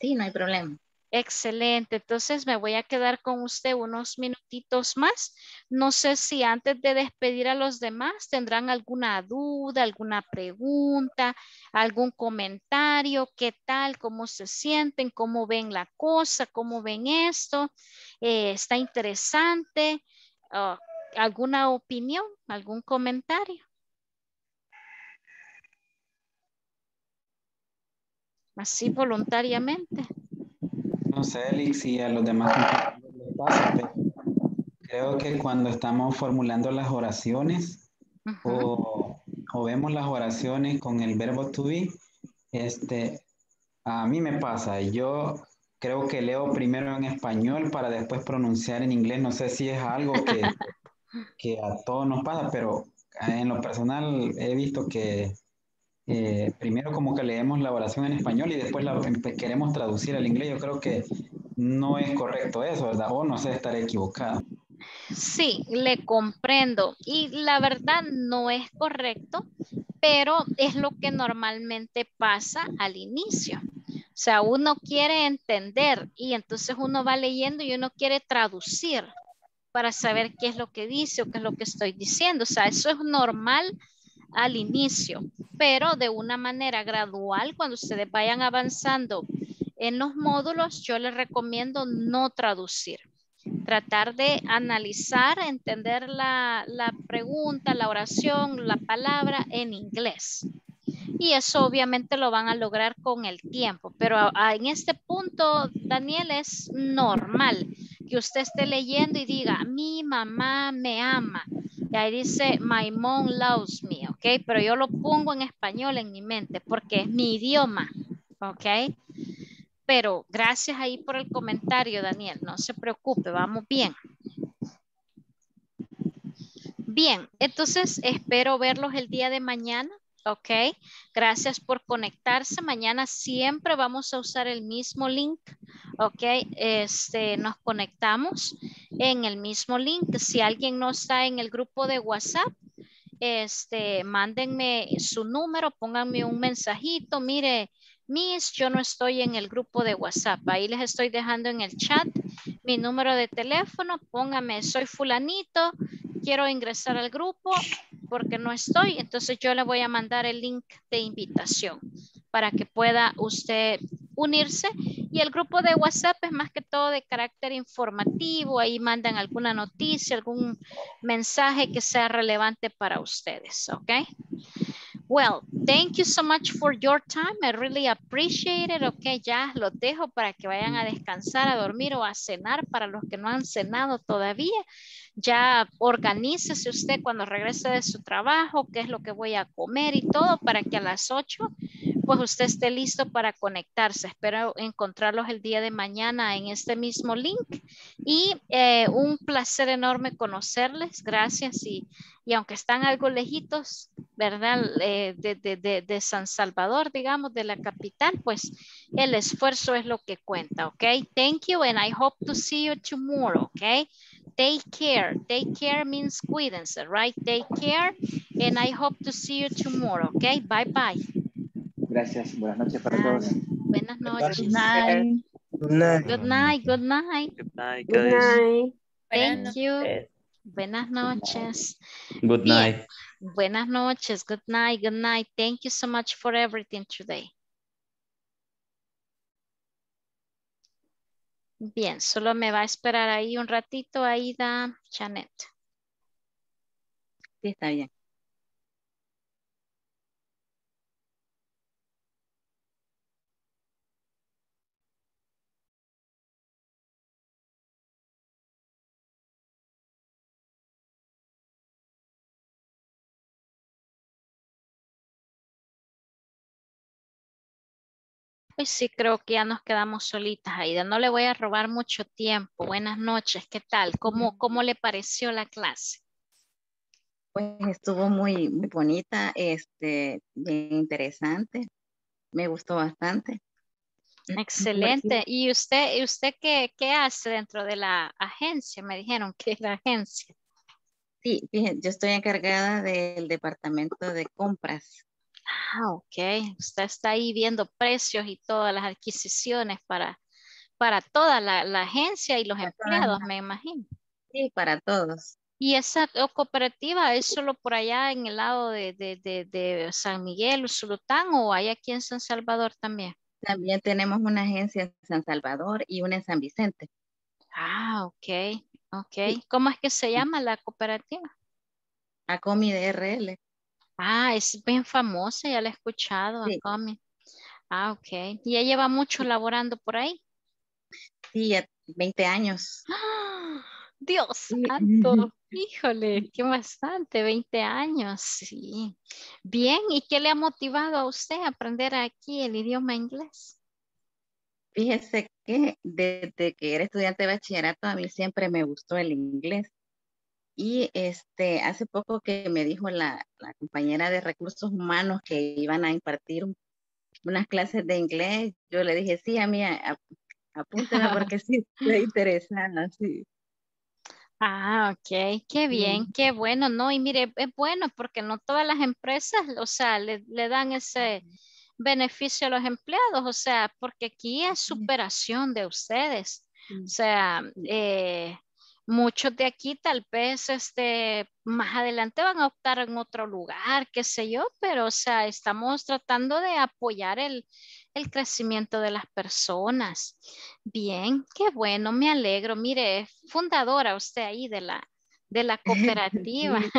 Sí, no hay problema. Excelente, entonces me voy a quedar con usted unos minutitos más. No sé si antes de despedir a los demás tendrán alguna duda, alguna pregunta, algún comentario, qué tal, cómo se sienten, cómo ven la cosa, cómo ven esto, está interesante, alguna opinión, algún comentario. Así voluntariamente. No sé, Elix, si a los demás les pasa, pero creo que cuando estamos formulando las oraciones o vemos las oraciones con el verbo to be, a mí me pasa. Yo creo que leo primero en español para después pronunciar en inglés. No sé si es algo que a todos nos pasa, pero en lo personal he visto que primero como que leemos la oración en español y después la queremos traducir al inglés. Yo creo que no es correcto eso, ¿verdad? O no sé, estaré equivocado. Sí, le comprendo. Y la verdad no es correcto, pero es lo que normalmente pasa al inicio. O sea, uno quiere entender y entonces uno va leyendo y uno quiere traducir para saber qué es lo que dice o qué es lo que estoy diciendo. O sea, eso es normal al inicio, pero de una manera gradual, cuando ustedes vayan avanzando en los módulos, yo les recomiendo no traducir. Tratar de analizar, entender la pregunta, la oración, la palabra en inglés. Y eso obviamente lo van a lograr con el tiempo, pero en este punto, Daniel, es normal que usted esté leyendo y diga, mi mamá me ama. Y ahí dice, my mom loves me, ¿ok? Pero yo lo pongo en español en mi mente porque es mi idioma, ¿ok? Pero gracias ahí por el comentario, Daniel. No se preocupe, vamos bien. Bien, entonces espero verlos el día de mañana, ¿ok? Gracias por conectarse. Mañana siempre vamos a usar el mismo link, ¿ok? Nos conectamos en el mismo link. Si alguien no está en el grupo de WhatsApp, mándenme su número, pónganme un mensajito. Mire, Miss, yo no estoy en el grupo de WhatsApp. Ahí les estoy dejando en el chat mi número de teléfono. Pónganme, soy fulanito, quiero ingresar al grupo porque no estoy. Entonces yo le voy a mandar el link de invitación para que pueda usted unirse. Y el grupo de WhatsApp es más que todo de carácter informativo. Ahí mandan alguna noticia, algún mensaje que sea relevante para ustedes. Okay. Well, thank you so much for your time. I really appreciate it. Okay, ya los dejo para que vayan a descansar, a dormir o a cenar para los que no han cenado todavía. Ya organícese usted cuando regrese de su trabajo, qué es lo que voy a comer y todo para que a las 8 pues usted esté listo para conectarse. Espero encontrarlos el día de mañana en este mismo link y un placer enorme conocerles. Gracias y aunque están algo lejitos, ¿verdad? De San Salvador, digamos, de la capital, pues el esfuerzo es lo que cuenta, ¿ok? Thank you and I hope to see you tomorrow, ¿ok? Take care. Take care means cuídense, right? Take care and I hope to see you tomorrow, ¿ok? Bye, bye. Gracias. Buenas noches para todos. Buenas noches. Good night. Good night. Good night. Good night. Good night, guys. Good night. Thank you. Buenas noches. Good night. Bien. Buenas noches. Good night. Good night. Thank you so much for everything today. Bien, solo me va a esperar ahí un ratito, Aida, Janet. Sí, está bien. Pues sí, creo que ya nos quedamos solitas, Aida. No le voy a robar mucho tiempo. Buenas noches, ¿qué tal? ¿Cómo le pareció la clase? Pues estuvo muy, muy bonita, bien interesante. Me gustó bastante. Excelente. ¿Y usted qué hace dentro de la agencia? Me dijeron que es la agencia. Sí, fíjense, yo estoy encargada del departamento de compras. Ah, ok. Usted está ahí viendo precios y todas las adquisiciones para toda la agencia y los empleados, me imagino. Sí, para todos. ¿Y esa cooperativa es solo por allá en el lado de San Miguel, Usulután, o hay aquí en San Salvador también? También tenemos una agencia en San Salvador y una en San Vicente. Ah, ok. Okay. Sí. ¿Cómo es que se llama la cooperativa? AcomiDRL. Ah, es bien famosa, ya la he escuchado, sí. Acomi. Ah, ok. ¿Y ya lleva mucho laborando por ahí? Sí, ya 20 años. ¡Ah! Dios santo, híjole, qué bastante, 20 años, sí. Bien, ¿y qué le ha motivado a usted a aprender aquí el idioma inglés? Fíjese que desde que era estudiante de bachillerato a mí siempre me gustó el inglés. Y hace poco que me dijo la compañera de recursos humanos que iban a impartir unas clases de inglés, yo le dije, sí, a mí apúntame porque sí, estoy interesada, sí. Ah, ok, qué bien, qué bueno, no, y mire, es bueno porque no todas las empresas, o sea, le dan ese beneficio a los empleados, o sea, porque aquí es superación de ustedes, o sea, muchos de aquí tal vez más adelante van a optar en otro lugar, qué sé yo, pero o sea, estamos tratando de apoyar el crecimiento de las personas. Bien, qué bueno, me alegro. Mire, es fundadora usted ahí de la cooperativa. Sí,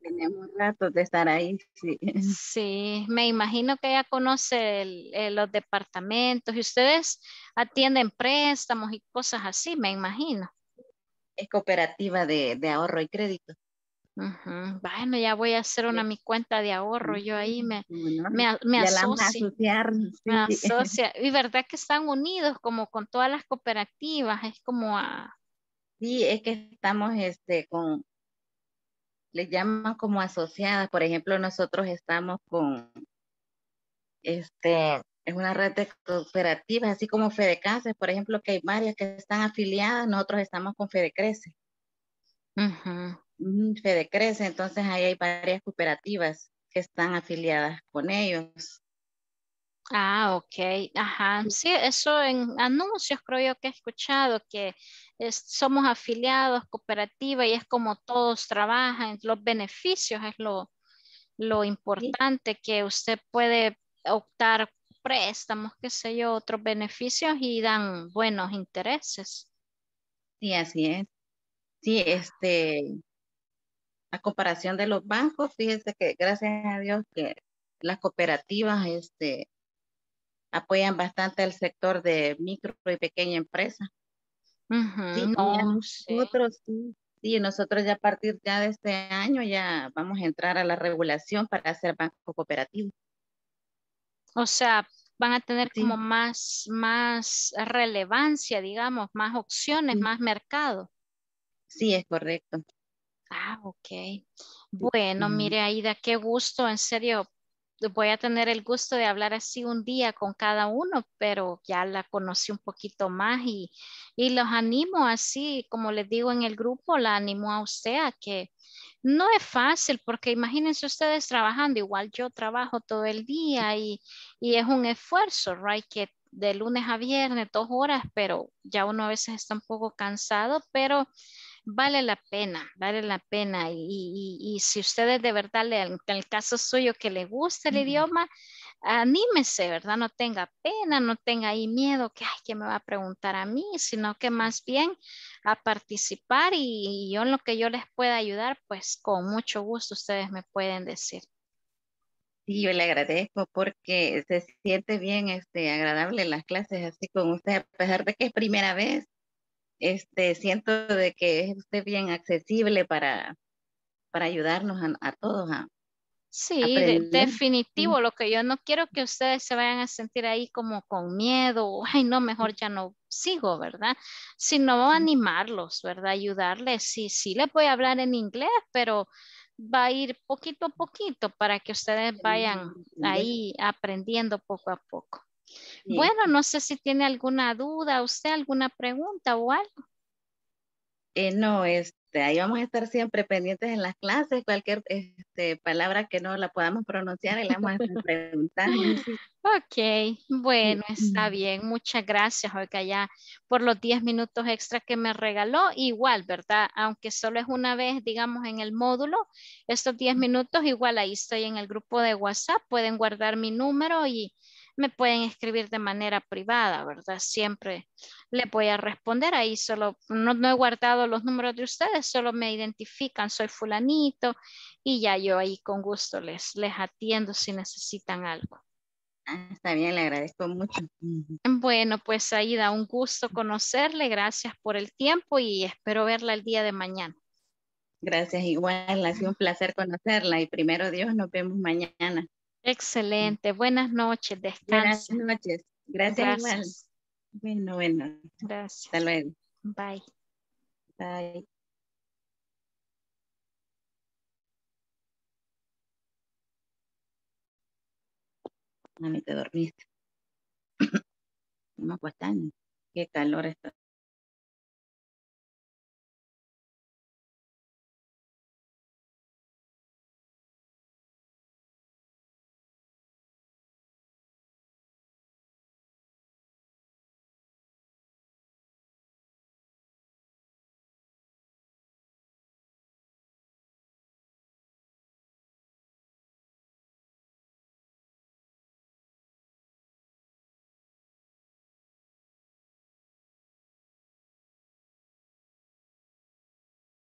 tenemos rato de estar ahí, sí. Sí, me imagino que ella conoce los departamentos y ustedes atienden préstamos y cosas así, me imagino. Es cooperativa de ahorro y crédito. Bueno, ya voy a hacer mi cuenta de ahorro. Yo ahí me asocio. Me asocia. Y verdad que están unidos como con todas las cooperativas. Es como a... Sí, es que estamos les llaman como asociadas. Por ejemplo, nosotros estamos con es una red de cooperativas, así como FedeCase, por ejemplo, que hay varias que están afiliadas, nosotros estamos con FedeCrece. FedeCrece, entonces ahí hay varias cooperativas que están afiliadas con ellos. Ah, ok. Ajá. Sí, eso en anuncios creo yo que he escuchado que somos afiliados, cooperativa, y es como todos trabajan, los beneficios es lo importante, sí. Que usted puede optar préstamos, qué sé yo, otros beneficios y dan buenos intereses. Sí, así es. Sí, a comparación de los bancos, fíjense que gracias a Dios que las cooperativas apoyan bastante al sector de micro y pequeña empresa. Sí, no, nosotros, sí, nosotros ya a partir ya de este año ya vamos a entrar a la regulación para hacer banco cooperativo. O sea, van a tener sí, como más relevancia, digamos, más opciones, sí, más mercado. Sí, es correcto. Ah, ok. Bueno, mire, Aida, qué gusto, en serio, voy a tener el gusto de hablar así un día con cada uno, pero ya la conocí un poquito más y los animo así, como les digo en el grupo, la animo a usted a que no es fácil, porque imagínense ustedes trabajando, igual yo trabajo todo el día y es un esfuerzo, right, que de lunes a viernes, 2 horas, pero ya uno a veces está un poco cansado, pero vale la pena y si ustedes de verdad, en el caso suyo que le gusta el idioma, anímese, ¿verdad? No tenga pena, no tenga ahí miedo que, ay, ¿qué me va a preguntar a mí? Sino que más bien a participar y yo en lo que yo les pueda ayudar, pues con mucho gusto ustedes me pueden decir. Sí, yo le agradezco porque se siente bien agradable las clases así con usted, a pesar de que es primera vez. Siento de que es usted bien accesible para ayudarnos a todos a sí, definitivo. Lo que yo no quiero que ustedes se vayan a sentir ahí como con miedo, ay no, mejor ya no sigo, ¿verdad? Sino animarlos, ¿verdad? Ayudarles. Sí, les voy a hablar en inglés, pero va a ir poquito a poquito para que ustedes vayan ahí aprendiendo poco a poco. Sí. Bueno, no sé si tiene alguna duda, usted alguna pregunta o algo. No, ahí vamos a estar siempre pendientes en las clases, cualquier palabra que no la podamos pronunciar, y la vamos a preguntar. Ok, bueno, está bien, muchas gracias, oiga, ya por los 10 minutos extra que me regaló, igual, ¿verdad? Aunque solo es una vez, digamos, en el módulo, estos 10 minutos, igual ahí estoy en el grupo de WhatsApp, pueden guardar mi número y me pueden escribir de manera privada, ¿verdad? Siempre le voy a responder. Ahí solo, no he guardado los números de ustedes, solo me identifican, soy fulanito, y ya yo ahí con gusto les atiendo si necesitan algo. Ah, está bien, le agradezco mucho. Bueno, pues Aida, un gusto conocerle, gracias por el tiempo y espero verla el día de mañana. Gracias, igual, ha sido un placer conocerla y primero Dios, nos vemos mañana. Excelente. Buenas noches. Descansa. Buenas noches. Gracias. Bueno. Gracias. Hasta luego. Bye. Bye. Mami, te dormiste. No me acuestan. Qué calor está.